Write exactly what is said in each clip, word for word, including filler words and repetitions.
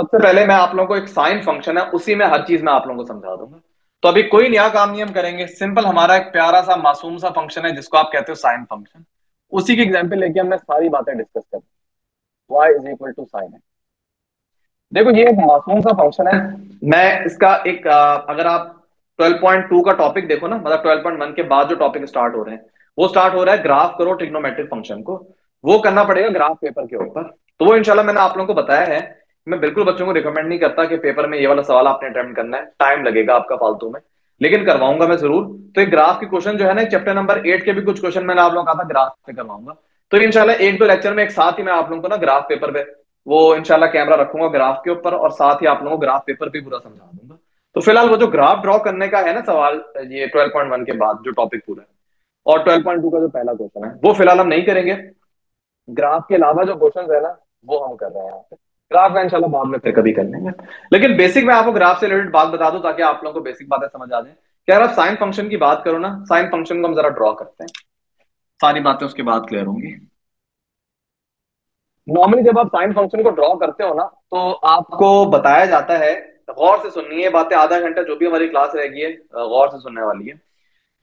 सबसे पहले मैं आप लोगों को एक साइन फंक्शन है उसी में हर चीज मैं आप लोगों को समझा दूंगा। तो अभी कोई नया काम नहीं हम करेंगे, सिंपल हमारा एक प्यारा सा मासूम सा फंक्शन है जिसको आप कहते हो साइन फंक्शन, उसी की एग्जांपल लेके हमने सारी बातें डिस्कस करें। y is equal to sine है। देखो ये एक मासूम सा फंक्शन है, मैं इसका एक अगर आप ट्वेल्व पॉइंट टू का टॉपिक देखो ना, मतलब ट्वेल्व पॉइंट वन के बाद जो टॉपिक स्टार्ट हो रहे हैं वो स्टार्ट हो रहा है ग्राफ करो ट्रिग्नोमेट्रिक फंक्शन को, वो करना पड़ेगा ग्राफ पेपर के ऊपर। तो वो इंशाल्लाह मैंने आप लोगों को बताया है, मैं बिल्कुल बच्चों को रिकमेंड नहीं करता कि पेपर में ये वाला सवाल आपने अटेम्प्ट करना है, टाइम लगेगा आपका फालतू में, लेकिन करवाऊंगा मैं जरूर। तो एक ग्राफ के क्वेश्चन जो है ना, चैप्टर नंबर एट के भी कुछ क्वेश्चन मैंने आप लोगों को कहा था ग्राफ पे करवाऊंगा। तो इंशाल्लाह एक दो लेक्चर में एक साथ ही मैं आप लोगों को ना ग्राफ पेपर पे वो इंशाल्लाह कैमरा रखूंगा ग्राफ के ऊपर, और साथ ही आप लोगों को ग्राफ पेपर भी पूरा समझा दूंगा। तो फिलहाल वो जो ग्राफ ड्रॉ करने का है ना सवाल, ये ट्वेल्व पॉइंट वन के बाद जो टॉपिक पूरा है और ट्वेल्व पॉइंट टू का जो पहला क्वेश्चन है वो फिलहाल हम नहीं करेंगे। ग्राफ के अलावा जो क्वेश्चन है ना वो हम कर रहे हैं यहाँ पे, ग्राफ का इंशाल्लाह बाद में फिर कभी कर लेंगे। लेकिन बेसिक मैं आपको ग्राफ से रिलेटेड बात बता दूं ताकि आप लोगों को बेसिक बातें समझ आ जाए। कि अगर आप साइन फंक्शन की बात करो ना, साइन फंक्शन को हम जरा ड्रॉ करते हैं, सारी बातें उसके बाद क्लियर होंगी। नॉर्मली जब आप साइन फंक्शन को ड्रॉ करते हो ना तो आपको बताया जाता है, गौर से सुननी है बातें, आधा घंटा जो भी हमारी क्लास रहेगी है गौर से सुनने वाली है,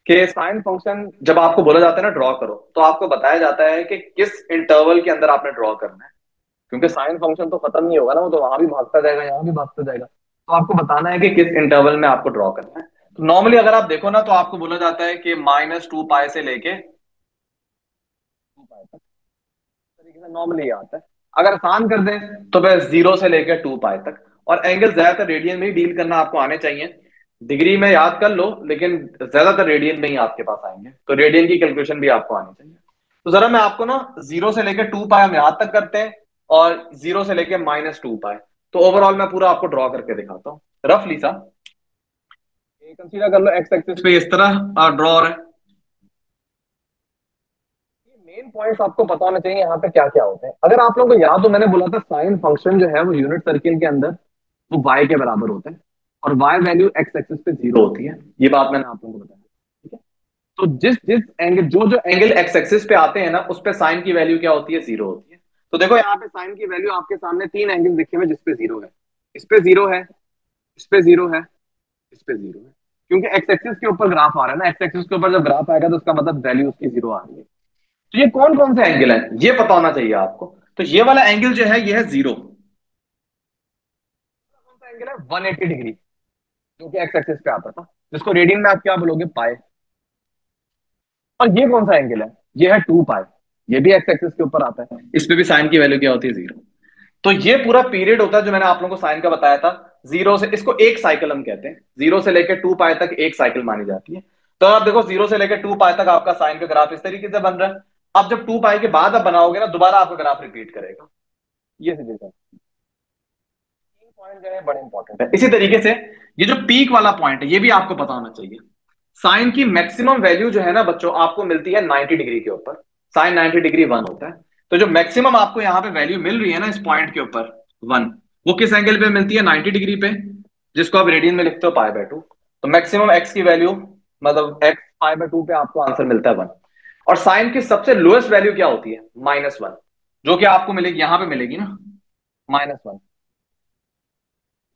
कि साइन फंक्शन जब आपको बोला जाता है ना ड्रॉ करो तो आपको बताया जाता है कि किस इंटरवल के अंदर आपने ड्रॉ करना है, क्योंकि साइन फंक्शन तो खत्म नहीं होगा ना, वो तो वहां भी भागता जाएगा यहाँ भी भागता जाएगा। तो आपको बताना है कि किस इंटरवल में आपको ड्रॉ करना है। तो नॉर्मली अगर आप देखो ना तो आपको बोला जाता है कि माइनस टू पाई से लेके टू पाई तक, तरीके से नॉर्मली आता है। अगर आसान कर दें तो बस जीरो से लेकर टू पाई तक, और एंगल ज्यादातर रेडियन में ही डील करना आपको आने चाहिए, डिग्री में याद कर लो लेकिन ज्यादातर रेडियन में ही आपके पास आएंगे, तो रेडियन की कैलकुलेशन भी आपको आनी चाहिए। तो जरा मैं आपको ना जीरो से लेकर टू पाई हम यहां तक करते हैं और जीरो से लेके माइनस टू पाए, तो ओवरऑल मैं पूरा आपको ड्रॉ करके दिखाता हूँ रफली सा। कंसीडर कर लो एक्स एक्सिस पे इस तरह ड्रॉ हो रहा है। मेन पॉइंट्स आपको पता होना चाहिए यहाँ पे क्या क्या होते हैं। अगर आप लोगों को याद हो मैंने बोला था साइन फंक्शन जो है वो यूनिट सर्किल के अंदर वो वाई के बराबर होता है और वाई वैल्यू एक्स एक्सिस पे जीरो होती है, ये बात मैंने आप लोगों को बताया। ठीक है, तो जिस जिस एंगल जो जो एंगल एक्स एक्सिस पे आते हैं ना उस पर साइन की वैल्यू क्या होती है, जीरो होती है। तो देखो यहाँ पे साइन की वैल्यू आपके सामने तीन एंगल दिखे हुए जिसपे जीरो है, इस पे जीरो है, इस पे जीरो है, इस पे जीरो है, क्योंकि एक्स एक्सिस के ऊपर ग्राफ आ रहा है ना, एक्स एक्सिस के ऊपर जब ग्राफ आएगा तो उसका मतलब वैल्यू उसकी जीरो आ रही है। तो ये कौन कौन से एंगल है ये पता होना चाहिए आपको। तो ये वाला एंगल जो है ये है जीरो, कौन सा एंगल है वन एट्टी डिग्री जो कि एक्स एक्सिस पे आता था, जिसको रेडियन में आप क्या बोलोगे, पाए। और ये कौन सा एंगल है, ये है टू पाए, ये भी एक्स एक्सिस के ऊपर आता है, इस पे भी साइन की वैल्यू क्या होती है, जीरो। तो ये पूरा पीरियड होता है जो मैंने आप लोगों को साइन का बताया था, जीरो से इसको एक साइकिल हम कहते हैं, जीरो से लेकर टू पाई तक एक साइकिल मानी जाती है। तो आप देखो जीरो से लेकर टू पाई तक आपका साइन का ग्राफ इस तरीके से बन रहा है। आप जब टू पाई के बाद आप बनाओगे ना दोबारा आपका ग्राफ रिपीट करेगा, ये पॉइंट जो है बड़ा इंपॉर्टेंट है। इसी तरीके से ये जो पीक वाला पॉइंट है ये भी आपको पता होना चाहिए। साइन की मैक्सिमम वैल्यू जो है ना बच्चों आपको मिलती है नाइन्टी डिग्री के ऊपर, साइन नाइन्टी डिग्री वन होता है। तो जो मैक्सिमम आपको यहाँ पे वैल्यू मिल रही है ना इस पॉइंट के ऊपर वन, वो किस एंगल पे मिलती है, नाइन्टी डिग्री पे, जिसको आप रेडियन में लिखते हो पाई बाय टू। तो मैक्सिमम एक्स की वैल्यू मतलब एक्स पाई बाय टू पे आपको आंसर मिलता है वन। और साइन की सबसे लोएस्ट वैल्यू क्या होती है, माइनस वन, जो कि आपको मिलेगी यहाँ पे मिलेगी ना माइनस वन।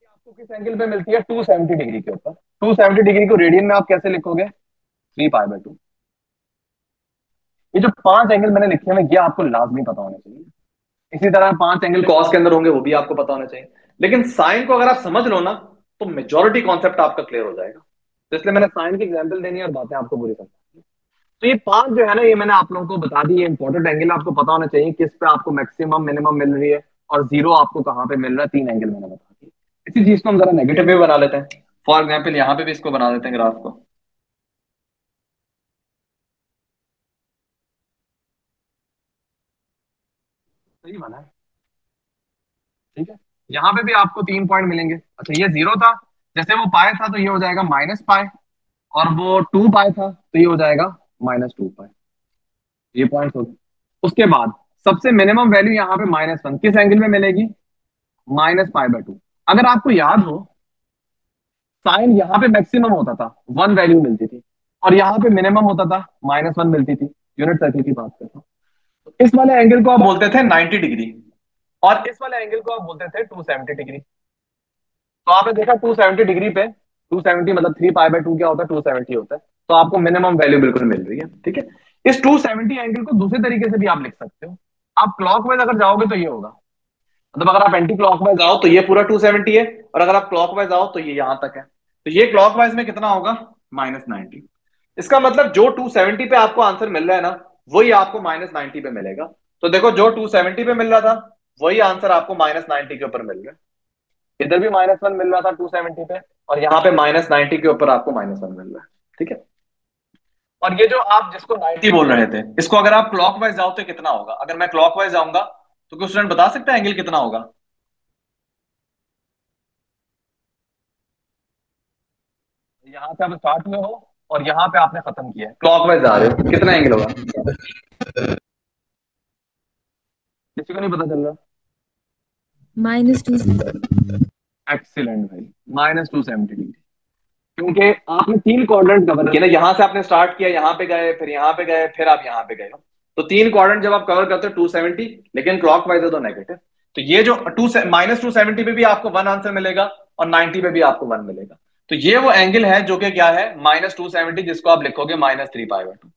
आपको किस एंगल पे मिलती है, टू सेवेंटी डिग्री के ऊपर। टू सेवेंटी डिग्री को रेडियन में आप कैसे लिखोगे, थ्री पाई बाय टू। ये जो पांच एंगल मैंने लिखे हैं ये आपको लाजमी पता होना चाहिए। इसी तरह पांच एंगल कॉस के अंदर होंगे वो भी आपको पता होना चाहिए। लेकिन साइन को अगर आप समझ लो ना तो मेजॉरिटी कॉन्सेप्ट आपका क्लियर हो जाएगा, तो इसलिए मैंने साइन की एग्जांपल देनी है और बातें आपको पूरी समझानी। तो ये पांच जो है ना ये मैंने आप लोगों को बता दी, ये इंपॉर्टेंट एंगल आपको पता होना चाहिए, किस पे आपको मैक्सिमम मिनिमम मिल रही है और जीरो आपको कहाँ पे मिल रहा है, तीन एंगल मैंने बता दी। इसी चीज को हम जरा नेगेटिव भी बना लेते हैं, फॉर एग्जाम्पल यहाँ पे भी इसको बना देते हैं ग्राफ को। सही बना है, ठीक है, यहाँ पे भी आपको तीन पॉइंट मिलेंगे। अच्छा ये जीरो था, जैसे वो पाए था तो ये हो जाएगा माइनस पाए, और वो टू पाए था तो ये हो जाएगा माइनस टू पाए, ये पॉइंट हो गए। उसके बाद सबसे मिनिमम वैल्यू यहाँ पे माइनस वन, किस एंगल में मिलेगी, माइनस पाए बाय टू। अगर आपको याद हो साइन यहाँ पे मैक्सिमम होता था वन वैल्यू मिलती थी और यहाँ पे मिनिमम होता था माइनस वन मिलती थी, यूनिट सर्किल की बात करता हूँ। इस वाले एंगल को आप बोलते थे नाइन्टी डिग्री, और इस वाले एंगल को आप बोलते थे टू सेवेंटी डिग्री। तो आपने देखा टू सेवेंटी डिग्री पे टू सेवेंटी मतलब थ्री पाई बाय टू क्या होता है, टू सेवेंटी होता है। तो आपको मिनिमम वैल्यू बिल्कुल मिल रही है, ठीक है। इस टू सेवेंटी एंगल को दूसरे तरीके से भी आप लिख सकते हो। आप क्लॉकवाइज अगर जाओगे तो ये होगा, मतलब अगर आप एंटी क्लॉकवाइज आओ तो ये पूरा टू सेवेंटी है, और अगर आप क्लॉकवाइज आओ तो ये यहां तक है। तो ये क्लॉकवाइज में कितना होगा, माइनस नाइनटी। इसका मतलब जो टू सेवेंटी पे आपको आंसर मिल रहा है ना, वही आपको माइनस नाइनटी पे मिलेगा। तो देखो जो टू सेवेंटी पे मिल रहा था वही आंसर आपको माइनस नाइनटी के ऊपर मिल रहा है। इधर भी माइनस वन मिल रहा था टू सेवेंटी पे, और यहाँ पे माइनस नाइनटी के ऊपर आपको माइनस वन मिल रहा है, ठीक है। और ये जो आप जिसको नाइनटी बोल रहे थे, इसको अगर आप क्लॉकवाइज जाओ तो कितना होगा? अगर मैं क्लॉकवाइज जाऊंगा तो कोई स्टूडेंट बता सकता है एंगल कितना होगा? यहाँ पे आप स्टार्ट में हो और यहाँ पे आपने खत्म किया है, क्लॉकवाइज जा रहे हो, कितना एंगल होगा? किसी को नहीं पता चल रहा? Minus two. एक्सीलेंट भाई, माइनस टू सेवेंटी डिग्री। क्योंकि आपने तीन क्वाड्रेंट कवर किया ना, यहाँ से आपने स्टार्ट किया, यहाँ पे गए, फिर यहाँ पे गए, फिर आप यहाँ पे गए हो। तो तीन क्वाड्रेंट जब आप कवर करते हो टू सेवेंटी, लेकिन क्लॉकवाइज है तो नेगेटिव। तो ये जो माइनस टू सेवेंटी पे भी आपको वन आंसर मिलेगा और नाइनटी पे भी आपको वन मिलेगा। तो ये वो एंगल है जो कि क्या है, माइनस टू सेवेंटी, जिसको आप लिखोगे minus three pi by two,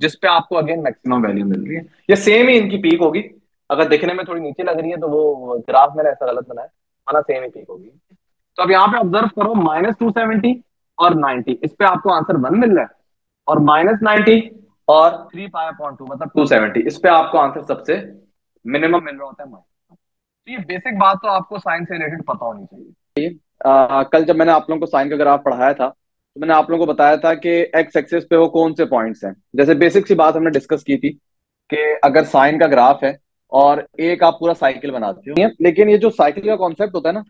जिसपे आपको अगेन मैक्सिमम वैल्यू मिल रही है। ये सेम ही इनकी पीक होगी, अगर दिखने में थोड़ी नीचे लग रही है तो वो ग्राफ मेरा ऐसा गलत बना है, वरना सेम ही पीक होगी। तो अब यहाँ पे ऑब्जर्व करो, माइनस टू सेवेंटी और नाइनटी, इस पे आपको आंसर वन मिल रहा है, और माइनस नाइनटी और थ्री पाई अपॉन टू मतलब टू सेवेंटी, इस पे आपको आंसर सबसे मिनिमम मिल रहा होता है। तो ये बेसिक बात तो आपको साइंस से रिलेटेड पता होनी चाहिए। आ, कल जब मैंने आप लोगों को साइन का ग्राफ पढ़ाया था तो मैंने आप लोगों को बताया था कि एक्स एक्सिस पे वो कौन से पॉइंट्स हैं। जैसे बेसिक सी बात हमने डिस्कस की थी कि अगर साइन का ग्राफ है और एक आप पूरा साइकिल बनाते हो, लेकिन ये जो साइकिल का कॉन्सेप्ट होता है ना,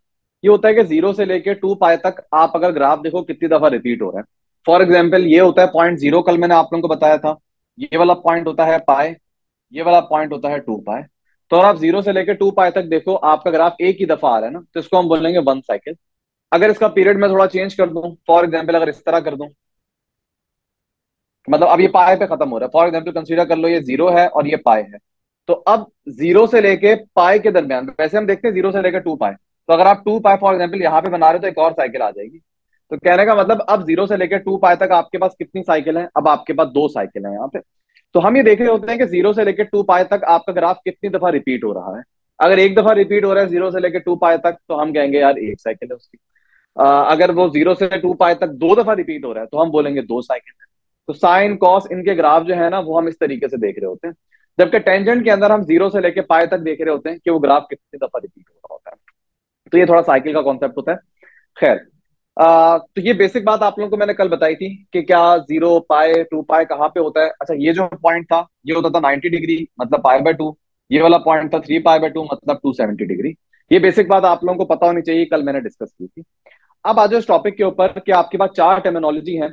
ये होता है कि जीरो से लेके टू पाई तक आप अगर ग्राफ देखो कितनी दफा रिपीट हो रहा है। फॉर एग्जाम्पल ये होता है पॉइंट जीरो, कल मैंने आप लोगों को बताया था। ये वाला पॉइंट होता है पाए, ये वाला पॉइंट होता है टू पाए। तो अगर आप जीरो से लेकर टू पाई तक देखो आपका ग्राफ एक ही दफा आ रहा है ना, तो इसको हम बोलेंगे वन साइकिल। अगर इसका पीरियड में थोड़ा चेंज कर दूं, फॉर एग्जांपल अगर इस तरह कर दूं, मतलब अब ये पाए पे खत्म हो रहा है। फॉर एग्जांपल कंसीडर कर लो ये जीरो है और ये पाए है, तो अब जीरो से लेके पाए के दरमियान, वैसे हम देखते हैं जीरो से लेकर टू पाए, तो अगर आप टू पाए फॉर एग्जाम्पल यहाँ पे बना रहे हो तो एक और साइकिल आ जाएगी। तो कहने का मतलब अब जीरो से लेकर टू पाए तक आपके पास कितनी साइकिल है? अब आपके पास दो साइकिल है यहाँ पे। तो हम ये देख रहे होते हैं कि जीरो से लेकर टू पाए तक आपका ग्राफ कितनी दफा रिपीट हो रहा है। अगर एक दफा रिपीट हो रहा है जीरो से लेकर टू पाए तक, तो हम कहेंगे यार एक साइकिल है उसकी। अगर वो जीरो से टू पाए तक दो दफा रिपीट हो रहा है तो हम बोलेंगे दो साइकिल है। तो साइन कॉस इनके ग्राफ जो है ना, वो हम इस तरीके से देख रहे होते हैं, जबकि टेंजेंट के अंदर हम जीरो से लेकर पाए तक देख रहे होते हैं कि वो ग्राफ कितनी दफा रिपीट हो रहा होता है। तो ये थोड़ा साइकिल का कॉन्सेप्ट होता है। खैर, आ, तो ये बेसिक बात आप लोगों को मैंने कल बताई थी कि क्या जीरो पाए टू पाए कहाँ पे होता है। अच्छा, ये जो पॉइंट था ये होता था नाइनटी डिग्री मतलब पाई बाय टू, ये वाला पॉइंट था थ्री पाई बाय टू मतलब टू सेवेंटी डिग्री। ये बेसिक बात आप लोगों को पता होनी चाहिए, कल मैंने डिस्कस की थी। अब आज इस टॉपिक के ऊपर कि आपके पास चार टर्मिनोलॉजी है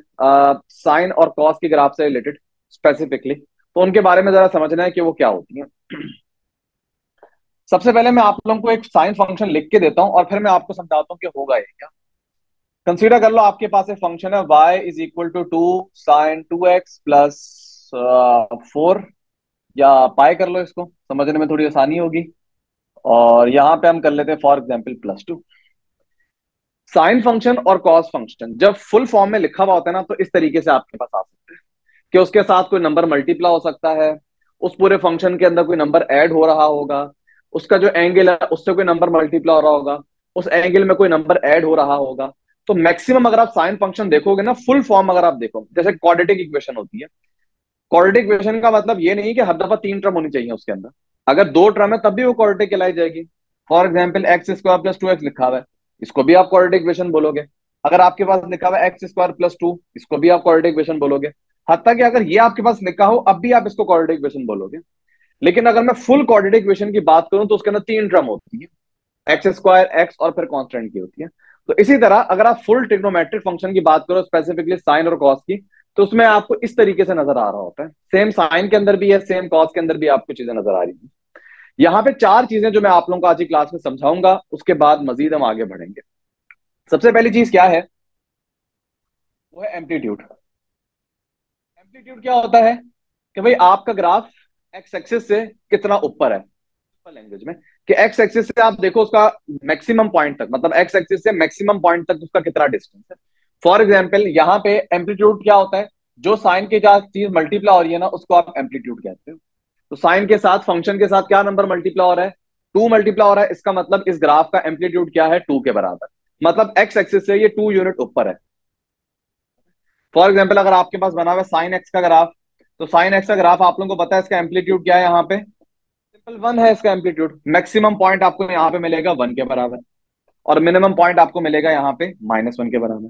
साइन और कॉस के ग्राफ से रिलेटेड स्पेसिफिकली, तो उनके बारे में जरा समझना है कि वो क्या होती है। सबसे पहले मैं आप लोगों को एक साइन फंक्शन लिख के देता हूँ और फिर मैं आपको समझाता हूँ कि होगा ये क्या। कंसीडर कर लो आपके पास एक फंक्शन है y is equal to two sine two x plus four या पाई कर लो, इसको समझने में थोड़ी आसानी होगी। और यहाँ पे हम कर लेते हैं for example plus two. Sine function और कॉस फंक्शन जब फुल फॉर्म में लिखा हुआ होता है ना, तो इस तरीके से आपके पास आ सकते हैं कि उसके साथ कोई नंबर मल्टीप्लाई हो सकता है, उस पूरे फंक्शन के अंदर कोई नंबर ऐड हो रहा होगा, उसका जो एंगल है उससे कोई नंबर मल्टीप्लाई हो रहा होगा, उस एंगल में कोई नंबर ऐड हो रहा होगा। तो मैक्सिमम अगर आप साइन फंक्शन देखोगे ना, फुल फॉर्म अगर आप देखो, जैसे क्वाड्रेटिक इक्वेशन होती है, क्वाड्रेटिक इक्वेशन का मतलब ये नहीं कि हर दफा तीन टर्म होनी चाहिए उसके अंदर। अगर दो टर्म है तब भी वो क्वाड्रेटिक कहलाई जाएगी। For example x square plus two x लिखा हुआ है, इसको भी आप क्वाड्रेटिक इक्वेशन बोलोगे। अगर आपके पास लिखा हुआ है एक्स स्क्वायर प्लस टू, इसको भी आप क्वाड्रेटिक इक्वेशन बोलोगे। हत्ता कि अगर ये आपके पास लिखा हो अब भी आप इसको क्वाड्रेटिक इक्वेशन बोलोगे। लेकिन अगर मैं फुल क्वाड्रेटिक इक्वेशन की बात करूं तो उसके अंदर तीन टर्म होती है, एक्स स्क्वायर, एक्स और फिर कॉन्स्टेंट की होती है। तो इसी तरह अगर आप फुल ट्रिग्नोमेट्रिक फंक्शन की बात करो स्पेसिफिकली साइन और कॉस की, तो उसमें आपको इस तरीके से नजर आ रहा होता है। सेम साइन के अंदर भी है, सेम कॉस के अंदर भी आपको चीजें नजर आ रही है। यहाँ पे चार चीजें जो मैं आप लोगों को आज की क्लास में समझाऊंगा, उसके बाद मजीद हम आगे बढ़ेंगे। सबसे पहली चीज क्या है, वो है एम्पलीट्यूड। एम्पलीट्यूड क्या होता है कि भाई आपका ग्राफ एक्स एक्सिस से कितना ऊपर है, लैंग्वेज में कि एक्स एक्सिस से आप देखो उसका मैक्सिमम पॉइंट तक, मतलब एक्स एक्सिस से मैक्सिमम पॉइंट तक उसका कितना डिस्टेंस है। फॉर एग्जाम्पल यहाँ पे एम्पलीट्यूड क्या होता है, जो साइन के साथ चीज मल्टीप्लाई हो रही है ना उसको आप एम्पलीट्यूड कहते हो। तो साइन के साथ फंक्शन के साथ क्या नंबर मल्टीप्लाई हो रहा है, टू मल्टीप्लाई हो रहा है। इसका मतलब इस ग्राफ का एम्पलीट्यूड क्या है, टू के बराबर, मतलब एक्स एक्सिस से ये टू यूनिट ऊपर है। फॉर एग्जाम्पल अगर आपके पास बना हुआ साइन एक्स का ग्राफ, तो साइन एक्स का ग्राफ आप लोगों को पता है इसका एम्पलीट्यूड क्या है, यहाँ पे सिंपल वन है इसका एम्पलीट्यूड। मैक्सिमम पॉइंट आपको यहाँ पे मिलेगा वन के बराबर और मिनिमम पॉइंट आपको मिलेगा यहाँ पे माइनस वन के बराबर।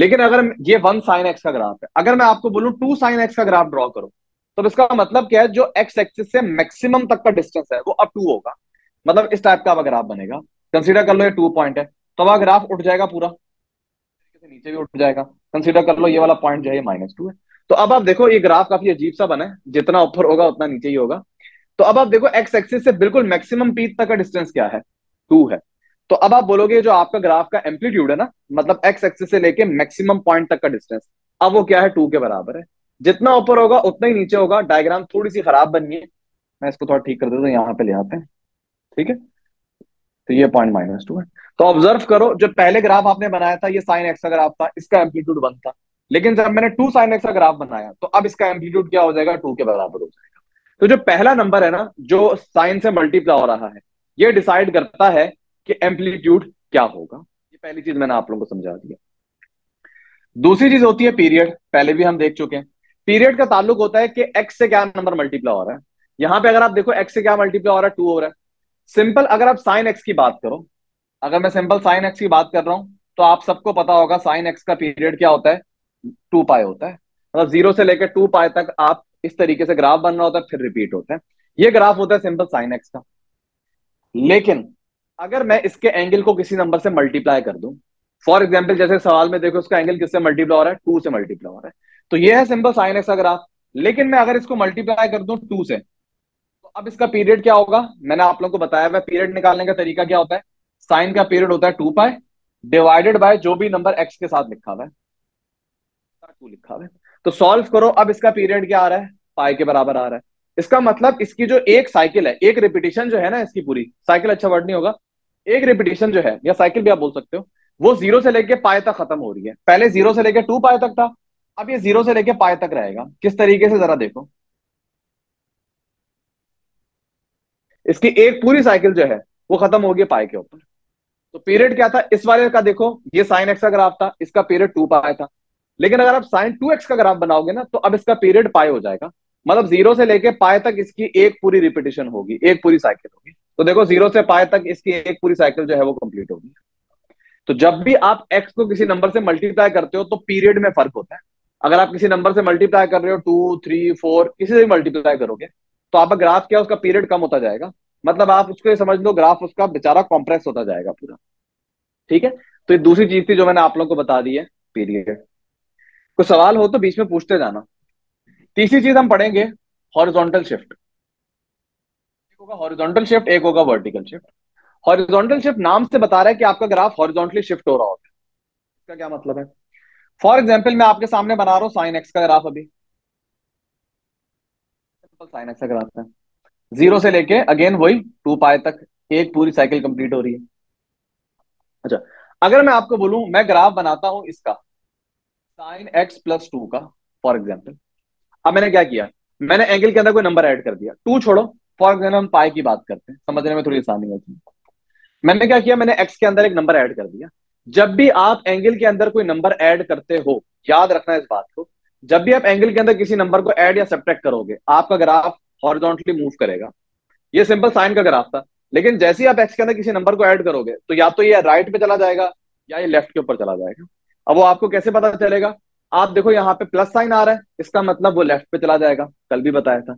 लेकिन अगर ये वन साइन एक्स का ग्राफ है, अगर मैं आपको बोलूं टू साइन एक्स का ग्राफ ड्रॉ करो, तो इसका मतलब क्या है, जो एक्स एक्सिस से मैक्सिमम तक का डिस्टेंस है वो अब टू होगा, मतलब इस टाइप का ग्राफ बनेगा। कंसीडर कर लो ये टू पॉइंट है, तो वह ग्राफ उठ जाएगा पूरा, नीचे भी उठ जाएगा। कंसीडर कर लो ये वाला पॉइंट जो है माइनस टू है। तो अब आप देखो ये ग्राफ काफी अजीब सा बना है, जितना ऊपर होगा उतना नीचे ही होगा। तो अब आप देखो एक्स एक्सिस से बिल्कुल मैक्सिमम पीक तक का डिस्टेंस क्या है, टू है। तो अब आप बोलोगे जो आपका ग्राफ का एम्पलीट्यूड है ना, मतलब एक्स एक्सिस से लेके मैक्सिमम पॉइंट तक का डिस्टेंस, अब वो क्या है, टू के बराबर है। जितना ऊपर होगा उतना ही नीचे होगा। डायग्राम थोड़ी सी खराब बनी है, मैं इसको थोड़ा ठीक कर देता हूँ, यहाँ पे ले आते हैं, ठीक है। तो ये पॉइंट माइनस टू है। तो ऑब्जर्व करो जो पहले ग्राफ आपने बनाया था ये साइन एक्स का ग्राफ था, इसका एम्पलीट्यूड वन था, लेकिन जब मैंने टू साइन एक्स का ग्राफ बनाया तो अब इसका एम्पलीट्यूड क्या हो जाएगा, टू के बराबर हो जाएगा। तो जो पहला नंबर है ना जो साइन से मल्टीप्लाई हो रहा है, ये डिसाइड करता है कि एम्पलीट्यूड क्या होगा। ये पहली चीज मैंने आप लोगों को समझा दिया। दूसरी चीज होती है पीरियड, पहले भी हम देख चुके हैं। पीरियड का ताल्लुक होता है कि एक्स से क्या नंबर मल्टीप्लाई हो रहा है। यहाँ पे अगर आप देखो एक्स से क्या मल्टीप्लाई हो रहा है, टू हो रहा है। सिंपल अगर आप साइन एक्स की बात करो, अगर मैं सिंपल साइन एक्स की बात कर रहा हूं, तो आप सबको पता होगा साइन एक्स का पीरियड क्या होता है, टू पाई होता है। मतलब जीरो से लेकर टू पाई तक आप इस तरीके से ग्राफ बनना होता है, फिर रिपीट होता है। ये ग्राफ होता है सिंपल साइन एक्स का। लेकिन अगर मैं इसके एंगल को किसी नंबर से मल्टीप्लाई कर दूं, फॉर एग्जाम्पल जैसे सवाल में देखो इसका एंगल किससे मल्टीप्लाई हो रहा है, टू से मल्टीप्लाई हो रहा है। तो ये है सिंपल साइन एक्स का ग्राफ। लेकिन मैं अगर इसको मल्टीप्लाई कर दूं टू से, तो अब इसका पीरियड क्या होगा, मैंने आप लोगों को बताया हुआ पीरियड निकालने का तरीका क्या होता है। साइन का पीरियड होता है टू पाई डिवाइडेड बाय जो भी नंबर एक्स के साथ लिखा हुआ है, टू लिखा हुआ है। तो सॉल्व करो, अब इसका पीरियड क्या आ रहा है, पाई के बराबर आ रहा है। इसका मतलब इसकी जो एक साइकिल है, एक रिपीटिशन जो है ना, इसकी पूरी साइकिल अच्छा वर्ड नहीं होगा, एक रिपीटिशन जो है या साइकिल भी आप बोल सकते हो, वो जीरो से लेके पाई तक खत्म हो रही है। पहले जीरो से लेके टू पाई तक था, अब ये जीरो से लेके पाई तक रहेगा। किस तरीके से जरा देखो, इसकी एक पूरी साइकिल जो है वो खत्म होगी पाई के ऊपर। तो पीरियड क्या था इस वाले का, देखो ये साइन एक्स का ग्राफ था, इसका पीरियड टू पाई था। लेकिन अगर आप साइन टू एक्स का ग्राफ बनाओगे ना, तो अब इसका पीरियड पाई हो जाएगा। मतलब जीरो से लेके पाई तक इसकी एक पूरी रिपीटिशन होगी, एक पूरी साइकिल होगी। तो देखो जीरो से पाई तक इसकी एक पूरी साइकिल जो है वो कंप्लीट होगी। तो जब भी आप एक्स को किसी नंबर से मल्टीप्लाई करते हो तो पीरियड में फर्क होता है। अगर आप किसी नंबर से मल्टीप्लाई कर रहे हो टू थ्री फोर किसी से भी मल्टीप्लाई करोगे, तो आपका ग्राफ क्या है, उसका पीरियड कम होता जाएगा। मतलब आप उसको ये समझ लो ग्राफ उसका बेचारा कॉम्प्रेस होता जाएगा पूरा, ठीक है। तो ये दूसरी चीज थी जो मैंने आप लोगों को बता दी है, पीरियड। कोई सवाल हो तो बीच में पूछते जाना। तीसरी चीज हम पढ़ेंगे हॉरिजॉन्टल शिफ्ट। एक होगा हॉरिजॉन्टल शिफ्ट, एक होगा वर्टिकल शिफ्ट। हॉरिजॉन्टल शिफ्ट नाम से बता रहा है कि आपका ग्राफ हॉरिजॉन्टली शिफ्ट हो रहा होता है। इसका क्या मतलब है, फॉर एग्जाम्पल मैं आपके सामने बना रहा हूं साइन एक्स का ग्राफ। अभी साइन एक्स का ग्राफ है, जीरो से लेके अगेन वही टू पाई तक एक पूरी साइकिल कंप्लीट हो रही है। अच्छा अगर मैं आपको बोलूं मैं ग्राफ बनाता हूं इसका साइन एक्स प्लस टू का, फॉर एग्जाम्पल। अब मैंने क्या किया, मैंने एंगल के अंदर कोई नंबर ऐड कर दिया, टू छोड़ो, फॉर एग्जाम्पल हम पाई की बात करते हैं, समझने में थोड़ी आसानी होगी। मैंने क्या किया, मैंने एक्स के अंदर एक नंबर ऐड कर दिया। जब भी आप एंगल के अंदर कोई नंबर ऐड करते हो, याद रखना इस बात को, जब भी आप एंगल के अंदर किसी नंबर को ऐड या सब्ट्रैक्ट करोगे आपका ग्राफ हॉरिजॉन्टली मूव करेगा। ये सिंपल साइन का ग्राफ था, लेकिन जैसे ही आप एक्स के अंदर किसी नंबर को ऐड करोगे तो या तो ये राइट पे चला जाएगा या ये लेफ्ट के ऊपर चला जाएगा। अब वो आपको कैसे पता चलेगा, आप देखो यहाँ पे प्लस साइन आ रहा है, इसका मतलब वो लेफ्ट पे चला जाएगा। कल भी बताया था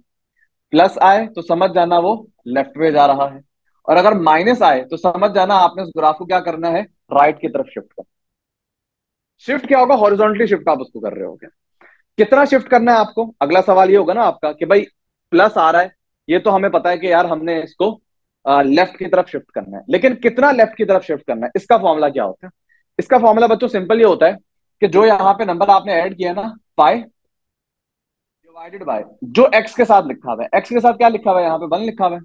प्लस आए तो समझ जाना वो लेफ्ट पे जा रहा है, और अगर माइनस आए तो समझ जाना आपने उस ग्राफ को क्या करना है, राइट की तरफ शिफ्ट करना। शिफ्ट क्या होगा, हॉरिजॉन्टली शिफ्ट आप उसको कर रहे होगे। कितना शिफ्ट करना है आपको, अगला सवाल ये होगा ना आपका कि भाई प्लस आ रहा है, ये तो हमें पता है कि यार हमने इसको लेफ्ट की तरफ शिफ्ट करना है, लेकिन कितना लेफ्ट की तरफ शिफ्ट करना है, इसका फॉर्मूला क्या होता है। इसका फॉर्मूला बच्चों सिंपल ये होता है कि जो यहाँ पे नंबर आपने ऐड किया ना, पाई डिवाइडेड बाय जो एक्स के साथ लिखा हुआ है। एक्स के साथ क्या लिखा हुआ है, यहाँ पे वन लिखा हुआ है।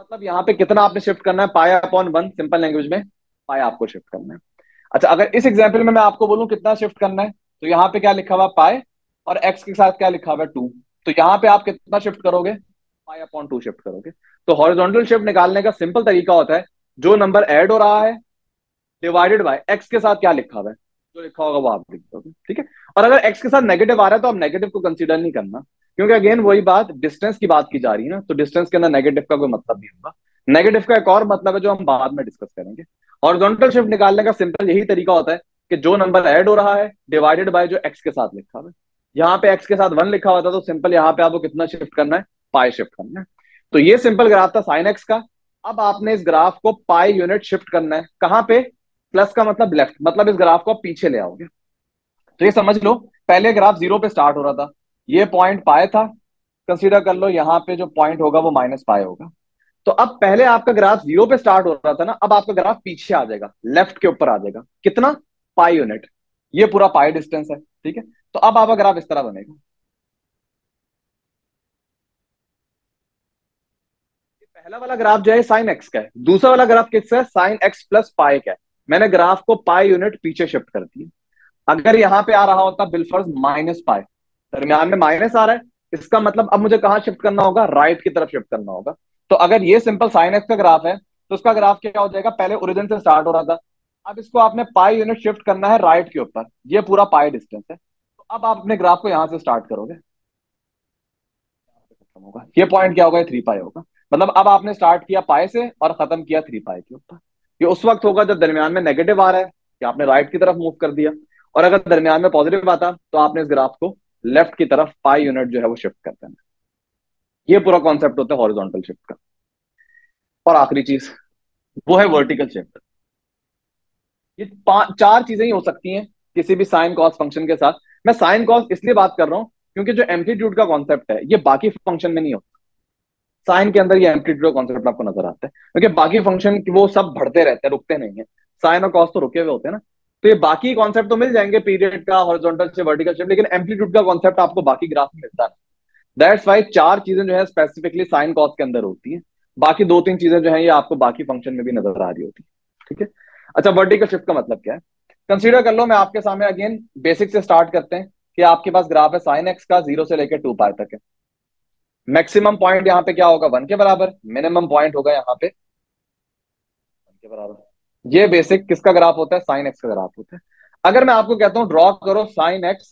मतलब यहाँ पे कितना आपने शिफ्ट करना है, पाया अपॉन वन, सिंपल लैंग्वेज में पाया आपको शिफ्ट करना है। अच्छा, अगर इस एग्जाम्पल में मैं आपको बोलूं कितना शिफ्ट करना है, तो यहाँ पे क्या लिखा हुआ पाए और एक्स के साथ क्या लिखा हुआ टू, तो यहाँ पे आप कितना शिफ्ट करोगे, पाई अपॉन टू शिफ्ट करोगे। तो हॉरिजॉन्टल शिफ्ट निकालने का सिंपल तरीका होता है जो नंबर ऐड हो रहा है डिवाइडेड बाय एक्स के साथ क्या लिखा हुआ है, जो लिखा होगा वो आप लिख दोगे, ठीक है। और अगर एक्स के साथ नेगेटिव आ रहा है तो आप नेगेटिव को कंसीडर नहीं करना, क्योंकि अगेन वही बात, डिस्टेंस की बात की जा रही है ना, तो डिस्टेंस के अंदर नेगेटिव का कोई मतलब नहीं होगा। नेगेटिव का एक और मतलब है जो हम बाद में डिस्कस करेंगे। हॉरिजॉन्टल शिफ्ट निकालने का सिंपल यही तरीका होता है कि जो नंबर ऐड हो रहा है डिवाइडेड बाय जो एक्स के साथ लिखा हुआ है, यहाँ पे एक्स के साथ वन लिखा हुआ था तो सिंपल यहाँ पे आपको कितना शिफ्ट करना है, पाई शिफ्ट करना है। तो ये सिंपल ग्राफ था साइन एक्स का। अब आपने इस ग्राफ को पाई यूनिट शिफ्ट करना है, कहाँ पे, प्लस का मतलब लेफ्ट, मतलब इस ग्राफ को आप पीछे ले आओगे। तो ये समझ लो पहले ग्राफ जीरो पे स्टार्ट हो रहा था, ये पॉइंट पाए था, कंसीडर कर लो यहाँ पे जो पॉइंट होगा वो माइनस पाए होगा। तो अब पहले आपका ग्राफ जीरो पे स्टार्ट हो रहा था ना, अब आपका ग्राफ पीछे आ जाएगा, लेफ्ट के ऊपर आ जाएगा, कितना, पाई यूनिट, ये पूरा पाई डिस्टेंस है, ठीक है। तो अब आपका ग्राफ इस तरह बनेगा, ये पहला वाला ग्राफ जो है साइन एक्स का है, दूसरा वाला ग्राफ किसका है, साइन एक्स प्लस पाई का है। मैंने ग्राफ को पाई यूनिट पीछे शिफ्ट कर दिया। अगर यहाँ पे आ रहा होता बिलफर्ज माइनस पाई, दरम्यान में माइनस आ रहा है, इसका मतलब अब मुझे कहाँ शिफ्ट करना होगा, राइट की तरफ शिफ्ट करना होगा। तो अगर ये सिंपल साइन एक्स का ग्राफ है तो उसका ग्राफ क्या हो जाएगा, पहले ओरिजिन से स्टार्ट हो रहा था, अब इसको आपने पाई यूनिट शिफ्ट करना है राइट के ऊपर, ये पूरा पाई डिस्टेंस है। तो अब आप अपने ग्राफ को यहां से स्टार्ट करोगे, होगा ये पॉइंट क्या होगा, थ्री पाई होगा, मतलब अब आपने स्टार्ट किया पाई से और खत्म किया थ्री पाई के ऊपर। ये उस वक्त होगा जब दरमियान में नेगेटिव आ रहा है कि आपने राइट की तरफ मूव कर दिया, और अगर दरमियान में पॉजिटिव आता तो आपने इस ग्राफ को लेफ्ट की तरफ पाई यूनिट जो है वो शिफ्ट कर देना। ये पूरा कॉन्सेप्ट होता है हॉरिजॉन्टल शिफ्ट का। और आखिरी चीज वो है वर्टिकल शिफ्ट। ये चार चीजें ही हो सकती हैं किसी भी साइन कॉस फंक्शन के साथ। मैं साइन कॉस इसलिए बात कर रहा हूं क्योंकि जो एम्पलीट्यूड का कॉन्सेप्ट है ये बाकी फंक्शन में नहीं होता। साइन के अंदर ये एम्पलीट्यूड का कॉन्सेप्ट आपको नजर आता है क्योंकि बाकी फंक्शन वो सब बढ़ते रहते हैं, रुकते नहीं है। साइन और कॉस तो रुके हुए होते हैं ना, तो ये बाकी कॉन्सेप्ट तो मिल जाएंगे, पीरियड का, हॉरिजॉन्टल से वर्टिकल शिफ्ट, लेकिन एम्पलीट्यूड का कॉन्सेप्ट आपको बाकी ग्राफ में मिलता है। दैट्स वाई चार चीजें जो है स्पेसिफिकली साइन कॉस के अंदर होती है, बाकी दो तीन चीजें जो है ये आपको बाकी फंक्शन में भी नजर आ रही होती है, ठीक है। अच्छा, वर्टिकल शिफ्ट का मतलब क्या है, कंसीडर कर लो। मैं आपके सामने अगेन बेसिक से स्टार्ट करते हैं कि आपके पास ग्राफ है साइन एक्स का, जीरो से लेकर टू पाई तक है। मैक्सिमम पॉइंट यहाँ पे क्या होगा, वन के बराबर, मिनिमम पॉइंट होगा यहाँ पे वन के बराबर। ये बेसिक किसका ग्राफ होता है, साइन एक्स का ग्राफ होता है। अगर मैं आपको कहता हूँ ड्रॉ करो साइन एक्स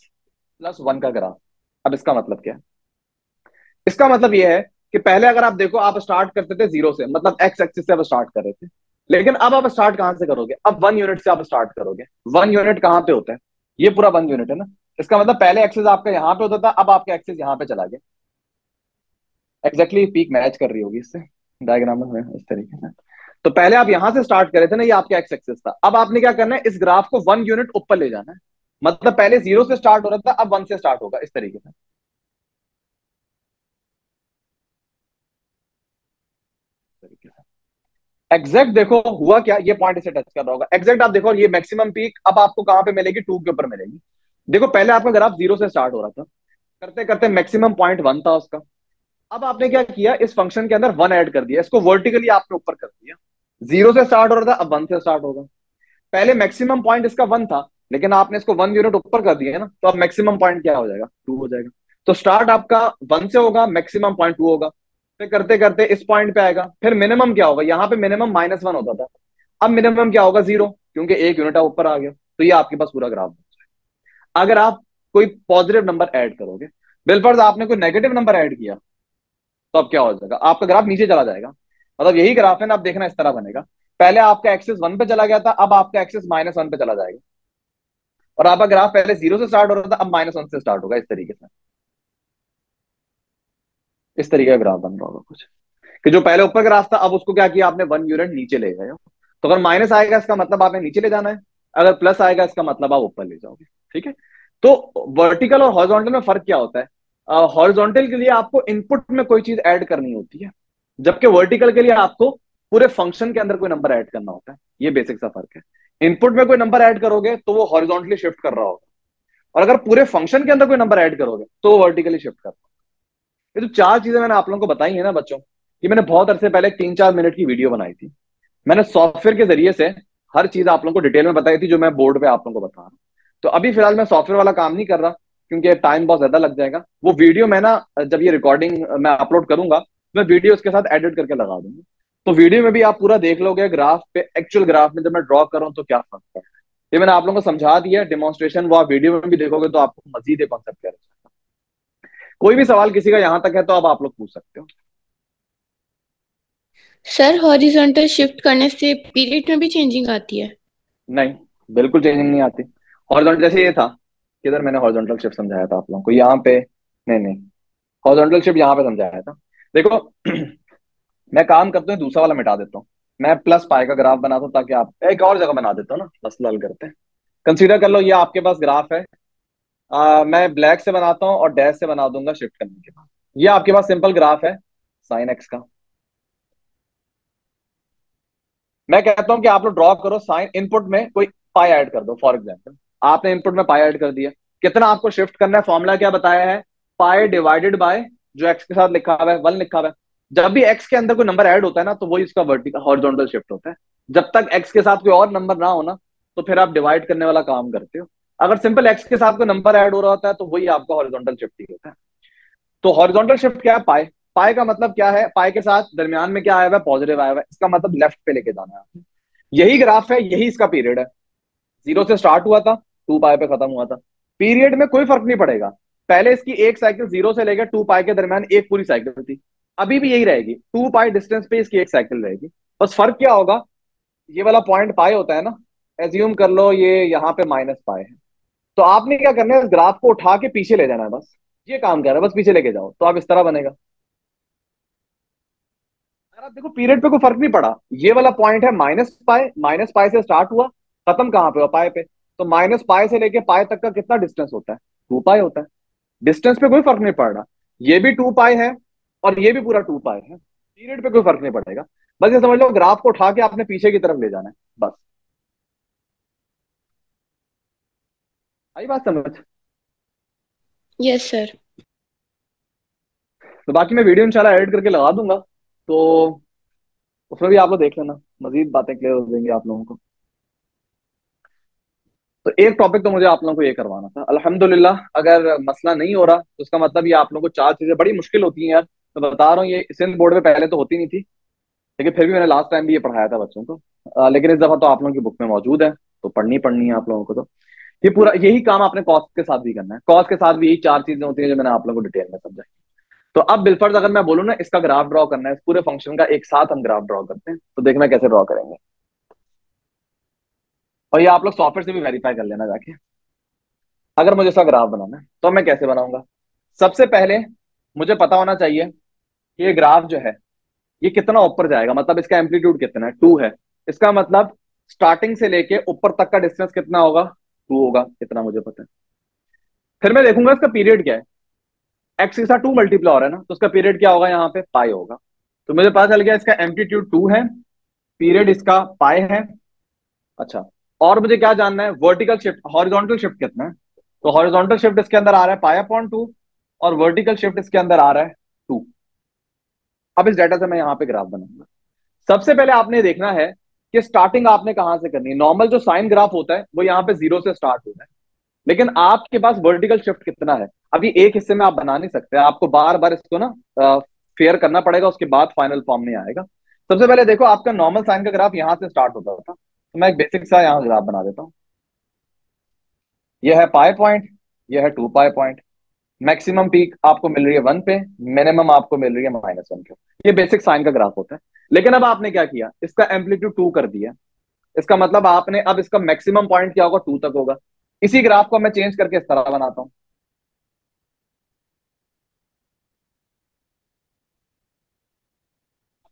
प्लस वन का ग्राफ, अब इसका मतलब क्या है, इसका मतलब यह है कि पहले अगर आप देखो आप स्टार्ट करते थे जीरो से, मतलब एक्स एक्सिस से आप स्टार्ट कर रहे थे, लेकिन अब आप स्टार्ट कहां से करोगे, अब वन यूनिट से आप स्टार्ट करोगे। वन यूनिट कहां पे होता है, ये पूरा वन यूनिट है ना, इसका मतलब पहले एक्सिस आपका यहाँ पे होता था, अब आपका एक्सिस यहाँ पे चला गया। एक्जैक्टली पीक मैच कर रही होगी इससे डायग्राम में इस तरीके से। तो पहले आप यहाँ से स्टार्ट कर रहे थे ना, ये आपका एक्स एक्सिस था। अब आपने क्या करना है, इस ग्राफ को वन यूनिट ऊपर ले जाना है, मतलब पहले जीरो से स्टार्ट हो रहा था, अब वन से स्टार्ट होगा इस तरीके से। एग्जैक्ट देखो हुआ क्या, ये पॉइंट इसे टच कर रहा होगा। एग्जैक्ट आप देखो ये मैक्सिमम पीक अब आपको कहां पे मिलेगी, टू के ऊपर मिलेगी। देखो पहले आपका ग्राफ जीरो से स्टार्ट हो रहा था, करते करते मैक्सिमम पॉइंट वन था उसका। अब आपने क्या किया, इस फंक्शन के अंदर वन ऐड कर दिया, इसको वर्टिकली आपने ऊपर कर दिया। जीरो से स्टार्ट हो रहा था, अब वन से स्टार्ट होगा। पहले मैक्सिमम पॉइंट इसका वन था, लेकिन आपने इसको वन यूनिट ऊपर कर दिया है ना, तो अब मैक्सिमम पॉइंट क्या हो जाएगा, टू हो जाएगा। तो स्टार्ट आपका वन से होगा, मैक्सिमम पॉइंट टू होगा, फिर करते करते इस पॉइंट पे आएगा। फिर मिनिमम क्या होगा, यहाँ पे मिनिमम माइनस वन होता था, अब मिनिमम क्या होगा, जीरो, क्योंकि एक यूनिट आप ऊपर आ गया। तो ये आपके पास पूरा ग्राफ है। अगर आप कोई पॉजिटिव नंबर ऐड करोगे, बिलफर्ज आपने कोई नेगेटिव नंबर ऐड किया, तो अब क्या हो जाएगा, आपका ग्राफ नीचे चला जाएगा। मतलब यही ग्राफ है ना, आप देखना इस तरह बनेगा। पहले आपका एक्सिस वन पे चला गया था, अब आपका एक्सिस माइनस वन पे चला जाएगा, और आपका ग्राफ पहले जीरो से स्टार्ट हो रहा था, अब माइनस वन से स्टार्ट होगा इस तरीके से। इस तरीके का ग्राफ बन रहा होगा कुछ कि जो पहले ऊपर का रास्ता, अब उसको क्या किया आपने, वन यूनिट नीचे ले गए हो। तो अगर माइनस आएगा इसका मतलब आपने नीचे ले जाना है, अगर प्लस आएगा इसका मतलब आप ऊपर ले जाओगे, ठीक है। तो वर्टिकल और हॉरिजॉन्टल में फर्क क्या होता है, हॉरिजॉन्टल के लिए आपको इनपुट में कोई चीज ऐड करनी होती है, जबकि वर्टिकल के लिए आपको पूरे फंक्शन के अंदर कोई नंबर ऐड करना होता है। ये बेसिक सा फर्क है। इनपुट में कोई नंबर ऐड करोगे तो वो हॉरिजॉन्टली शिफ्ट कर रहा होगा, और अगर पूरे फंक्शन के अंदर कोई नंबर ऐड करोगे तो वर्टिकली शिफ्ट कर रहा होगा। ये जो चार चीजें मैंने आप लोगों को बताई है ना बच्चों, ये मैंने बहुत अरसे पहले तीन चार मिनट की वीडियो बनाई थी, मैंने सॉफ्टवेयर के जरिए से हर चीज आप लोगों को डिटेल में बताई थी जो मैं बोर्ड पे आप लोगों को बता रहा हूँ। तो अभी फिलहाल मैं सॉफ्टवेयर वाला काम नहीं कर रहा क्योंकि टाइम बहुत ज्यादा लग जाएगा। वो वीडियो मैं ना जब ये रिकॉर्डिंग मैं अपलोड करूंगा मैं वीडियो उसके साथ एडिट करके लगा दूंगा, तो वीडियो में भी आप पूरा देख लोगे ग्राफ पे, एक्चुअल ग्राफ में जब मैं ड्रॉ कर रहा हूँ तो क्या फर्क पड़ता है। ये मैंने आप लोगों को समझा दिया है, डेमोन्स्ट्रेशन वो आप वीडियो में भी देखोगे तो आपको मजीद ये कॉन्सेप्ट क्या रहेगा। कोई भी सवाल किसी का यहाँ तक है तो अब आप लोग पूछ सकते हो। सर हॉरिजॉन्टल शिफ्ट करने से पीरियड में भी चेंजिंग आती है? नहीं, बिल्कुल चेंजिंग नहीं आती। हॉरिजॉन्टल जैसे ये था, किधर मैंने हॉरिजॉन्टल शिफ्ट समझाया था आप लोगों को, यहाँ पे नहीं नहीं हॉरिजॉन्टल शिफ्ट यहाँ पे समझाया था। देखो मैं काम करता हूँ दूसरा वाला मिटा देता हूँ, मैं प्लस पाई का ग्राफ बनाता हूँ ताकि आप एक और जगह बना देता हूँ ना, मसला हल करते हैं। कंसीडर कर लो ये आपके पास ग्राफ है, आ, मैं ब्लैक से बनाता हूँ और डैश से बना दूंगा शिफ्ट करने के बाद। ये आपके पास सिंपल ग्राफ है साइन एक्स का। मैं कहता हूं कि आप लोग ड्रॉ करो साइन, इनपुट में कोई पाई ऐड कर दो। फॉर एग्जांपल आपने इनपुट में पाई ऐड कर दिया, कितना आपको शिफ्ट करना है, फॉर्मूला क्या बताया है, पाई डिवाइडेड बाय जो एक्स के साथ लिखा हुआ है वन लिखा हुआ है। जब भी एक्स के अंदर कोई नंबर ऐड होता है ना तो वही इसका वर्टिकल हॉरिजॉन्टल शिफ्ट होता है। जब तक एक्स के साथ कोई और नंबर ना हो ना तो फिर आप डिवाइड करने वाला काम करते हो। अगर सिंपल एक्स के साथ कोई नंबर ऐड हो रहा होता है तो वही आपका हॉरिजॉन्टल शिफ्ट ही होता है। तो हॉरिजॉन्टल शिफ्ट क्या है, पाई, पाई का मतलब क्या है, पाई के साथ दरमियान में क्या आया हुआ है, पॉजिटिव आया हुआ है, इसका मतलब लेफ्ट पे लेके जाना है। यही ग्राफ है, यही इसका पीरियड है, जीरो से स्टार्ट हुआ था टू पाई पे खत्म हुआ था। पीरियड में कोई फर्क नहीं पड़ेगा, पहले इसकी एक साइकिल जीरो से लेकर टू पाई के दरमियान एक पूरी साइकिल थी, अभी भी यही रहेगी, टू पाई डिस्टेंस पे इसकी एक साइकिल रहेगी। बस फर्क क्या होगा, ये वाला पॉइंट पाई होता है ना, एज्यूम कर लो ये यहाँ पे माइनस पाई है, तो आपने क्या करना है इस ग्राफ को उठा के पीछे ले जाना है, बस ये काम कर रहा है, बस पीछे लेके जाओ तो आप इस तरह बनेगा। आप देखो पीरियड पे कोई फर्क नहीं पड़ा, ये वाला पॉइंट है माइनस पाई, माइनस पाई से स्टार्ट हुआ, खत्म कहां पे हुआ, पाई पे, तो माइनस पाई से लेके पाई तक का कितना डिस्टेंस होता है, टू पाई होता है, डिस्टेंस पे कोई फर्क नहीं पड़ रहा, ये भी टू पाई है और ये भी पूरा टू पाई है, पीरियड पे कोई फर्क नहीं पड़ेगा। बस ये समझ लो ग्राफ को उठा के आपने पीछे की तरफ ले जाना है, बस। आई बात समझ? Yes sir. तो बाकी मैं वीडियो इंशाल्लाह एडिट करके लगा दूंगा तो उसमें भी आप लोग देख लेना, मजीद बातें क्लियर हो जाएंगी आप लोगों को। तो एक टॉपिक तो मुझे आप लोगों को ये करवाना था। अल्हम्दुलिल्लाह अगर मसला नहीं हो रहा तो उसका मतलब ये आप लोगों को चार चीजें बड़ी मुश्किल होती हैं यार, मैं तो बता रहा हूँ, ये सिंध बोर्ड में पहले तो होती नहीं थी लेकिन फिर भी मैंने लास्ट टाइम भी ये पढ़ाया था बच्चों को, आ, लेकिन इस दफा तो आप लोगों की बुक में मौजूद है तो पढ़नी पढ़नी है आप लोगों को। तो ये पूरा यही काम आपने कॉस्ट के साथ भी करना है, कॉस्ट के साथ भी यही चार चीजें होती हैं जो मैंने आप लोगों को डिटेल में समझाई। तो अब बिलफर्ज अगर मैं बोलूं ना इसका ग्राफ ड्रॉ करना है, इस पूरे फंक्शन का एक साथ हम ग्राफ ड्रॉ करते हैं, तो देखना कैसे ड्रॉ करेंगे। और ये आप लोग सॉफ्टवेयर से भी वेरीफाई कर लेना जाके, अगर मुझे इसका ग्राफ बनाना है तो मैं कैसे बनाऊंगा। सबसे पहले मुझे पता होना चाहिए कि ये ग्राफ जो है ये कितना ऊपर जाएगा, मतलब इसका एम्पलीट्यूड कितना है, टू है, इसका मतलब स्टार्टिंग से लेके ऊपर तक का डिस्टेंस कितना होगा, टू होगा, कितना मुझे पता है। फिर मैं देखूंगा इसका पीरियड क्या है, एक्स के साथ टू मल्टीप्लाई हो रहा है ना तो उसका पीरियड क्या होगा, यहाँ पे पाई होगा। तो मुझे पता चल गया इसका एम्पलीट्यूड टू है, पीरियड इसका पाई है। अच्छा, और मुझे क्या जानना है, वर्टिकल शिफ्ट, हॉरिजॉन्टल शिफ्ट कितना है, तो हॉरिजॉन्टल शिफ्ट इसके अंदर आ रहा है पाई अपॉन टू और वर्टिकल शिफ्ट इसके अंदर आ रहा है टू। अब इस डाटा से मैं यहाँ पे ग्राफ बनाऊंगा। सबसे पहले आपने देखना है कि स्टार्टिंग आपने कहाँ से करनी है। नॉर्मल जो साइन ग्राफ होता है वो यहाँ पे जीरो से स्टार्ट होता है, लेकिन आपके पास वर्टिकल शिफ्ट कितना है, अभी एक हिस्से में आप बना नहीं सकते, आपको बार बार इसको ना फेयर करना पड़ेगा, उसके बाद फाइनल फॉर्म नहीं आएगा। सबसे पहले देखो आपका नॉर्मल साइन का ग्राफ यहाँ से स्टार्ट होता था, तो मैं एक बेसिक सा यहाँ ग्राफ बना देता हूँ। यह है पाई पॉइंट, यह है two pi point, maximum peak आपको मिल रही है वन पे, मिनिमम आपको मिल रही है माइनस वन पे। यह बेसिक साइन का ग्राफ होता है, लेकिन अब आपने क्या किया, इसका एम्पलीट्यूड टू कर दिया, इसका मतलब आपने अब इसका मैक्सिमम पॉइंट क्या होगा, टू तक होगा। इसी ग्राफ को मैं चेंज करके इस तरह बनाता हूं।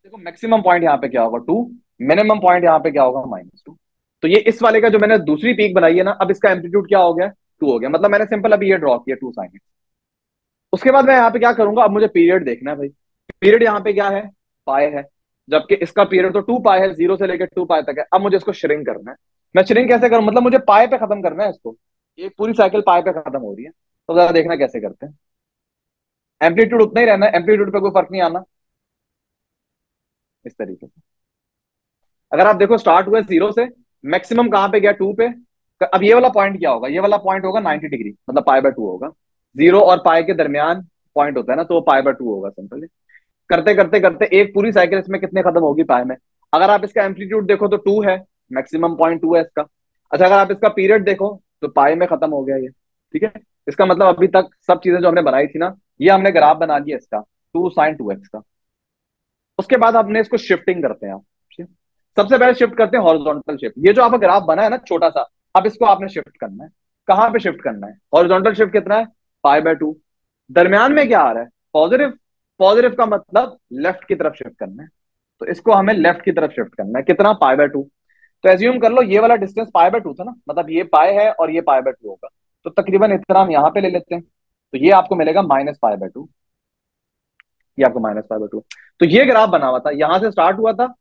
देखो मैक्सिमम पॉइंट यहाँ पे क्या होगा, टू, मिनिमम पॉइंट यहाँ पे क्या होगा, माइनस टू। तो ये इस वाले का जो मैंने दूसरी पीक बनाई है ना, अब इसका एम्पलीट्यूड क्या हो गया, टू हो गया, मतलब मैंने सिंपल अभी ये ड्रॉ किया टू साइन। उसके बाद मैं यहाँ पे क्या करूंगा, अब मुझे पीरियड देखना है भाई, पीरियड यहाँ पे क्या है, पाई है, जबकि इसका पीरियड तो टू पाई है, जीरो से लेकर टू पाई तक है। अब मुझे इसको श्रिंक करना है, मैं श्रिंक कैसे करूं, मतलब मुझे पाई पे खत्म करना है इसको, एक पूरी साइकिल पाई पे खत्म हो रही है, तो जरा देखना कैसे करते हैं। एम्पलीट्यूड उतना ही रहना है, एम्पलीट्यूड पे कोई फर्क नहीं आना, इस तरीके से। अगर आप देखो स्टार्ट हुआ जीरो से, मैक्सिमम कहां पे गया, टू पे। अब ये वाला पॉइंट क्या होगा, ये वाला पॉइंट होगा नाइन्टी डिग्री, मतलब पाई बाय टू होगा। जीरो और पाई के दरमियान पॉइंट होता है ना, तो पाई बाय टू होगा सिंपली। करते करते करते एक पूरी साइकिल इसमें कितने खत्म होगी, पाई में। अगर आप इसका एम्पलीट्यूड देखो तो टू है, मैक्सिमम पॉइंट टू है इसका। अच्छा, अगर आप इसका पीरियड देखो तो पाई में खत्म हो गया ये, ठीक है। इसका मतलब अभी तक सब चीजें जो हमने बनाई थी ना, ये हमने ग्राफ बना दिया इसका टू साइन टू एक्स का। उसके बाद हमने इसको शिफ्टिंग करते हैं। सबसे पहले शिफ्ट करते हैं हॉरिजॉन्टल शिफ्ट। ये जो आपका ग्राफ बना है ना छोटा सा, अब इसको आपने शिफ्ट करना है। कहाँ पे शिफ्ट करना है? हॉरिजॉन्टल शिफ्ट कितना है, पाई बाय टू। दरम्यान में क्या आ रहा है, पॉजिटिव। पॉजिटिव का मतलब लेफ्ट की तरफ शिफ्ट करना है, तो इसको हमें लेफ्ट की तरफ शिफ्ट करना है। कितना, पाई बाय टू। तो एज्यूम कर लो ये वाला डिस्टेंस पाई बाय टू था ना, मतलब ये पाई है और ये पाई बाय टू होगा। तो तकरीबन इतना हम यहाँ पे ले लेते हैं, तो ये आपको मिलेगा माइनस पाई बाय टू। ये आपको माइनस पाई बाय टू। तो ये ग्राफ बना हुआ था, यहाँ से स्टार्ट हुआ था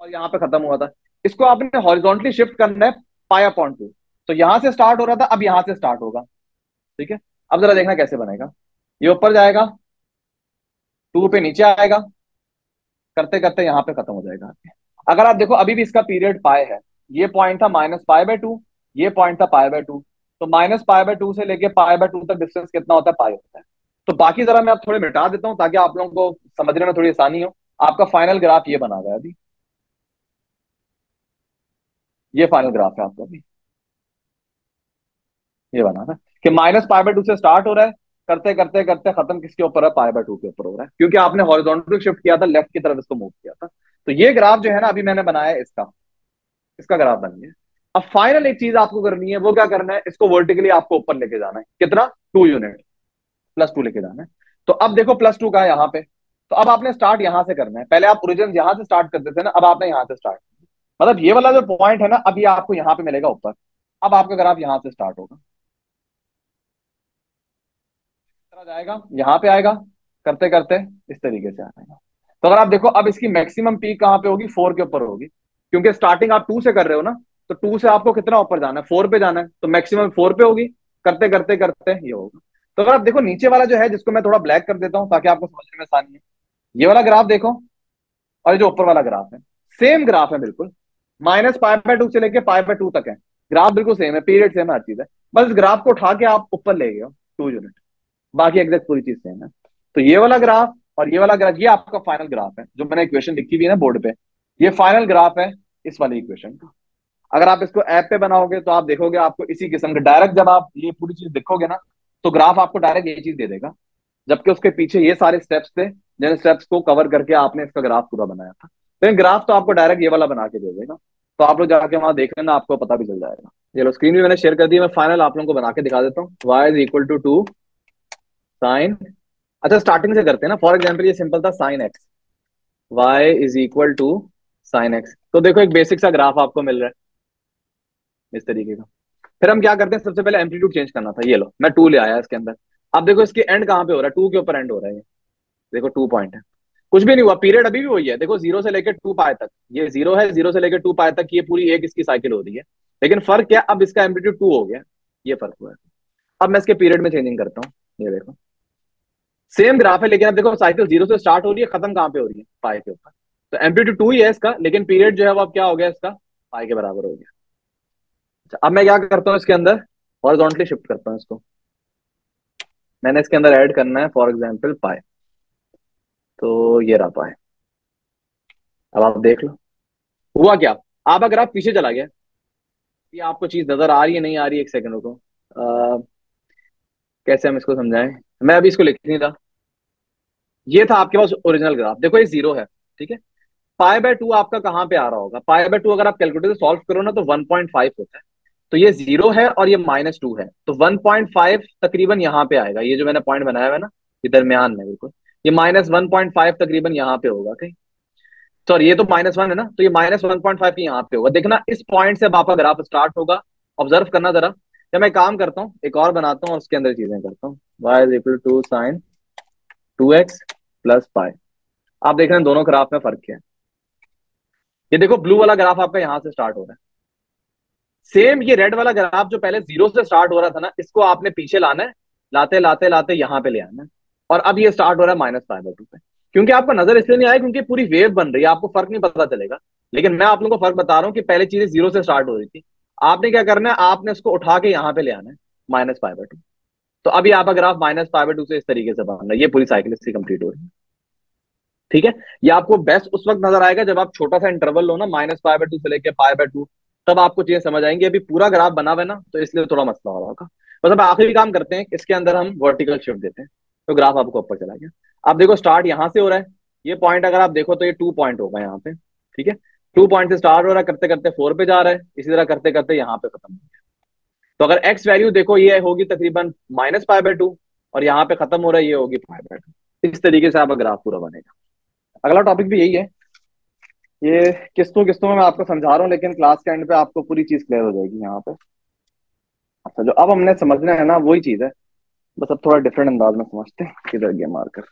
और यहाँ पे खत्म हुआ था। इसको आपने हॉरिजॉन्टली शिफ्ट करना है पाई अपॉन टू। तो यहाँ से स्टार्ट हो रहा था, अब यहाँ से स्टार्ट होगा, ठीक है। अब जरा देखना कैसे बनेगा। ये ऊपर जाएगा, टू पे नीचे आएगा, करते करते यहाँ पे खत्म हो जाएगा। अगर आप देखो अभी भी इसका पीरियड पाई है। ये पॉइंट था माइनस पाई बाय टू, ये पॉइंट था पाई बाय टू। तो माइनस पाई बाय टू से लेके पाई बाय टू तक डिस्टेंस कितना होता है, पाई होता है। तो बाकी जरा मैं अब थोड़े मिटा देता हूँ ताकि आप लोगों को समझने में थोड़ी आसानी हो। आपका फाइनल ग्राफ ये बना हुआ है अभी, ये फाइनल ग्राफ है आपका भी, ये बना था कि माइनस पाई बाय टू से स्टार्ट हो रहा है, करते करते करते खत्म किसके ऊपर है, पाई बाय टू के ऊपर हो रहा है, क्योंकि आपने हॉरिजॉन्टल शिफ्ट किया था, लेफ्ट की तरफ इसको मूव किया था। तो ये ग्राफ जो है ना अभी मैंने बनाया है, इसका इसका ग्राफ बन गया। अब फाइनल एक चीज आपको करनी है, वो क्या करना है, इसको वर्टिकली आपको ऊपर लेके जाना है। कितना, टू यूनिट, प्लस टू लेके जाना है। तो अब देखो प्लस टू का है यहाँ पे, तो अब आपने स्टार्ट यहाँ से करना है। पहले आप ओरिजिन यहाँ से स्टार्ट करते थे ना, अब आपने यहाँ से स्टार्ट, मतलब ये वाला जो पॉइंट है ना, अब ये आपको यहाँ पे मिलेगा ऊपर। अब आपका ग्राफ यहाँ से स्टार्ट होगा, जाएगा यहाँ पे आएगा, करते करते इस तरीके से आएगा। तो अगर आप देखो अब इसकी मैक्सिमम पीक कहाँ पे होगी, फोर के ऊपर होगी, क्योंकि स्टार्टिंग आप टू से कर रहे हो ना, तो टू से आपको कितना ऊपर जाना है, फोर पे जाना है, तो मैक्सिमम फोर पे होगी। करते करते करते ये होगा। तो अगर आप देखो नीचे वाला जो है, जिसको मैं थोड़ा ब्लैक कर देता हूँ ताकि आपको समझने में आसानी है, ये वाला ग्राफ देखो और ये जो ऊपर वाला ग्राफ है, सेम ग्राफ है बिल्कुल। माइनस पाई बाय टू से लेके पाई बाय टू तक है, ग्राफ बिल्कुल सेम है, पीरियड सेम है, हर चीज है। बस इस ग्राफ को उठा के आप ऊपर ले गए हो टू यूनिट, बाकी एग्जैक्ट पूरी चीज सेम है। तो ये वाला ग्राफ और ये वाला ग्राफ, ये आपका फाइनल ग्राफ है जो मैंने इक्वेशन लिखी हुई है ना बोर्ड पे, ये फाइनल ग्राफ है इस वाले इक्वेशन का। अगर आप इसको ऐप पे बनाओगे तो आप देखोगे आपको इसी किस्म के डायरेक्ट, जब आप ये पूरी चीज देखोगे ना तो ग्राफ आपको डायरेक्ट ये चीज दे देगा, जबकि उसके पीछे ये सारे स्टेप्स थे जिन स्टेप्स को कवर करके आपने इसका ग्राफ पूरा बनाया था। लेकिन ग्राफ तो आपको डायरेक्ट ये वाला बना के दे देगा, तो आप लोग जाके वहां देख लेना, आपको पता भी चल जाएगा। चलो स्क्रीन भी मैंने शेयर कर दी, मैं फाइनल आप लोगों को बना के दिखा देता हूँ। Y is equal to two sine, अच्छा स्टार्टिंग से करते हैं ना। फॉर एग्जाम्पल ये सिंपल था, sine x, y is equal to sine x. तो देखो एक बेसिक सा ग्राफ आपको मिल रहा है इस तरीके का। फिर हम क्या करते हैं, सबसे पहले एम्पलीट्यूड चेंज करना था। ये लो मैं टू ले आया इसके अंदर। अब देखो इसके एंड कहाँ पे हो रहा है, टू के ऊपर एंड हो रहा है। ये देखो टू पॉइंट है, कुछ भी नहीं हुआ, पीरियड अभी भी वही है। देखो जीरो से लेकर टू पाए तक ये जीरो है, जीरो से लेकर टू पाए तक ये पूरी एक इसकी साइकिल हो रही है। लेकिन फर्क क्या, अब इसका एम्पलीट्यूड टू हो गया, ये फर्क हुआ है। अब मैं इसके पीरियड में चेंजिंग करता हूँ। ये देखो सेम ग्राफ है, लेकिन अब देखो साइकिल जीरो से स्टार्ट हो रही है, खत्म कहाँ पे हो रही है, पाई के ऊपर। तो एम्पलीट्यूड टू ही है इसका, लेकिन पीरियड जो है वो अब क्या हो गया, इसका पाई के बराबर हो गया। अच्छा अब मैं क्या करता हूँ, इसके अंदर हॉरिजॉन्टली शिफ्ट करता हूँ इसको। मैंने इसके अंदर ऐड करना है फॉर एग्जाम्पल पाई, तो ये रहा पाई। अब आप देख लो हुआ क्या, आप अगर आप पीछे चला गया, ये आपको चीज नजर आ रही है, नहीं आ रही है, एक सेकेंड रुको, कैसे हम इसको समझाएं, मैं अभी इसको लिख नहीं था। ये था आपके पास ओरिजिनल ग्राफ, देखो ये जीरो है, ठीक है। पाई बाय टू आपका कहाँ पे आ रहा होगा, पाई बाय टू अगर आप कैलकुलेटर से सॉल्व करो ना तो वन पॉइंट फाइव होता है। तो ये जीरो है और ये माइनस टू है, तो वन पॉइंट फाइव तकरीबन यहाँ पे आएगा। ये जो मैंने पॉइंट बनाया हुआ है ना, ये दरमियान में बिल्कुल, ये माइनस वन पॉइंट फाइव तकरीबन यहाँ पे होगा कहीं, सॉरी ये तो माइनस वन है ना, तो ये माइनस वन पॉइंट फाइव यहाँ पे होगा। देखना इस पॉइंट से अब आपका ग्राफ स्टार्ट होगा, ऑब्जर्व करना जरा। जब मैं काम करता हूँ, एक और बनाता हूँ और उसके अंदर चीजें करता हूँ। y is equal to sine two x plus pi. आप देख रहे हैं दोनों ग्राफ में फर्क क्या है। ये देखो ब्लू वाला ग्राफ आपका यहाँ से स्टार्ट हो रहा है, सेम ये रेड वाला ग्राफ जो पहले जीरो से स्टार्ट हो रहा था ना, इसको आपने पीछे लाना है, लाते लाते लाते यहाँ पे ले आना है, और अब ये स्टार्ट हो रहा है माइनस पाई बाय टू पे। क्योंकि आपका नजर इसलिए नहीं आया क्योंकि पूरी वेव बन रही है, आपको फर्क नहीं पता चलेगा। लेकिन मैं आप लोगों को फर्क बता रहा हूँ कि पहले चीजें जीरो से स्टार्ट हो रही थी, आपने क्या करना है, आपने उसको उठा के यहाँ पे ले आना है माइनस पाई बाय टू। तो अभी आपका graph minus pi by two से इस तरीके से बन रहा है, ये पूरी साइकिल इसकी कंप्लीट हो रही है। ठीक है, ये आपको बेस्ट उस वक्त नजर आएगा जब आप छोटा सा इंटरवल लो ना माइनस पाई बाय टू से लेके पाई बाय टू, तब आपको चीजें समझ आएंगी। अभी पूरा ग्राफ बना हुआ है ना, तो इसलिए थोड़ा मसला हो रहा होगा। बस अब आखिरी काम करते हैं, इसके अंदर हम वर्टिकल शिफ्ट देते हैं तो ग्राफ आपको ऊपर चला गया। आप देखो स्टार्ट यहाँ से हो रहा है, ये पॉइंट अगर आप देखो तो ये टू पॉइंट होगा यहाँ पे। ठीक है, टू पॉइंट से स्टार्ट हो रहा है, करते करते फोर पे जा रहा है, इसी तरह करते करते यहाँ पे खत्म हो गया। तो अगर एक्स वैल्यू देखो ये होगी तकरीबन माइनस पाई बाय टू और यहाँ पे खत्म हो रहा है ये होगी पाई बाय टू। इस तरीके से आपका ग्राफ पूरा बनेगा। अगला टॉपिक भी यही है, ये किस्तों किस्तों में मैं आपको समझा रहा हूँ, लेकिन क्लास के एंड पे आपको पूरी चीज क्लियर हो जाएगी यहाँ पे। अच्छा, जो अब हमने समझना है ना वही चीज है, बस अब थोड़ा डिफरेंट अंदाज में समझते हैं। किधर गया मार्कर?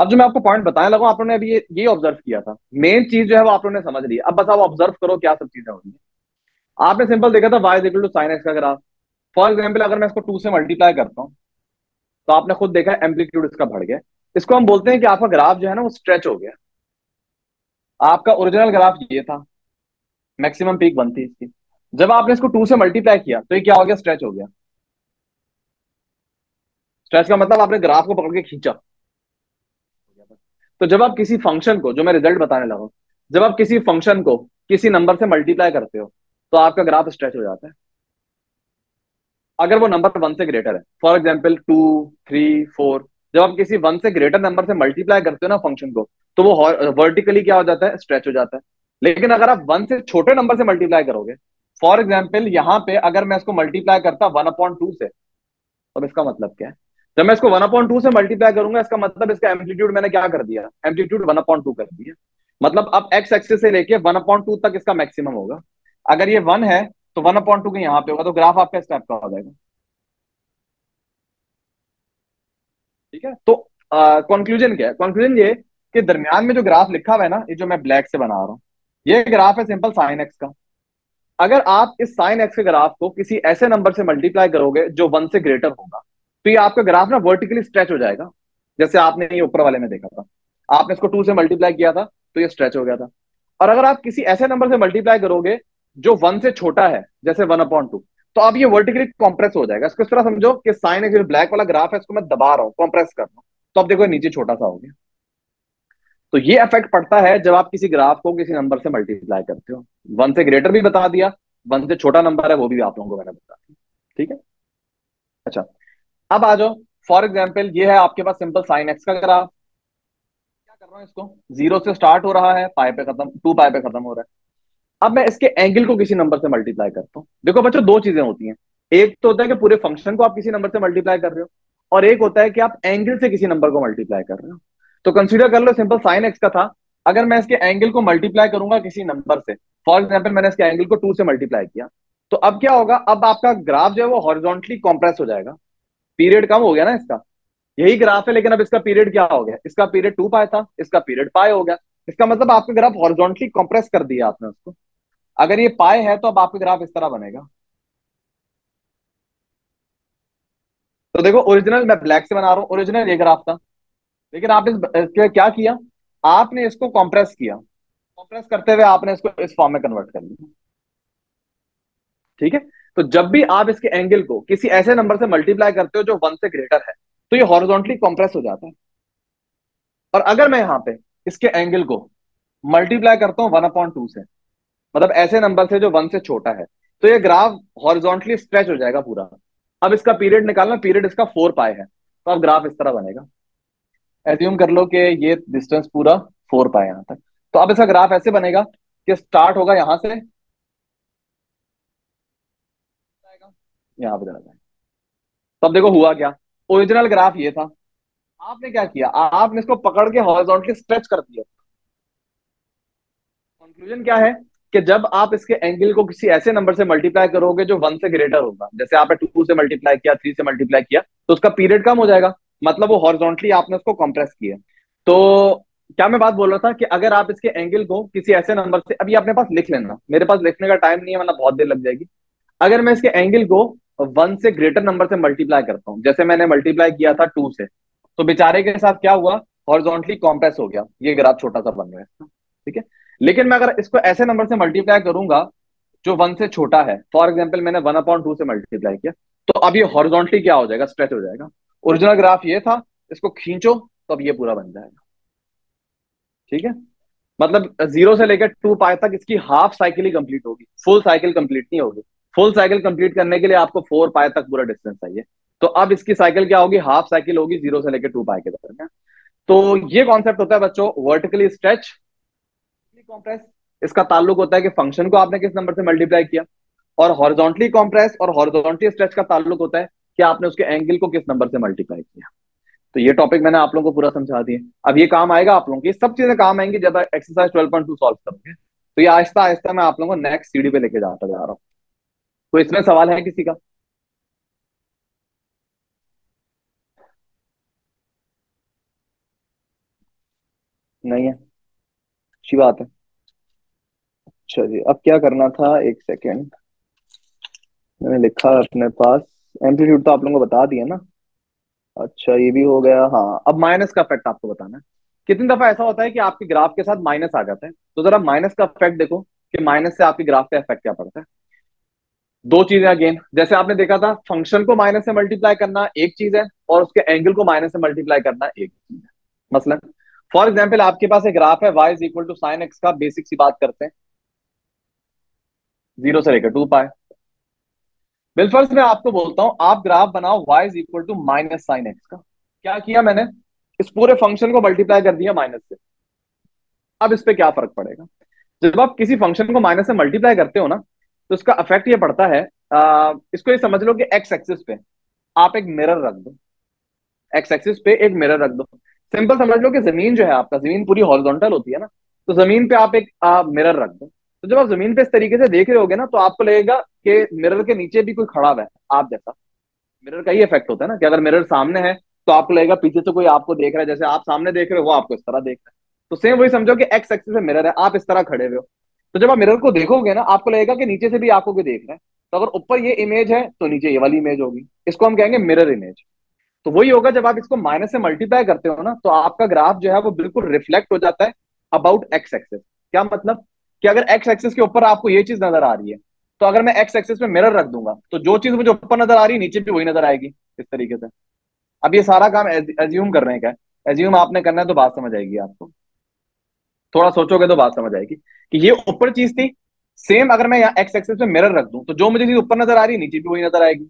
अब जो मैं आपको पॉइंट बताने लगा, आप लोगों ने अभी ये ये ऑब्जर्व किया था, मेन चीज जो है वो आप लोगों ने समझ ली। अब बस आप ऑब्जर्व करो क्या सब चीजें हो रही है। आपने सिंपल देखा था y equal to sine x का ग्राफ। फॉर एग्जाम्पल अगर मैं इसको टू से मल्टीप्लाई करता हूँ तो आपने खुद देखा एम्पलीट्यूड इसका बढ़ गया। इसको हम बोलते हैं कि आपका ग्राफ जो है ना वो स्ट्रेच हो गया। आपका ओरिजिनल ग्राफ ये था, मैक्सिमम पीक वन थी इसकी, जब आपने इसको टू से मल्टीप्लाई किया तो ये क्या हो गया, स्ट्रेच हो गया। स्ट्रेच का मतलब आपने ग्राफ को पकड़ के खींचा। तो जब आप किसी फंक्शन को, जो मैं रिजल्ट बताने लगा, जब आप किसी फंक्शन को किसी नंबर से मल्टीप्लाई करते हो तो आपका ग्राफ स्ट्रेच हो जाता है अगर वो नंबर वन से ग्रेटर है। For example two three four, जब आप किसी वन से ग्रेटर नंबर से मल्टीप्लाई करते हो ना फंक्शन को, तो वो वर्टिकली क्या हो जाता है, स्ट्रेच हो जाता है। लेकिन अगर आप वन से छोटे नंबर से मल्टीप्लाई करोगे, फॉर एग्जाम्पल यहाँ पे अगर मैं इसको मल्टीप्लाई करता वन अपॉइंट टू से, अब इसका मतलब क्या है, जब मैं इसको वन अपॉइंट टू से मल्टीप्लाई करूंगा इसका मतलब इसका एम्पलीट्यूड मैंने क्या कर दिया, एम्पलीट्यूड वन अपॉइंट टू कर दिया। मतलब अब एक्स एक्सिस से लेके वन अपॉइंट टू तक इसका मैक्सिमम होगा। अगर ये वन है तो वन अपॉइंट टू के यहाँ पे होगा, तो ग्राफ आपका स्टेप का हो जाएगा। ठीक है, तो कंक्लूजन क्या है? कंक्लूजन ये कि दरमियान में जो ग्राफ लिखा हुआ है ना, ये जो मैं ब्लैक से बना रहा हूँ, ये ग्राफ है सिंपल साइन एक्स का। अगर आप इस साइन एक्स के ग्राफ को किसी ऐसे नंबर से मल्टीप्लाई करोगे जो वन से ग्रेटर होगा, तो ये आपका ग्राफ ना वर्टिकली स्ट्रेच हो जाएगा। जैसे आपने ये ऊपर वाले में देखा था, आपने इसको टू से मल्टीप्लाई किया था तो ये स्ट्रेच हो गया था। और अगर आप किसी ऐसे नंबर से मल्टीप्लाई करोगे जो वन से छोटा है, जैसे वन अपॉइंट टू, तो अब ये वर्टिकली कॉम्प्रेस हो जाएगा। इसको इस तरह समझो कि साइन एक्स ब्लैक वाला ग्राफ है, इसको मैं दबा रहा हूँ, कॉम्प्रेस कर रहा हूँ, तो आप देखो नीचे छोटा सा हो गया। तो ये इफेक्ट पड़ता है जब आप किसी ग्राफ को किसी नंबर से मल्टीप्लाई करते हो। वन से ग्रेटर भी बता दिया, वन से छोटा नंबर है वो भी आप लोगों को मैंने बता दिया। ठीक है, अच्छा अब आ जाओ, फॉर एग्जाम्पल ये है आपके पास सिंपल साइन एक्स का ग्राफ। क्या कर रहा हूँ, इसको जीरो से स्टार्ट हो रहा है, पाई पे खत्म, टू पाई पे खत्म हो रहा है। अब मैं इसके एंगल को किसी नंबर से मल्टीप्लाई करता हूँ। देखो बच्चों, दो चीजें होती हैं, एक तो होता है कि पूरे फंक्शन को आप किसी नंबर से मल्टीप्लाई कर रहे हो, और एक होता है कि आप एंगल से किसी नंबर को मल्टीप्लाई कर रहे हो। तो कंसीडर कर लो सिंपल साइन एक्स का था, अगर मैं इसके एंगल को मल्टीप्लाई करूंगा किसी नंबर से, फॉर एग्जाम्पल मैंने इसके एंगल को टू से मल्टीप्लाई किया, तो अब क्या होगा, अब आपका ग्राफ जो है वो हॉरिजॉन्टली कॉम्प्रेस हो जाएगा। पीरियड कम हो गया ना इसका, यही ग्राफ है लेकिन अब इसका पीरियड क्या हो गया, इसका पीरियड टू पाई था, इसका पीरियड पाई हो गया। इसका मतलब आपका ग्राफ हॉरिजॉन्टली कॉम्प्रेस कर दिया आपने उसको। अगर ये पाई है तो अब आपका ग्राफ इस तरह बनेगा। तो देखो ओरिजिनल मैं ब्लैक से बना रहा हूँ, ओरिजिनल ये ग्राफ था, लेकिन आपने क्या किया, आपने इसको कॉम्प्रेस किया, कॉम्प्रेस करते हुए आपने इसको इस फॉर्म में कन्वर्ट कर लिया। ठीक है, तो जब भी आप इसके एंगल को किसी ऐसे नंबर से मल्टीप्लाई करते हो जो वन से ग्रेटर है, तो ये हॉरिजॉन्टली कॉम्प्रेस हो जाता है। और अगर मैं यहाँ पे इसके एंगल को मल्टीप्लाई करता हूँ वन अपॉइंट टू से, मतलब ऐसे नंबर से जो वन से छोटा है, तो ये ग्राफ हॉरिजॉन्टली स्ट्रेच हो जाएगा पूरा। अब इसका पीरियड निकालना, पीरियड इसका फोर पाई है, तो अब ग्राफ इस तरह बनेगा। एज्यूम कर लो कि ये डिस्टेंस पूरा फोर पाए यहाँ तक। तो अब इसका ग्राफ ऐसे बनेगा कि स्टार्ट होगा यहाँ से, यहाँ पे चला जाएगा। तो अब देखो हुआ क्या, ओरिजिनल ग्राफ ये था, आपने क्या किया, आपने इसको पकड़ के हॉरिजॉन्टली स्ट्रेच कर दिया। कंक्लूजन क्या है कि जब आप इसके एंगल को किसी ऐसे नंबर से मल्टीप्लाई करोगे जो वन से ग्रेटर होगा, जैसे आपने टू से मल्टीप्लाई किया, थ्री से मल्टीप्लाई किया, तो उसका पीरियड कम हो जाएगा, मतलब वो हॉरिजॉन्टली आपने उसको कंप्रेस किया। तो क्या मैं बात बोल रहा था कि अगर आप इसके एंगल को किसी ऐसे नंबर से, अभी अपने पास लिख लेना, मेरे पास लिखने का टाइम नहीं है वरना बहुत देर लग जाएगी। अगर मैं इसके एंगल को वन से ग्रेटर नंबर से मल्टीप्लाई करता हूँ, जैसे मैंने मल्टीप्लाई किया था टू से, तो बेचारे के साथ क्या हुआ, हॉरिजॉन्टली कॉम्प्रेस हो गया, ये ग्राफ छोटा सा बन गया, ठीक है। लेकिन मैं अगर इसको ऐसे नंबर से मल्टीप्लाई करूंगा जो वन से छोटा है, फॉर एग्जाम्पल मैंने वन अपॉइंट टू से मल्टीप्लाई किया, तो अब ये हॉरिजॉन्टली क्या हो जाएगा, स्ट्रेच हो जाएगा। ओरिजिनल ग्राफ ये था, इसको खींचो तो अब ये पूरा बन जाएगा, ठीक है। मतलब जीरो से लेकर टू पाई तक इसकी हाफ साइकिल ही कंप्लीट होगी, फुल साइकिल कंप्लीट नहीं होगी। फुल साइकिल कंप्लीट करने के लिए आपको फोर पाई तक पूरा डिस्टेंस चाहिए, तो अब इसकी साइकिल क्या होगी, हाफ साइकिल होगी जीरो से लेकर टू पाई के तक। तो ये कॉन्सेप्ट होता है बच्चों वर्टिकली स्ट्रेच कॉम्प्रेस। इसका ताल्लुक होता है कि फंक्शन को आपने किस नंबर से मल्टीप्लाई किया, और हॉरिजॉन्टली कॉम्प्रेस और हॉरिजॉन्टली स्ट्रेच का ताल्लुक होता है कि आपने उसके एंगल को किस नंबर से मल्टीप्लाई किया। तो ये टॉपिक मैंने आप लोगों को पूरा समझा दिया, अब ये काम आएगा आप लोगों की, सब चीजें काम आएंगी जब exercise twelve point two solve करोगे। तो ये आहिस्ता आहिस्ता मैं आप लोगों को नेक्स्ट सीढ़ी पे लेके जाता जा रहा हूँ। तो इसमें सवाल है किसी का? नहीं है, अच्छी बात है। अच्छा जी, अब क्या करना था, एक सेकेंड, मैंने लिखा अपने पास एम्पलीट्यूड तो आप लोगों को बता दिया ना, अच्छा ये भी हो गया। हाँ, अब माइनस का इफेक्ट आपको बताना है। कितनी दफा ऐसा होता है कि आपके ग्राफ के साथ माइनस आ जाता है, तो जरा माइनस का इफेक्ट देखो कि माइनस से आपके ग्राफ पे इफेक्ट क्या पड़ता है। दो चीजें अगेन, जैसे आपने देखा था फंक्शन को माइनस से मल्टीप्लाई करना एक चीज है और उसके एंगल को माइनस से मल्टीप्लाई करना एक चीज है। मसलन फॉर एग्जाम्पल आपके पास एक ग्राफ है y is equal to sine x का, बेसिक सी बात करते हैं, जीरो से लेकर टू पाए। बिलफर्स मैं आपको बोलता हूं आप ग्राफ बनाओ y is equal to minus sine x का। क्या किया मैंने, इस पूरे फंक्शन को मल्टीप्लाई कर दिया माइनस से। अब इस पे क्या फर्क पड़ेगा, जब आप किसी फंक्शन को माइनस से मल्टीप्लाई करते हो ना, तो इसका इफेक्ट ये पड़ता है, आ, इसको ये समझ लो कि एक्स एक्सिस पे आप एक मिरर रख दो, एक्स एक्सिस पे एक मिरर रख दो। सिंपल समझ लो कि जमीन जो है आपका, जमीन पूरी हॉरिजॉन्टल होती है ना, तो जमीन पे आप एक मिरर रख दो। तो जब आप जमीन पे इस तरीके से देख रहे होगे ना, तो आपको लगेगा कि मिरर के नीचे भी कोई खड़ा हुआ है आप जैसा। मिरर का ही इफेक्ट होता है ना कि अगर मिरर सामने है तो आपको लगेगा पीछे से कोई आपको देख रहा है, जैसे आप सामने देख रहे हो वो आपको इस तरह देख रहा है। तो सेम वही समझो कि एक्स एक्सिस पे मिरर है, आप इस तरह खड़े हुए हो, तो जब आप मिरर को देखोगे ना आपको लगेगा कि नीचे से भी आपको कोई देख रहा है। तो अगर ऊपर ये इमेज है तो नीचे ये वाली इमेज होगी, इसको हम कहेंगे मिरर इमेज। तो वही होगा जब आप इसको माइनस से मल्टीप्लाई करते हो ना, तो आपका ग्राफ जो है वो बिल्कुल रिफ्लेक्ट हो जाता है अबाउट एक्स एक्सिस। क्या मतलब कि अगर एक्स एक्सिस के ऊपर आपको ये चीज नजर आ रही है, तो अगर मैं एक्स एक्सिस पे मिरर रख दूंगा तो जो चीज मुझे ऊपर नजर आ रही है नीचे भी वही नजर आएगी, इस तरीके से। अब ये सारा काम एज्यूम कर रहे हैं, क्या एज्यूम आपने करना है तो बात समझ आएगी आपको, थोड़ा सोचोगे तो बात समझ आएगी कि ये ऊपर चीज थी। सेम अगर मैं यहाँ एक्स एक्सिस पे मिरर रख दूं तो जो मुझे चीज ऊपर नजर आ रही है नीचे भी वही नजर आएगी,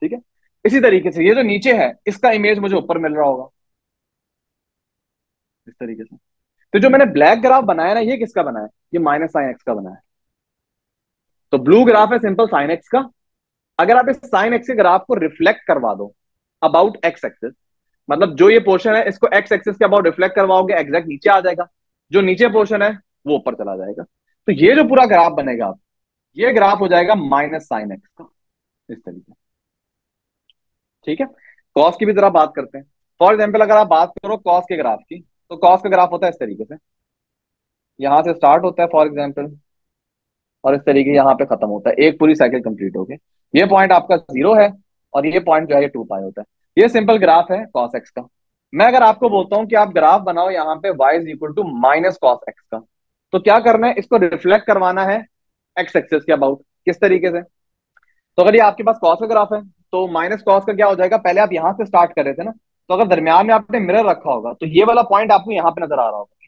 ठीक है। इसी तरीके से ये जो नीचे है इसका इमेज मुझे ऊपर मिल रहा होगा, इस तरीके से। तो जो मैंने ब्लैक ग्राफ बनाया ना, ये किसका बनाया, ये माइनस साइन एक्स का बनाया। तो ब्लू ग्राफ है सिंपल साइन एक्स का। अगर आप इस साइन एक्स के ग्राफ को रिफ्लेक्ट करवा दो अबाउट एक्स एक्सिस, मतलब जो ये पोर्शन है इसको एक्स एक्सिस के अबाउट रिफ्लेक्ट करवाओगे, एग्जैक्ट नीचे आ जाएगा, जो नीचे पोर्शन है वो ऊपर चला जाएगा। तो ये जो पूरा ग्राफ बनेगा आप, ये ग्राफ हो जाएगा माइनस साइन एक्स का, इस तरीके, ठीक है। कॉस की भी जरा बात करते हैं। फॉर एग्जाम्पल अगर आप बात करो कॉस के ग्राफ की, तो कॉस का ग्राफ होता है इस तरीके से, यहां से स्टार्ट होता है फॉर एग्जांपल और इस तरीके यहां पे खत्म होता है, एक पूरी साइकिल कंप्लीट हो गई। ये पॉइंट आपका जीरो है और ये पॉइंट जो है ये टू पाई होता है। ये सिंपल ग्राफ है कॉस एक्स का। मैं अगर आपको बोलता हूं कि आप ग्राफ बनाओ यहाँ पे y is equal to minus cos x का, तो क्या करना है, इसको रिफ्लेक्ट करवाना है एक्स एक्सेस के अबाउट, किस तरीके से। तो अगर ये आपके पास कॉस का ग्राफ है तो माइनस कॉस का क्या हो जाएगा, पहले आप यहाँ से स्टार्ट कर रहे थे ना, तो अगर दरमियान में आपने मिरर रखा होगा तो ये वाला पॉइंट आपको यहाँ पे नजर आ रहा होगा,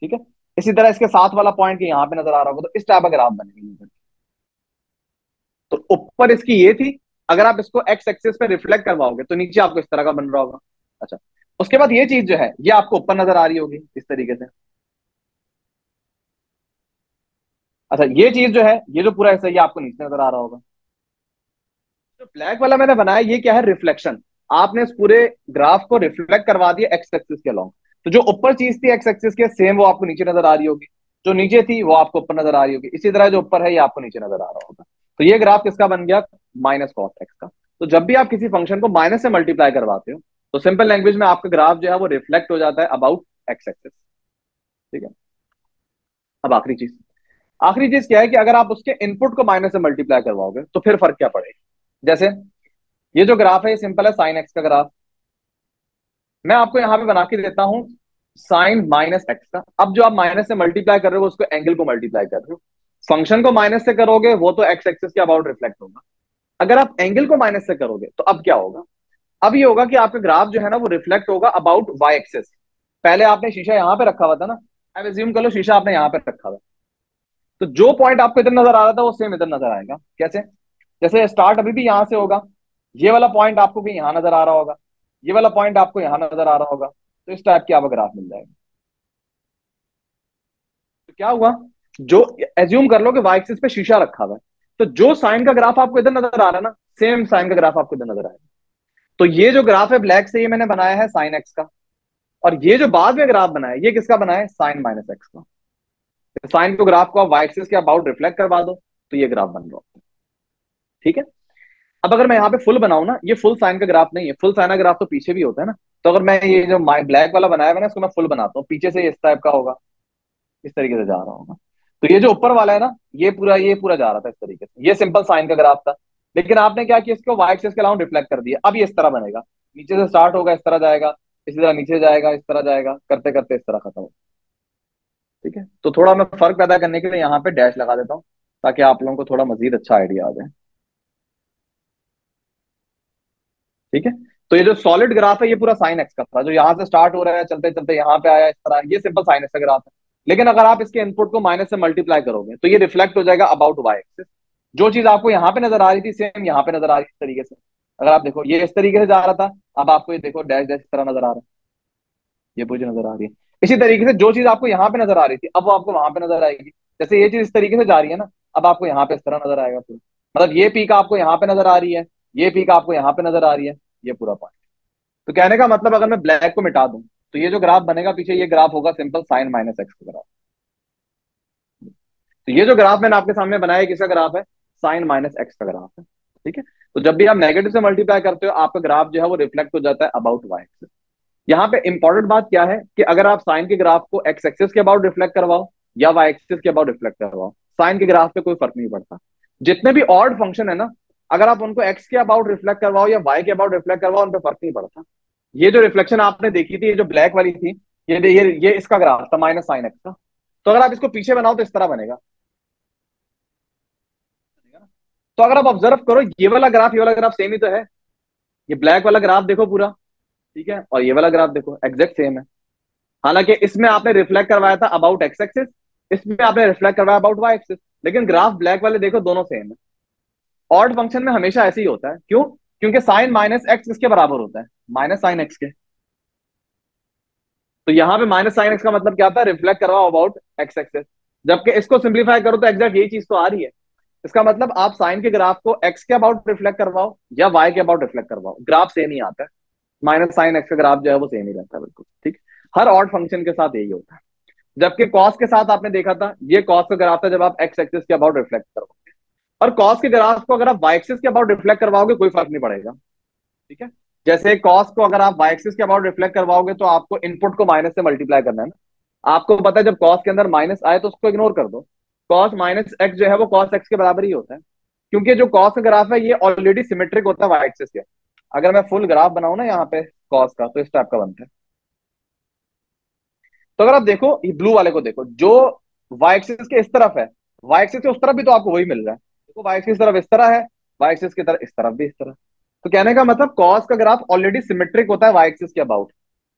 ठीक है। इसी तरह इसके साथ वाला पॉइंट यहाँ पे नजर आ रहा होगा, तो इस टाइप का ग्राफ बनेगा। तो ऊपर इसकी ये थी, अगर आप इसको एक्स एक्सिस पे रिफ्लेक्ट करवाओगे तो नीचे आपको इस तरह का बन रहा होगा। अच्छा, उसके बाद ये चीज जो है ये आपको ऊपर नजर आ रही होगी इस तरीके से। अच्छा, ये चीज जो है ये जो पूरा हिस्सा ये आपको नीचे नजर आ रहा होगा। जो ब्लैक वाला मैंने बनाया ये क्या है, रिफ्लेक्शन। आपने इस पूरे ग्राफ को रिफ्लेक्ट करवा दिया एक्स एक्सिस के अलोंग, तो जो ऊपर चीज थी एक्स एक्सिस के सेम वो आपको नीचे नजर आ रही होगी, जो नीचे थी वो आपको ऊपर नजर आ रही होगी, इसी तरह जो ऊपर है ये आपको नीचे नजर आ रहा होगा। तो ये ग्राफ किसका बन गया, माइनस कॉस एक्स का। तो जब भी आप किसी फंक्शन को माइनस से मल्टीप्लाई करवाते हो तो सिंपल लैंग्वेज में आपका ग्राफ जो है वो रिफ्लेक्ट हो जाता है अबाउट एक्स एक्सिस, ठीक है। अब आखिरी चीज, आखिरी चीज क्या है कि अगर आप उसके इनपुट को माइनस से मल्टीप्लाई करवाओगे तो फिर फर्क क्या पड़ेगा। जैसे ये जो ग्राफ है ये सिंपल है, साइन एक्स का ग्राफ मैं आपको यहाँ पे बना के देता हूँ साइन माइनस एक्स का। अब जो आप माइनस से मल्टीप्लाई कर रहे हो उसको एंगल को मल्टीप्लाई कर रहे हो, फंक्शन को माइनस से करोगे वो तो एक्स एक्सिस के अबाउट रिफ्लेक्ट होगा, अगर आप एंगल को माइनस से करोगे तो अब क्या होगा, अब ये होगा कि आपका ग्राफ जो है ना वो रिफ्लेक्ट होगा अबाउट वाई एक्सिस। पहले आपने शीशा यहाँ पे रखा हुआ था ना, अब एज्यूम कर लो शीशा आपने यहाँ पे रखा हुआ, तो जो पॉइंट आपको इधर नजर आ रहा था वो सेम इधर नजर आएगा। कैसे? जैसे स्टार्ट अभी भी यहाँ से होगा, ये वाला पॉइंट आपको भी यहाँ नजर आ रहा होगा, ये वाला पॉइंट आपको यहाँ नजर आ रहा होगा, तो इस टाइप की आपको ग्राफ मिल जाएगा। तो क्या हुआ, जो एज्यूम कर लो कि वाई एक्सिस पे शीशा रखा हुआ है, तो जो साइन का ग्राफ आपको इधर नजर आ रहा है ना सेम साइन का ग्राफ आपको इधर नजर आएगा। तो ये जो ग्राफ है ब्लैक से ये मैंने बनाया है साइन एक्स का, और ये जो बाद में ग्राफ बनाया ये किसका बनाया, साइन माइनस एक्स का। तो साइन को ग्राफ को आप वाई एक्सिस के अबाउट रिफ्लेक्ट करवा दो तो ये ग्राफ बन रहा है, ठीक है। अब अगर मैं यहाँ पे फुल बनाऊ ना, ये फुल साइन का ग्राफ नहीं है, फुल साइन का ग्राफ तो पीछे भी होता है ना, तो अगर मैं ये जो ब्लैक वाला बनाया है ना इसको मैं फुल बनाता हूँ, पीछे से इस टाइप का होगा, इस तरीके से जा रहा होगा। तो ये जो ऊपर वाला है ना ये पूरा ये पूरा जा रहा था इस तरीके से, ये सिंपल साइन का ग्राफ था, लेकिन आपने क्या किया इसको वाई एक्सिस के अलाउंड रिफ्लेक्ट कर दिया। अब ये इस तरह बनेगा, नीचे से स्टार्ट होगा, इस तरह जाएगा, इसी तरह नीचे जाएगा, इस तरह जाएगा, करते करते इस तरह खत्म होगा, ठीक है। तो थोड़ा मैं फर्क पैदा करने के लिए यहाँ पे डैश लगा देता हूँ ताकि आप लोगों को थोड़ा मजीद अच्छा आइडिया आ जाए, ठीक है। तो ये जो सॉलिड ग्राफ है ये पूरा साइन एक्स का था, जो यहाँ से स्टार्ट हो रहा है चलते चलते यहाँ पे आया इस तरह, ये सिंपल साइन एक्स का ग्राफ है। लेकिन अगर आप इसके इनपुट को माइनस से मल्टीप्लाई करोगे तो ये रिफ्लेक्ट हो जाएगा अबाउट वाई एक्सिस। जो चीज आपको यहाँ पे नजर आ रही थी सेम यहाँ पे नजर आ रही है इस तरीके से, अगर आप देखो ये इस तरीके से जा रहा था, अब आपको ये देखो डैश डैश इस तरह नजर आ रहा है, ये पूरी नजर आ रही है। इसी तरीके से जो चीज आपको यहाँ पे नजर आ रही थी अब वो आपको वहां पे नजर आएगी। जैसे ये चीज इस तरीके से जा रही है ना, अब आपको यहाँ पे इस तरह नजर आएगा पूरा, मतलब ये पीक आपको यहाँ पे नजर आ रही है, ये पीक आपको यहाँ पे नजर आ रही है, ये पूरा पॉइंट। तो कहने का मतलब अगर मैं ब्लैक को मिटा दूं तो ये जो ग्राफ बनेगा पीछे ये ग्राफ होगा सिंपल साइन माइनस एक्स का ग्राफ। तो ये जो ग्राफ मैंने आपके सामने बनाया किसका ग्राफ है, साइन माइनस एक्स का ग्राफ है, ठीक है। तो जब भी आप नेगेटिव से मल्टीप्लाई करते हो आपका ग्राफ जो है वो रिफ्लेक्ट हो जाता है अबाउट वाई एक्सिस। यहाँ पे इंपॉर्टेंट बात क्या है कि अगर आप साइन के ग्राफ को एक्स एक्सिस के अबाउट रिफ्लेक्ट करवाओ या वाई एक्सिस के अबाउट रिफ्लेक्ट करवाओ, साइन के ग्राफ पे कोई फर्क नहीं पड़ता। जितने भी ऑड फंक्शन है ना, अगर आप उनको एक्स के अबाउट रिफ्लेक्ट करवाओ या वाई के अबाउट रिफ्लेक्ट करवाओ उन पर फर्क नहीं पड़ता। ये जो रिफ्लेक्शन आपने देखी थी, ये जो ब्लैक वाली थी, ये ये ये इसका ग्राफ था माइनस साइन एक्स का, तो अगर आप इसको पीछे बनाओ तो इस तरह बनेगा। तो अगर आप ऑब्जर्व करो ये वाला ग्राफ ये वाला ग्राफ सेम ही तो है, ये ब्लैक वाला ग्राफ देखो पूरा, ठीक है, और ये वाला ग्राफ देखो एग्जैक्ट सेम है। हालांकि इसमें आपने रिफ्लेक्ट करवाया था अबाउट एक्स एक्सिस, इसमें आपने रिफ्लेक्ट करवाया अबाउट वाई एक्सिस, लेकिन ग्राफ ब्लैक वाले देखो दोनों सेम है। ऑड फंक्शन में हमेशा ऐसे ही होता है, क्यों? क्योंकि साइन माइनस एक्स किसके बराबर होता है, माइनस साइन एक्स के। तो यहाँ पे माइनस साइन एक्स का मतलब क्या आता है, रिफ्लेक्ट करवाओ अबाउट एक्स एक्सिस, जबकि इसको सिंप्लीफाई करो तो एग्जैक्ट यही चीज तो आ रही है। इसका मतलब आप साइन के ग्राफ को एक्स के अबाउट रिफ्लेक्ट करवाओ या वाई के अबाउट रिफ्लेक्ट करवाओ, ग्राफ सेम ही आता है, माइनस साइन एक्स का ग्राफ जो है वो सेम ही रहता है, बिल्कुल ठीक। हर ऑड फंक्शन के साथ यही होता है। जबकि कॉस के साथ आपने देखा था ये कॉस का ग्राफ था जब आप एक्स एक्सिस के अबाउट रिफ्लेक्ट करवाओगे, और कॉस के ग्राफ को अगर आप वाई एक्सिस के अबाउट रिफ्लेक्ट करवाओगे कोई फर्क नहीं पड़ेगा, ठीक है। जैसे कॉस को अगर आप वाई एक्सिस के अबाउट रिफ्लेक्ट करवाओगे तो आपको इनपुट को माइनस से मल्टीप्लाई करना है ना, आपको पता है जब कॉस के अंदर माइनस आए तो उसको इग्नोर कर दो, कॉस माइनस एक्स जो है वो कॉस एक्स के बराबर ही होता है, क्योंकि जो कॉस का ग्राफ है ये ऑलरेडी सिमेट्रिक होता है वाई एक्सिस के। अगर मैं फुल ग्राफ बनाऊं ना यहाँ पे कॉस का तो इस टाइप का बनता है। तो अगर आप देखो ये ब्लू वाले को देखो, जो वाई एक्सिस के इस तरफ है, वाई एक्सिस के उस तरफ भी तो आपको वही मिल रहा है, देखो वाई एक्सिस की तरफ इस तरह है, वाई एक्सिस की तरफ इस तरफ भी इस तरह। तो कहने का मतलब कॉस का ग्राफ ऑलरेडी सिमेट्रिक होता है वाई एक्सिस के अबाउट,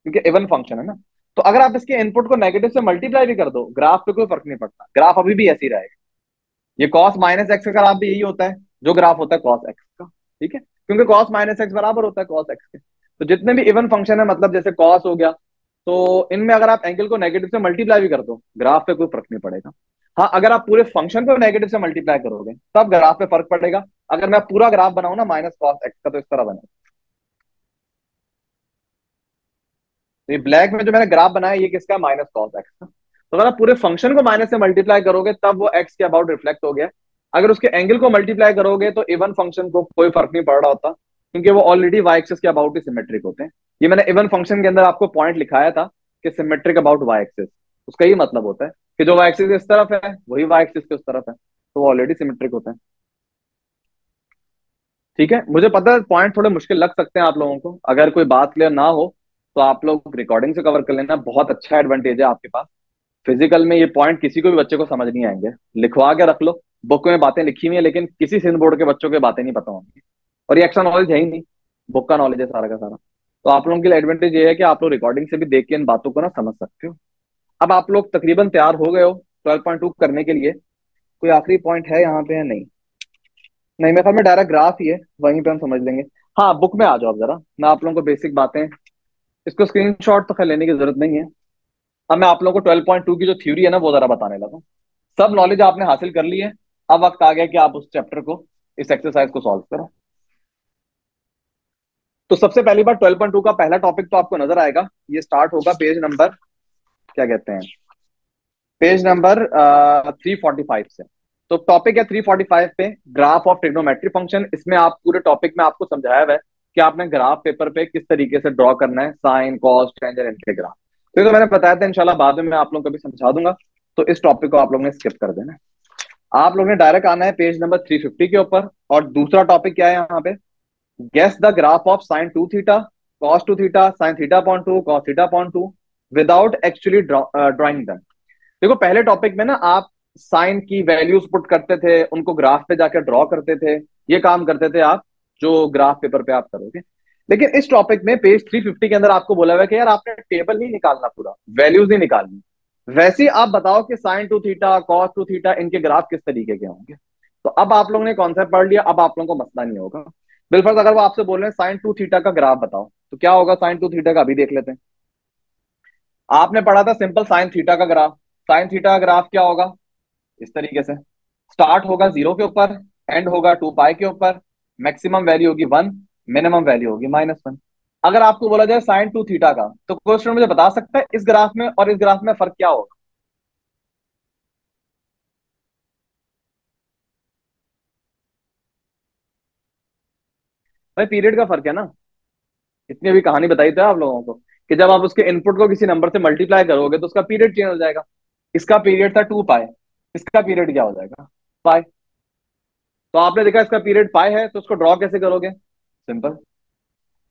क्योंकि इवन फंक्शन है ना। तो अगर आप इसके इनपुट को नेगेटिव से मल्टीप्लाई भी कर दो ग्राफ पे कोई फर्क नहीं पड़ता, ग्राफ अभी भी ऐसे ही रहेगा। ये कॉस माइनस एक्स का ग्राफ भी यही होता है जो ग्राफ होता है कॉस एक्स का, ठीक है, क्योंकि कॉस माइनस एक्स बराबर होता है कॉस एक्स के। तो जितने भी इवन फंक्शन है, मतलब जैसे कॉस हो गया, तो इनमें अगर आप एंगल को नेगेटिव से मल्टीप्लाई भी कर दो ग्राफ पे कोई फर्क नहीं पड़ेगा। हाँ, अगर आप पूरे फंक्शन को नेगेटिव से मल्टीप्लाई करोगे तब ग्राफ पे फर्क पड़ेगा। अगर मैं पूरा ग्राफ बनाऊ ना माइनस कॉस एक्स का तो इस तरह बनेगा। तो ये ब्लैक में जो मैंने ग्राफ बनाया ये किसका, माइनस कॉस एक्स का। तो अगर आप पूरे फंक्शन को माइनस से मल्टीप्लाई करोगे तब वो एक्स के अबाउट रिफ्लेक्ट हो गया। अगर उसके एंगल को मल्टीप्लाई करोगे तो इवन फंक्शन को कोई फर्क नहीं पड़ रहा होता, क्योंकि वो ऑलरेडी वाई एक्सिस के अबाउट ही सिमेट्रिक होते हैं। ये मैंने इवन फंक्शन के अंदर आपको पॉइंट लिखाया था कि सिमेट्रिक अबाउट वाई एक्सिस, उसका ये मतलब होता है कि जो वाई एक्सिस इस तरफ है वही वाई एक्सिस के उस तरफ है, तो वो ऑलरेडी सिमेट्रिक होता है। ठीक है, मुझे पता है पॉइंट थोड़े मुश्किल लग सकते हैं आप लोगों को, अगर कोई बात क्लियर ना हो तो आप लोग रिकॉर्डिंग से कवर कर लेना, बहुत अच्छा एडवांटेज है आपके पास। फिजिकल में ये पॉइंट किसी को भी बच्चे को समझ नहीं आएंगे, लिखवा के रख लो, बुक में बातें लिखी हुई है लेकिन किसी सिंध बोर्ड के बच्चों के बातें नहीं पता होंगी, और ये एक्स्ट्रा नॉलेज है ही नहीं, बुक का नॉलेज है सारा का सारा। तो आप लोगों के लिए एडवांटेज ये है कि आप लोग रिकॉर्डिंग से भी देख के इन बातों को ना समझ सकते हो। अब आप लोग तकरीबन तैयार हो गए हो बारह पॉइंट टू करने के लिए। कोई आखिरी पॉइंट है यहाँ पे है? नहीं नहीं मेरे ख्याल में डायरेक्ट ग्राफ ही है, वहीं पे हम समझ लेंगे। हाँ बुक में आ जाओ जरा, मैं आप लोगों को बेसिक बातें, इसको स्क्रीनशॉट तो खैर लेने की जरूरत नहीं है। अब मैं आप लोगों को बारह पॉइंट टू की जो थ्योरी है ना वो जरा बताने लगा हूँ। सब नॉलेज आपने हासिल कर ली है, अब वक्त आ गया कि आप उस चैप्टर को, इस एक्सरसाइज को सॉल्व करो। तो सबसे पहली बार बारह पॉइंट टू का पहला टॉपिक तो आपको नजर आएगा, ये स्टार्ट होगा पेज नंबर क्या कहते हैं पेज नंबर तीन सौ पैंतालीस से। तो टॉपिक है तीन सौ पैंतालीस पे, ग्राफ ऑफ ट्रिग्नोमेट्री फंक्शन। इसमें आप पूरे टॉपिक में आपको समझाया हुआ है कि आपने ग्राफ पेपर पे किस तरीके से ड्रॉ करना है, sine cos tangent and graph. तो मैंने बताया था इंशाल्लाह बाद में मैं आप लोगों को भी समझा दूंगा, तो इस टॉपिक को आप लोगों ने स्किप कर देना। आप लोगों ने डायरेक्ट आना है पेज नंबर तीन सौ पचास के ऊपर, और दूसरा टॉपिक क्या है यहाँ पे, guess the graph of sine two theta cos two theta sine theta point two cos theta point two without actually drawing them. देखो पहले टॉपिक में ना आप साइन की वैल्यूज पुट करते थे, उनको ग्राफ पे जाकर ड्रॉ करते थे, ये काम करते थे आप जो ग्राफ पेपर पे आप करोगे। लेकिन इस टॉपिक में पेज तीन सौ पचास के अंदर आपको बोला हुआ है कि यार आपने टेबल ही निकालना, पूरा वैल्यूज नहीं निकालनी। वैसे आप बताओ कि sine two theta cos two theta इनके ग्राफ किस तरीके के होंगे। तो अब आप लोगों ने कॉन्सेप्ट पढ़ लिया, अब आप लोगों को मसला नहीं होगा। बिलफर्ज अगर वो आपसे बोल रहे हैं साइन टू थीटा का ग्राफ बताओ, तो क्या होगा साइन टू थीटा का, अभी देख लेते हैं। आपने पढ़ा था सिंपल साइन थीटा का ग्राफ, साइन थीटा का ग्राफ क्या होगा, इस तरीके से स्टार्ट होगा जीरो के ऊपर, एंड होगा टू पाई के ऊपर, मैक्सिमम वैल्यू होगी वन, मिनिमम वैल्यू होगी माइनस वन। अगर आपको बोला जाए साइन टू थीटा का, तो कोई स्टूडेंट मुझे बता सकता है इस ग्राफ में और इस ग्राफ में फर्क क्या होगा? भाई पीरियड का फर्क है ना। इतनी अभी कहानी बताई थी आप लोगों को कि जब आप उसके इनपुट को किसी नंबर से मल्टीप्लाई करोगे तो उसका पीरियड चेंज हो जाएगा। इसका पीरियड था टू पाए, इसका पीरियड क्या हो जाएगा पाए। तो आपने देखा इसका पीरियड पाए है, तो उसको ड्रॉ कैसे करोगे, सिंपल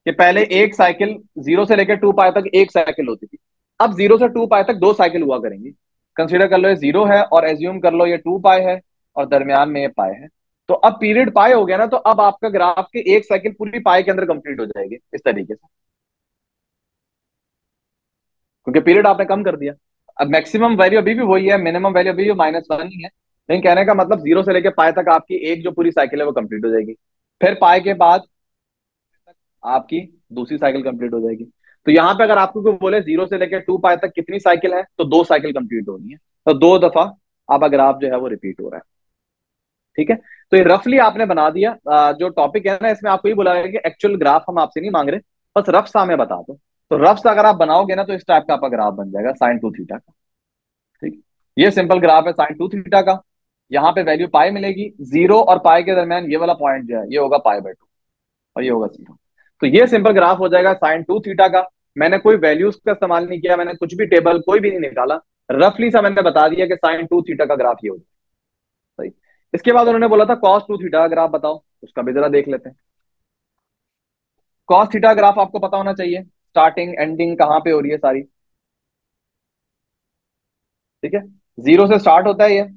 कि पहले एक साइकिल जीरो से लेकर टू पाए तक एक साइकिल होती थी, अब जीरो से टू पाए तक दो साइकिल हुआ करेंगी। कंसिडर कर लो ये जीरो है और एज्यूम कर लो ये टू पाए है और दरमियान में ये पाए है। तो अब पीरियड पाई हो गया ना, तो अब आपका ग्राफ के एक साइकिल पूरी पाई के अंदर कंप्लीट हो जाएगी इस तरीके से, क्योंकि पीरियड आपने कम कर दिया। अब मैक्सिमम वैल्यू अभी भी वही है, मिनिमम वैल्यू अभी भी माइनस वन ही है, लेकिन कहने का मतलब जीरो से लेकर पाई तक आपकी एक जो पूरी साइकिल है वो कंप्लीट हो जाएगी। फिर पाई के बाद आपकी दूसरी साइकिल कंप्लीट हो जाएगी। तो यहाँ पे अगर आपको बोले जीरो से लेकर टू पाई तक कितनी साइकिल है, तो दो साइकिल कंप्लीट होनी है, तो दो दफा आपका ग्राफ जो है वो रिपीट हो रहा है। ठीक है, तो ये रफली आपने बना दिया। जो टॉपिक है ना इसमें आपको ये बुलाया कि एक्चुअल ग्राफ हम आपसे नहीं मांग रहे, बस रफ सा हमें बता दो। तो रफ सा अगर आप बनाओगे ना तो इस टाइप का आपका ग्राफ बन जाएगा साइन टू थीटा का। ठीक, ये सिंपल ग्राफ है साइन टू थीटा का। यहाँ पे वैल्यू पाई मिलेगी, जीरो और पाई के दरमियान ये वाला पॉइंट जो है ये होगा पाई बाय टू और ये होगा जीरो। तो ये सिंपल ग्राफ हो जाएगा साइन टू थीटा का। मैंने कोई वैल्यूज का इस्तेमाल नहीं किया, मैंने कुछ भी टेबल कोई भी नहीं निकाला, रफली सा मैंने बता दिया कि साइन टू थीटा का ग्राफ ये हो जाएगा। सही, इसके बाद उन्होंने बोला था कॉस टू थीटा ग्राफ बताओ, उसका भी जरा देख लेते हैं। कॉस थीटा ग्राफ आपको पता होना चाहिए, स्टार्टिंग एंडिंग कहाँ पे हो रही है सारी। ठीक है, जीरो से स्टार्ट होता है ये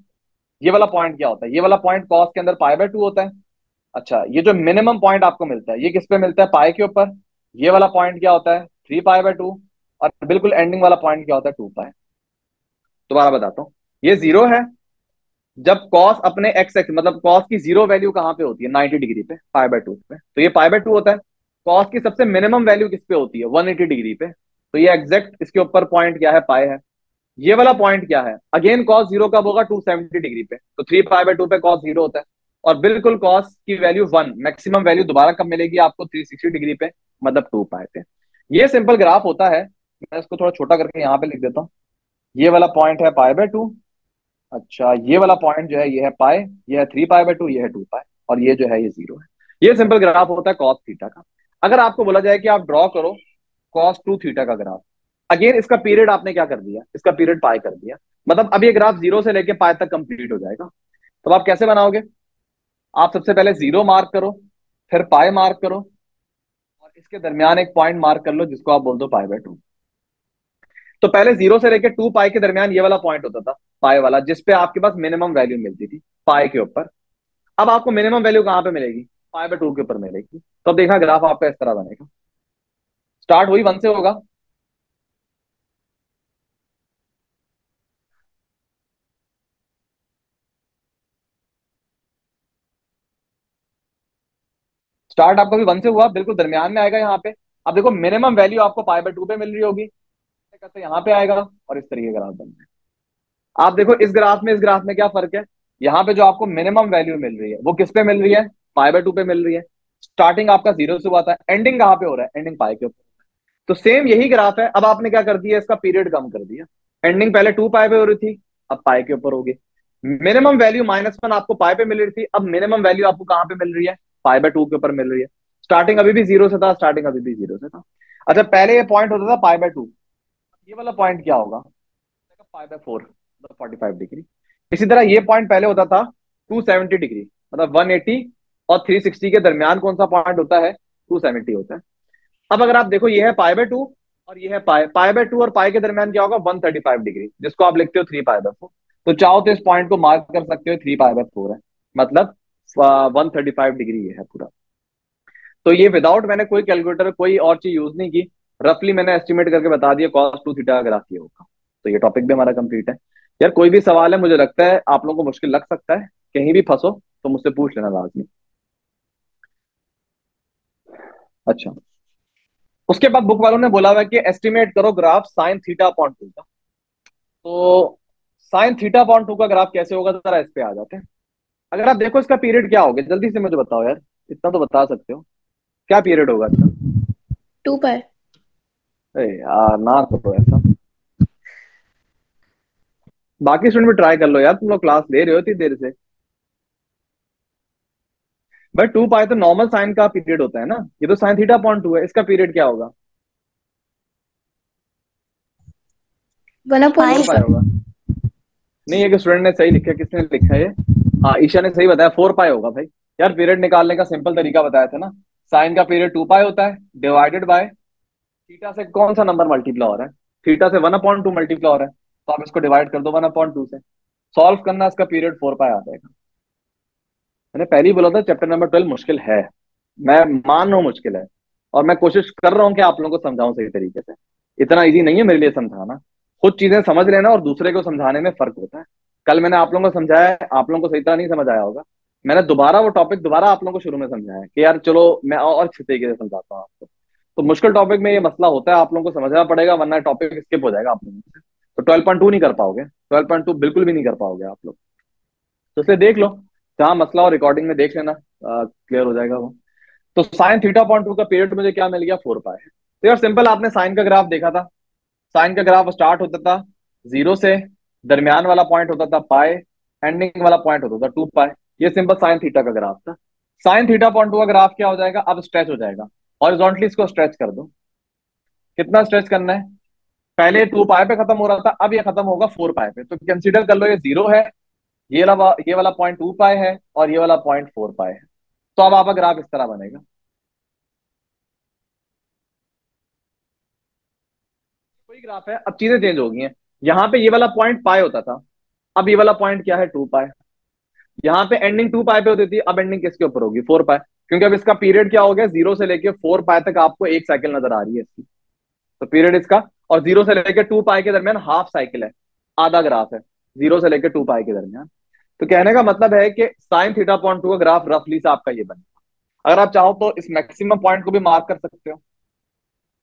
ये वाला पॉइंट क्या होता है, ये वाला पॉइंट कॉस के अंदर पाई बाय टू होता है। अच्छा, ये जो मिनिमम पॉइंट आपको मिलता है ये किस पे मिलता है, पाई के ऊपर। ये वाला पॉइंट क्या होता है, थ्री पाई बाय टू, और बिल्कुल एंडिंग वाला पॉइंट क्या होता है, टू पाई। दोबारा बताता हूँ, ये जीरो है। जब कॉस अपने एक्स एक्स मतलब कॉस की जीरो वैल्यू कहाँ पे होती है, नाइंटी डिग्री पे, पाई बाय टू पे, तो ये पाई बाय टू होता है। कॉस की सबसे मिनिमम वैल्यू किस पे होती है, एक सौ अस्सी डिग्री पे, तो ये एग्जैक्ट इसके ऊपर पॉइंट क्या है, पाई है। ये वाला पॉइंट क्या है, अगेन कॉस जीरो कब होगा, दो सौ सत्तर डिग्री पे, तो थ्री पाई बाय टू पे कॉस जीरो होता है। और बिल्कुल कॉस की वैल्यू वन, मैक्सिमम वैल्यू दोबारा कब मिलेगी आपको, तीन सौ साठ डिग्री पे, मतलब टू पाई पे। ये सिंपल ग्राफ होता है। मैं इसको थोड़ा छोटा करके यहाँ पे लिख देता हूँ। ये वाला पॉइंट है पाई बाय टू, अच्छा ये वाला पॉइंट जो है ये है पाई, ये है थ्री पाई बाय टू, ये है टू पाई, और ये जो है ये जीरो है। ये सिंपल ग्राफ होता है कॉस थीटा का। अगर आपको बोला जाए कि आप ड्रॉ करो कॉस टू थीटा का ग्राफ, अगेन इसका पीरियड आपने क्या कर दिया, इसका पीरियड पाई कर दिया, मतलब अब ये ग्राफ जीरो से लेके पाई तक कंप्लीट हो जाएगा। तो आप कैसे बनाओगे, आप सबसे पहले जीरो मार्क करो, फिर पाई मार्क करो और इसके दरमियान एक पॉइंट मार्क कर लो जिसको आप बोल दो पाई बाय टू। तो पहले जीरो से लेकर टू पाई के दरमियान ये वाला पॉइंट होता था, पाई वाला, जिसपे आपके पास मिनिमम वैल्यू मिलती थी पाई के ऊपर। अब आपको मिनिमम वैल्यू कहाँ पे मिलेगी? पाई बाय टू के ऊपर मिलेगी। तो अब देखना ग्राफ आपका इस तरह बनेगा, स्टार्ट वही वन से होगा, स्टार्ट आपका भी वन से हुआ, बिल्कुल दरमियान में आएगा यहाँ पे। अब देखो मिनिमम वैल्यू आपको पाई बाय टू पे मिल रही होगी, तो यहाँ पे आएगा और इस तरीके ग्राफ बन रहा है। आप देखो इस ग्राफ में इस ग्राफ में क्या फर्क है, यहाँ पे जो आपको मिनिमम वैल्यू मिल रही है वो किस पे मिल रही है? पाई बाय टू पे मिल रही है। स्टार्टिंग आपका जीरो से हुआ था, एंडिंग कहाँ पे हो रहा है? एंडिंग पाई के ऊपर। तो सेम यही ग्राफ है। अब आपने क्या कर दिया, इसका पीरियड कम कर दिया। एंडिंग पहले टू पाई पे हो रही थी, अब पाई के ऊपर होगी। मिनिमम वैल्यू माइनस वन आपको पाई पे मिल रही थी, अब मिनिमम वैल्यू आपको कहाँ पे मिल रही है? पाई बाय टू के ऊपर मिल रही है। स्टार्टिंग अभी भी जीरो से था, स्टार्टिंग अभी भी जीरो से था। अच्छा पहले ये पॉइंट होता था पाई बाय टू, ये वाला पॉइंट क्या होगा? पाई बाय फोर, पैंतालीस डिग्री। इसी तरह ये पॉइंट पहले होता था दो सौ सत्तर डिग्री, मतलब एक सौ अस्सी और तीन सौ साठ के दरमियान कौन सा पॉइंट होता है? दो सौ सत्तर होता है। अब अगर आप देखो, ये है पाई बाय टू और ये है पाई पाई बाय टू और पाई के दरमियान क्या होगा? एक सौ पैंतीस डिग्री, जिसको आप लिखते हो थ्री पाई बाय फोर। तो चाहो तो इस पॉइंट को मार्क कर सकते हो, थ्री पाई बाय फोर है, मतलब एक सौ पैंतीस डिग्री ये है पूरा। तो ये विदाउट मैंने कोई कैलकुलेटर कोई और चीज यूज नहीं की, रफली मैंने एस्टिमेट करके बता दिया कॉस टू थीटा अगर आती होगा। तो ये टॉपिक भी हमारा कंप्लीट है। यार कोई भी सवाल है, मुझे लगता है आप लोगों को मुश्किल लग सकता है, कहीं भी फंसो तो मुझसे पूछ लेना लाजमी। अच्छा उसके बाद बुक वालों ने बोला हुआ कि एस्टिमेट करो graph sine theta upon two का। तो साइन थीटा अपॉन टू का ग्राफ कैसे होगा, जरा इस पे आ जाते हैं। अगर आप देखो इसका पीरियड क्या होगा, जल्दी से मुझे बताओ यार, इतना तो बता सकते हो, क्या पीरियड होगा इसका? Two pi. यार ना करो ऐसा, बाकी स्टूडेंट भी ट्राई कर लो यार, तुम लोग क्लास ले रहे हो इतनी देर से। बट टू पाई तो नॉर्मल साइन का पीरियड होता है ना, ये तो साइन थीटा पॉइंट टू है, इसका पीरियड क्या होगा? होगा नहीं, ये स्टूडेंट ने सही लिखा, किसने लिखा है? हाँ ईशा ने सही बताया, फोर पाई होगा। भाई यार पीरियड निकालने का सिंपल तरीका बताया था ना, साइन का पीरियड टू पाई होता है डिवाइडेड बाय थीटा से कौन सा नंबर मल्टीप्लाई हो रहा है? थीटा से वन अपॉइंट टू मल्टीप्लाई हो रहा है, तो आप इसको डिवाइड कर दो वन अपॉइंट टू से, सॉल्व करना, इसका पीरियड फोर पाई आ जाएगा। मैंने पहले ही बोला था चैप्टर नंबर ट्वेल्व मुश्किल है, मैं मान रहा हूँ मुश्किल है, और मैं कोशिश कर रहा हूँ कि आप लोगों को समझाऊं सही तरीके से। इतना ईजी नहीं है मेरे लिए समझाना, खुद चीजें समझ लेना और दूसरे को समझाने में फर्क होता है। कल मैंने आप लोगों को समझाया, आप लोगों को सही तरह नहीं समझ आया होगा, मैंने दोबारा वो टॉपिक दोबारा आप लोगों को शुरू में समझाया कि यार चलो मैं और अच्छे तरीके से समझाता हूँ आपको। तो मुश्किल टॉपिक में ये मसला होता है, आप लोगों को समझना पड़ेगा, वरना टॉपिक स्किप हो जाएगा आप लोगों से। तो बारह पॉइंट टू नहीं कर पाओगे, बारह पॉइंट टू बिल्कुल भी नहीं कर पाओगे आप लोग। तो इसलिए देख लो, जहाँ मसला हो रिकॉर्डिंग में देख लेना, क्लियर हो जाएगा वो। तो साइन थीटा पॉइंट टू का पीरियड मुझे क्या मिल गया? Four pi. तो यार सिंपल, आपने साइन का ग्राफ देखा था, साइन का ग्राफ स्टार्ट होता था जीरो से, दरमियान वाला पॉइंट होता था पाए, एंडिंग वाला पॉइंट होता था टू पाए। ये सिंपल साइन थीटा का ग्राफ था। साइन थीटा पॉइंट टू का ग्राफ क्या हो जाएगा? अब स्ट्रेच हो जाएगा, हॉरिजॉन्टली इसको स्ट्रेच कर दो। कितना स्ट्रेच करना है? पहले टू पाई पे खत्म हो रहा था, अब ये खत्म होगा फोर पाई पे। तो कंसीडर कर लो ये जीरो है, ये वाला ये वाला पॉइंट टू पाई है और ये वाला पॉइंट फोर पाई है। तो अब आपका ग्राफ इस तरह बनेगा, कोई ग्राफ है। अब चीजें चेंज हो गई हैं, यहाँ पे ये वाला पॉइंट पाई होता था, अब ये वाला पॉइंट क्या है? Two pi. यहाँ पे एंडिंग टू पाई पे होती थी, अब एंडिंग किसके ऊपर होगी? फोर पाई, क्योंकि अब इसका पीरियड क्या हो गया? जीरो से लेके फोर पाई तक आपको एक साइकिल नजर आ रही है इसकी, तो पीरियड इसका। और जीरो से लेके टू पाई के दरमियान हाफ साइकिल है, आधा ग्राफ है जीरो से लेके टू पाई के दरमियान। तो कहने का मतलब है कि साइन थीटा पॉइंट टू का ग्राफ रफली से आपका ये बनेगा। अगर आप चाहो तो इस मैक्सिमम पॉइंट को भी मार्क कर सकते हो,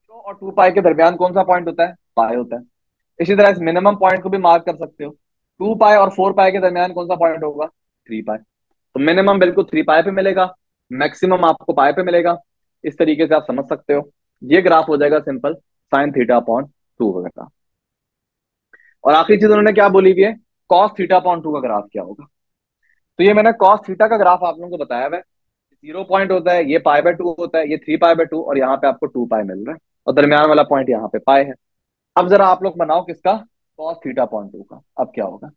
तो और टू पाई के दरमियान कौन सा पॉइंट होता है? पाई होता है। इसी तरह इस मिनिमम पॉइंट को भी मार्क कर सकते हो, टू पाई और फोर पाई के दरमियान कौन सा पॉइंट होगा? Three pi. तो मिनिमम बिल्कुल थ्री पाई पे मिलेगा, मैक्सिमम आपको पाई पे मिलेगा। इस तरीके से आप समझ सकते हो, ये ग्राफ हो जाएगा simple sine theta upon two वगैरह। और आखिरी चीज उन्होंने क्या बोली हुई है? कॉस थीटा अपॉन टू का ग्राफ क्या होगा? तो ये मैंने कॉस थीटा का ग्राफ आप लोगों को बताया हुआ है, जीरो पॉइंट होता है, ये पाई बाय टू होता है, ये थ्री पाई बाय टू और यहाँ पे आपको टू पाई मिल रहा है, और दरमियान वाला पॉइंट यहाँ पे पाई है। अब जरा आप लोग बनाओ किसका? कॉस थीटा अपॉन टू का। अब क्या होगा?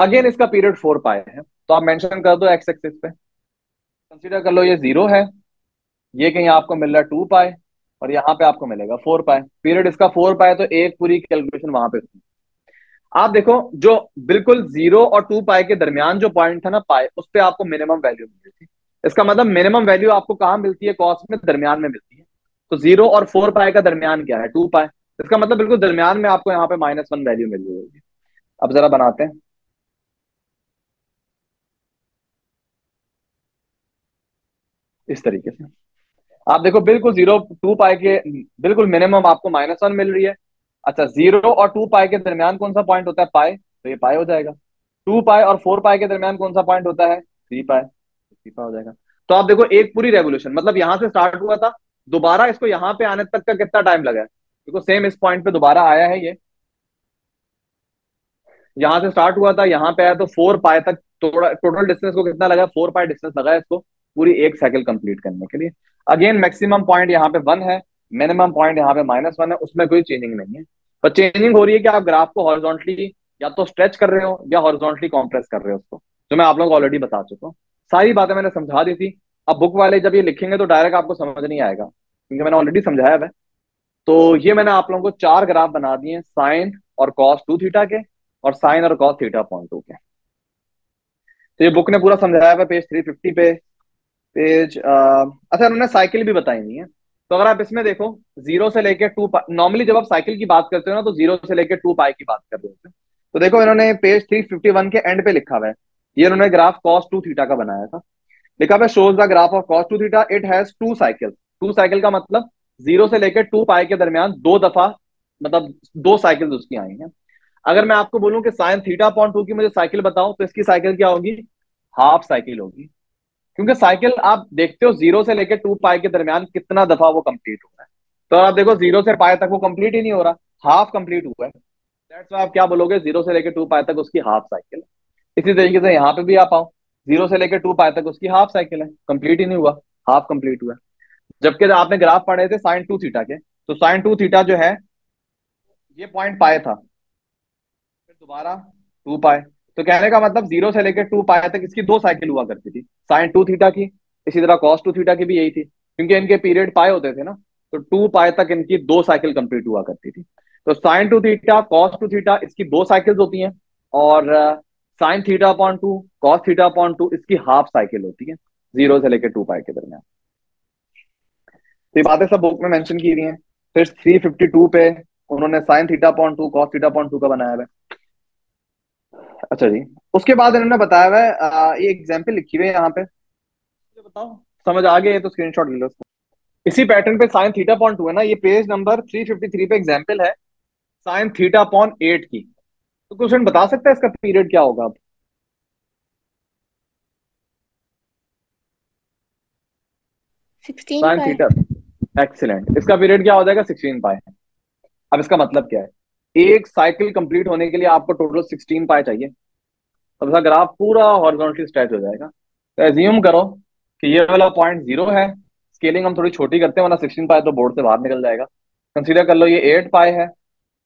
अगेन इसका पीरियड फोर पाई है, तो आप मेंशन कर दो एक्स एक्सिस पे। कंसीडर कर लो ये जीरो है, ये कहीं आपको मिल रहा है टू पाए और यहाँ पे आपको मिलेगा फोर पाए, पीरियड इसका फोर पाए, तो एक पूरी कैलकुलेशन वहां पे हुई। आप देखो जो बिल्कुल जीरो और टू पाए के दरमियान जो पॉइंट था ना पाए, उस पर आपको मिनिमम वैल्यू मिली थी। इसका मतलब मिनिमम वैल्यू आपको कहाँ मिलती है, कॉस्ट में दरमियान में मिलती है। तो जीरो और फोर पाए का दरमियान क्या है, टू पाए, इसका मतलब बिल्कुल दरमियान में आपको यहाँ पे माइनस वन वैल्यू मिल रही होगी। अब जरा बनाते हैं, इस तरीके से आप देखो बिल्कुल जीरो टू पाए के बिल्कुल मिनिमम आपको माइनस वन मिल रही है। अच्छा, जीरो और टू पाए के दरमियान कौन सा पॉइंट होता है, पाए, तो ये पाए हो जाएगा। टू पाए और फोर पाए के दरमियान कौन सा पॉइंट होता है, थ्री पाए, थ्री पाए हो जाएगा। तो आप देखो एक पूरी रेवोल्यूशन, मतलब यहाँ से स्टार्ट हुआ था, दोबारा इसको यहाँ पे आने तक का कितना टाइम लगा है, देखो सेम इस पॉइंट पे दोबारा आया है, ये यहाँ से स्टार्ट हुआ था, यहाँ पे आया, तो फोर पाए तक थोड़ा टोटल डिस्टेंस को कितना लगा, फोर पाए डिस्टेंस लगा है इसको पूरी एक साइकिल कंप्लीट करने के लिए। अगेन मैक्सिमम पॉइंट यहाँ पे वन है, मिनिमम पॉइंट यहाँ पे माइनस वन है, उसमें कोई चेंजिंग नहीं है। पर चेंजिंग हो रही है कि आप ग्राफ को हॉरिजॉन्टली या तो स्ट्रेच कर रहे हो या हॉरिजॉन्टली कॉम्प्रेस कर रहे हो उसको, जो मैं आप लोगों को ऑलरेडी बता चुका हूँ। सारी बातें मैंने समझा दी थी, अब बुक वाले जब ये लिखेंगे तो डायरेक्ट आपको समझ नहीं आएगा क्योंकि मैंने ऑलरेडी समझाया है। तो ये मैंने आप लोगों को चार ग्राफ बना दिए, साइन और कॉस टू थीटा के और साइन और कॉस थीटा पॉइंट टू के। तो ये बुक ने पूरा समझाया है पेज थ्री फिफ्टी पे पेज आ, अच्छा उन्होंने साइकिल भी बताई नहीं है। तो अगर आप इसमें देखो जीरो से लेकर टू, नॉर्मली जब आप साइकिल की बात करते हो ना तो जीरो से लेकर टू पाई की बात कर रहे होते हैं। तो देखो इन्होंने पेज थ्री फिफ्टी वन के एंड पे लिखा हुआ है, ये इन्होंने ग्राफ कॉस टू थीटा का बनाया था, लिखा हुआ shows the graph of cos two theta, it has two cycle. Two cycle का मतलब जीरो से लेकर टू पाई के दरमियान दो दफा, मतलब दो साइकिल उसकी आई है। अगर मैं आपको बोलूँ कि साइन थीटा पॉइंट टू की मुझे साइकिल बताओ तो इसकी साइकिल क्या होगी, हाफ साइकिल होगी, क्योंकि साइकिल आप देखते हो जीरो से लेकर टू पाई के दरमियान कितना दफा वो कंप्लीट हो रहा है। तो आप देखो जीरो से पाई तक वो कंप्लीट ही नहीं हो रहा, हाफ कंप्लीट हुआ है। दैट्स व्हाई आप क्या बोलोगे, जीरो से लेकर टू पाई तक उसकी हाफ साइकिल है। इसी तरीके से यहाँ पे भी आप आओ, जीरो से लेकर टू पाई तक उसकी हाफ साइकिल है, कंप्लीट ही नहीं हुआ, हाफ कंप्लीट हुआ। जबकि आपने ग्राफ पढ़े थे साइन टू थीटा के, तो साइन टू थीटा जो है ये पॉइंट पाए था, फिर दोबारा टू पाए, तो कहने का मतलब जीरो से लेकर टू पाए तक इसकी दो साइकिल हुआ करती थी, साइन टू थीटा की, इसी तरह कॉस टू थीटा की भी यही थी, क्योंकि इनके पीरियड पाए होते थे ना, तो टू पाए तक इनकी दो साइकिल कंप्लीट हुआ करती थी। तो sine two theta cos two theta इसकी दो साइकिल्स होती हैं और sine theta upon two cos theta upon two इसकी हाफ साइकिल होती है जीरो से लेकर टू पाए के दरमियान। तो ये बातें सब बुक में मेंशन की हुई हैं। फिर थ्री फिफ्टी टू पे उन्होंने sine theta upon two cos theta upon two का बनाया है। अच्छा जी, उसके बाद इन्होंने बताया हुआ है, ये एग्जाम्पल लिखी हुई है यहाँ पे, बताओ समझ आ गए तो स्क्रीनशॉट ले लो। इसी पैटर्न पे साइन थीटा पॉइंट टू है ना, ये page number three fifty three पे एग्जाम्पल है साइन थीटा पॉइंट एट की। तो क्वेश्चन बता सकता है इसका पीरियड क्या होगा। अब साइन थीटा, एक्सीलेंट, इसका पीरियड क्या हो जाएगा, सिक्सटीन पाए। अब इसका मतलब क्या है, एक साइकिल कंप्लीट होने के लिए आपको टोटल सिक्सटीन पाए चाहिए, तो इसका ग्राफ पूरा हॉरिजॉन्टली स्ट्रेच हो जाएगा। तो एज्यूम करो कि ये वाला पॉइंट जीरो है, स्केलिंग हम थोड़ी छोटी करते हैं वरना सिक्सटीन पाए तो बोर्ड से बाहर निकल जाएगा। कंसीडर कर लो ये एट पाए है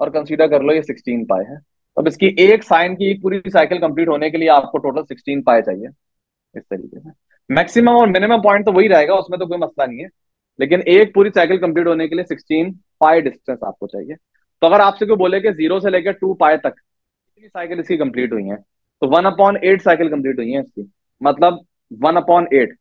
और कंसीडर कर लो ये सिक्सटीन पाए है। अब इसकी एक साइन की पूरी साइकिल कंप्लीट होने के लिए आपको टोटल सिक्सटीन पाए चाहिए। इस तरीके से मैक्सिमम और मिनिमम पॉइंट तो वही रहेगा, उसमें तो कोई मसला नहीं है, लेकिन एक पूरी साइकिल कंप्लीट होने के लिए सिक्सटीन पाए डिस्टेंस आपको चाहिए। तो अगर आपसे कोई बोले कि जीरो से लेकर टू पाए तक कितनी साइकिल इसकी कंप्लीट हुई है, तो one upon eight cycle complete हुई है इसकी, मतलब वन अपॉन एट।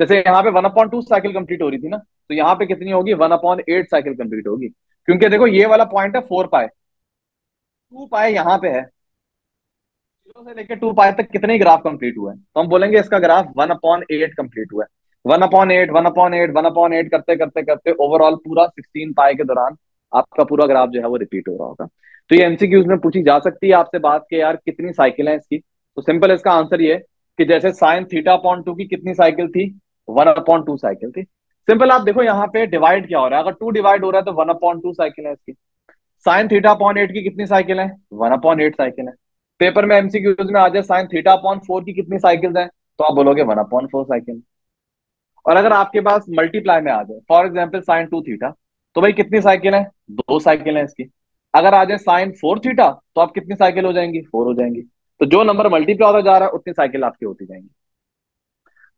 जैसे यहाँ पे one upon two cycle complete हो रही थी ना, तो यहाँ पे कितनी होगी, one upon eight cycle complete होगी, क्योंकि देखो ये वाला पॉइंट है फोर पाए, टू पाए यहाँ पे है, जीरो से लेकर टू पाए तक कितने ग्राफ कंप्लीट हुआ है, तो हम बोलेंगे इसका graph one upon eight complete हुआ है। One upon eight one upon eight one upon eight करते करते करते ओवरऑल पूरा सिक्सटीन पाए के दौरान आपका पूरा ग्राफ जो है वो रिपीट हो रहा होगा। तो ये एमसीक्यूज में पूछी जा सकती है आपसे बात के यार कितनी साइकिल है इसकी। तो सिंपल इसका आंसर ये कि जैसे साइन थीटा अपॉन टू की कितनी साइकिल थी, वन अपॉन टू साइकिल थी। सिंपल आप देखो यहाँ पे डिवाइड क्या हो रहा है, अगर टू डिवाइड हो रहा है तो वन अपॉन टू साइकिल है इसकी। साइन थीटा अपॉन एट की कितनी साइकिल है, वन अपॉन एट साइकिल है। पेपर में एमसीक्यूज में आ जाए साइन थीटा अपॉन फोर की कितनी साइकिल है, तो आप बोलोगे वन अपॉन फोर साइकिल। और अगर आपके पास मल्टीप्लाई में आ जाए for example sine two theta, तो भाई कितनी साइकिल है, दो साइकिल है इसकी। अगर आ जाए साइन फोर थीटा तो आप कितनी साइकिल हो जाएंगी, फोर हो जाएंगी। तो जो नंबर मल्टीप्लाई होता जा रहा है उतनी साइकिल आपकी होती जाएंगी।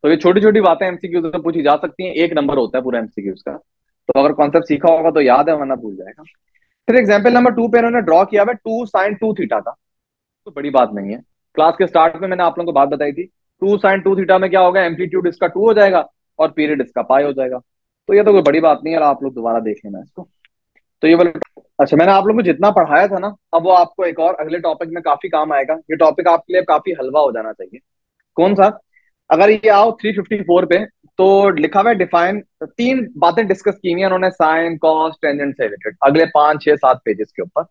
तो ये छोटी छोटी बातें एमसीक्यूज में पूछी जा सकती हैं। एक नंबर होता है पूरा एमसीक्यूज का, तो अगर कॉन्सेप्ट सीखा होगा तो याद है, वरना भूल जाएगा। फिर एग्जाम्पल नंबर टू पे इन्होंने ड्रॉ किया है टू साइन टू थीटा का, तो बड़ी बात नहीं है। क्लास के स्टार्ट में मैंने आप लोगों को बात बताई थी, टू साइन टू थीटा में क्या होगा, एम्पलीट्यूड इसका टू हो जाएगा और पीरियड इसका पाई हो जाएगा। तो ये तो कोई बड़ी बात नहीं है, और आप लोग दोबारा देख लेना इसको। तो ये बोले अच्छा, मैंने आप लोगों को जितना पढ़ाया था ना, अब वो आपको एक और अगले टॉपिक में काफी काम आएगा। ये टॉपिक आपके लिए काफी हलवा हो जाना चाहिए। कौन सा? अगर ये आओ तीन सौ चौवन पे, तो लिखा हुआ है डिफाइन, तीन बातें डिस्कस की हैं उन्होंने, साइन कॉस टेंजेंट से रिलेटेड, अगले पांच छह सात पेजेस के ऊपर।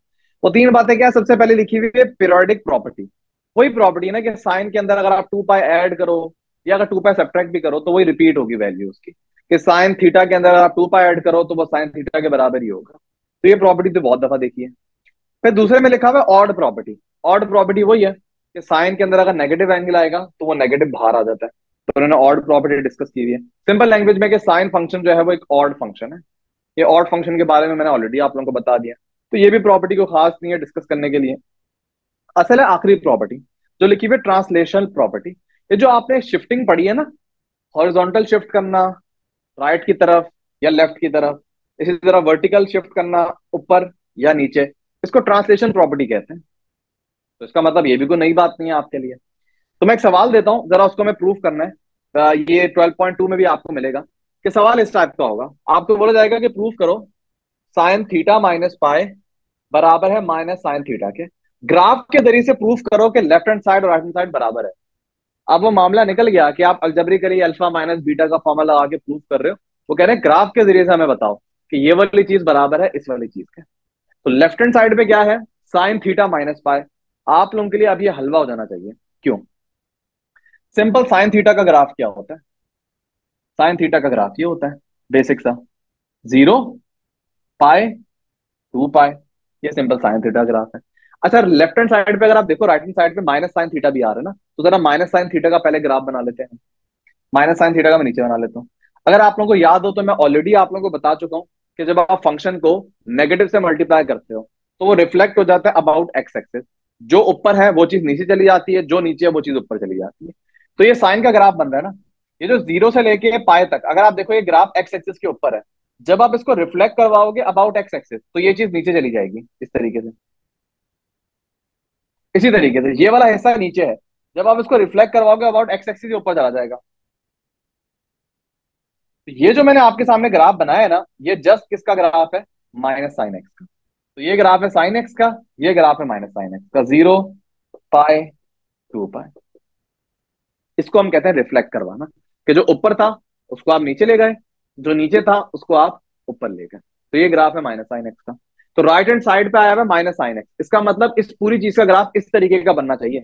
वो तीन बातें क्या है? सबसे पहले लिखी हुई है पीरियोडिक प्रॉपर्टी, वही प्रॉपर्टी ना कि साइन के अंदर अगर आप टू पाई ऐड करो या अगर टू पाई सब्ट्रैक्ट भी करो तो वही रिपीट होगी वैल्यू उसकी, कि साइन थीटा के अंदर अगर आप टू पाई ऐड करो तो वो साइन थीटा के बराबर ही होगा। तो ये प्रॉपर्टी तो बहुत दफा देखी है। फिर दूसरे में लिखा हुआ है ऑड प्रॉपर्टी, ऑड प्रॉपर्टी वही है कि साइन के अंदर अगर नेगेटिव एंगल आएगा तो वो नेगेटिव बाहर आ जाता है, तो उन्होंने ऑड प्रॉपर्टी डिस्कस की हुई है। सिंपल लैंग्वेज में कि साइन फंक्शन जो है वो एक ऑड फंक्शन है। ये ऑड फंक्शन के बारे में मैंने ऑलरेडी आप लोगों को बता दिया, तो ये भी प्रॉपर्टी को खास नहीं है डिस्कस करने के लिए। असल है आखिरी प्रॉपर्टी जो लिखी हुई है ट्रांसलेशनल प्रॉपर्टी, ये जो आपने शिफ्टिंग पढ़ी है ना, हॉरिजॉन्टल शिफ्ट करना राइट की तरफ या लेफ्ट की तरफ, इसी तरह वर्टिकल शिफ्ट करना ऊपर या नीचे, इसको ट्रांसलेशन प्रॉपर्टी कहते हैं। तो इसका मतलब ये भी कोई नई बात नहीं है आपके लिए। तो मैं एक सवाल देता हूं, जरा उसको हमें प्रूफ करना है, ये बारह पॉइंट दो में भी आपको मिलेगा कि सवाल इस टाइप का होगा। आपको बोला जाएगा कि प्रूफ करो साइन थीटा माइनस पाए बराबर है माइनस साइन थीटा के, ग्राफ के जरिए से प्रूफ करो कि लेफ्ट हैंड साइड और राइट हैंड साइड बराबर है। अब वो मामला निकल गया कि आप अलजबरी करिए, अल्फा माइनस बीटा का फॉर्मूला लगा के प्रूफ कर रहे हो, वो कह रहे हैं ग्राफ के जरिए से हमें बताओ कि ये वाली चीज बराबर है इस वाली चीज के। तो लेफ्ट हैंड साइड पे क्या है? साइन थीटा माइनस पाए। आप लोगों के लिए अब ये हलवा हो जाना चाहिए। क्यों? सिंपल साइन थीटा का ग्राफ क्या होता है? साइन थीटा का ग्राफ ये होता है बेसिक सा, जीरो पाए टू पाए, ये सिंपल साइन थीटा ग्राफ है। अच्छा, लेफ्ट हैंड साइड पे अगर आप देखो, राइट हैंड साइड पे माइनस साइन थीटा भी आ रहा है ना, तो जरा माइनस साइन थीटा का पहले ग्राफ बना लेते हैं। माइनस साइन थीटा का मैं नीचे बना लेता हूँ। अगर आप लोगों को याद हो तो मैं ऑलरेडी आप लोगों को बता चुका हूँ कि जब आप फंक्शन को नेगेटिव से मल्टीप्लाई करते हो तो वो रिफ्लेक्ट हो जाता है अबाउट एक्स एक्सिस, जो ऊपर है वो चीज नीचे चली जाती है, जो नीचे है वो चीज ऊपर चली जाती है। तो ये साइन का ग्राफ बन रहा है ना, ये जो जीरो से लेके पाए तक, अगर आप देखो ये ग्राफ एक्स एक्सिस के ऊपर है, जब आप इसको रिफ्लेक्ट करवाओगे अबाउट एक्स एक्सिस तो ये चीज नीचे चली जाएगी इस तरीके से। इसी तरीके से ये वाला हिस्सा नीचे है, जब आप इसको रिफ्लेक्ट करवाओगे अबाउट एक्स एक्सिस के ऊपर चला जाएगा। तो ये जो मैंने आपके सामने ग्राफ बनाया है ना, ये जस्ट किसका ग्राफ है? माइनस साइन एक्स का। तो ये ग्राफ है साइन एक्स का, ये ग्राफ है माइनस साइन एक्स का, जीरो पाए टू पाए। इसको हम कहते हैं रिफ्लेक्ट करवाना, कि जो ऊपर था उसको आप नीचे ले गए, जो नीचे था उसको आप ऊपर ले गए। तो ये ग्राफ है माइनस साइन एक्स का। तो राइट हैंड साइड पे आया हुआ है माइनस साइन एक्स, इसका मतलब इस पूरी चीज का ग्राफ इस तरीके का बनना चाहिए।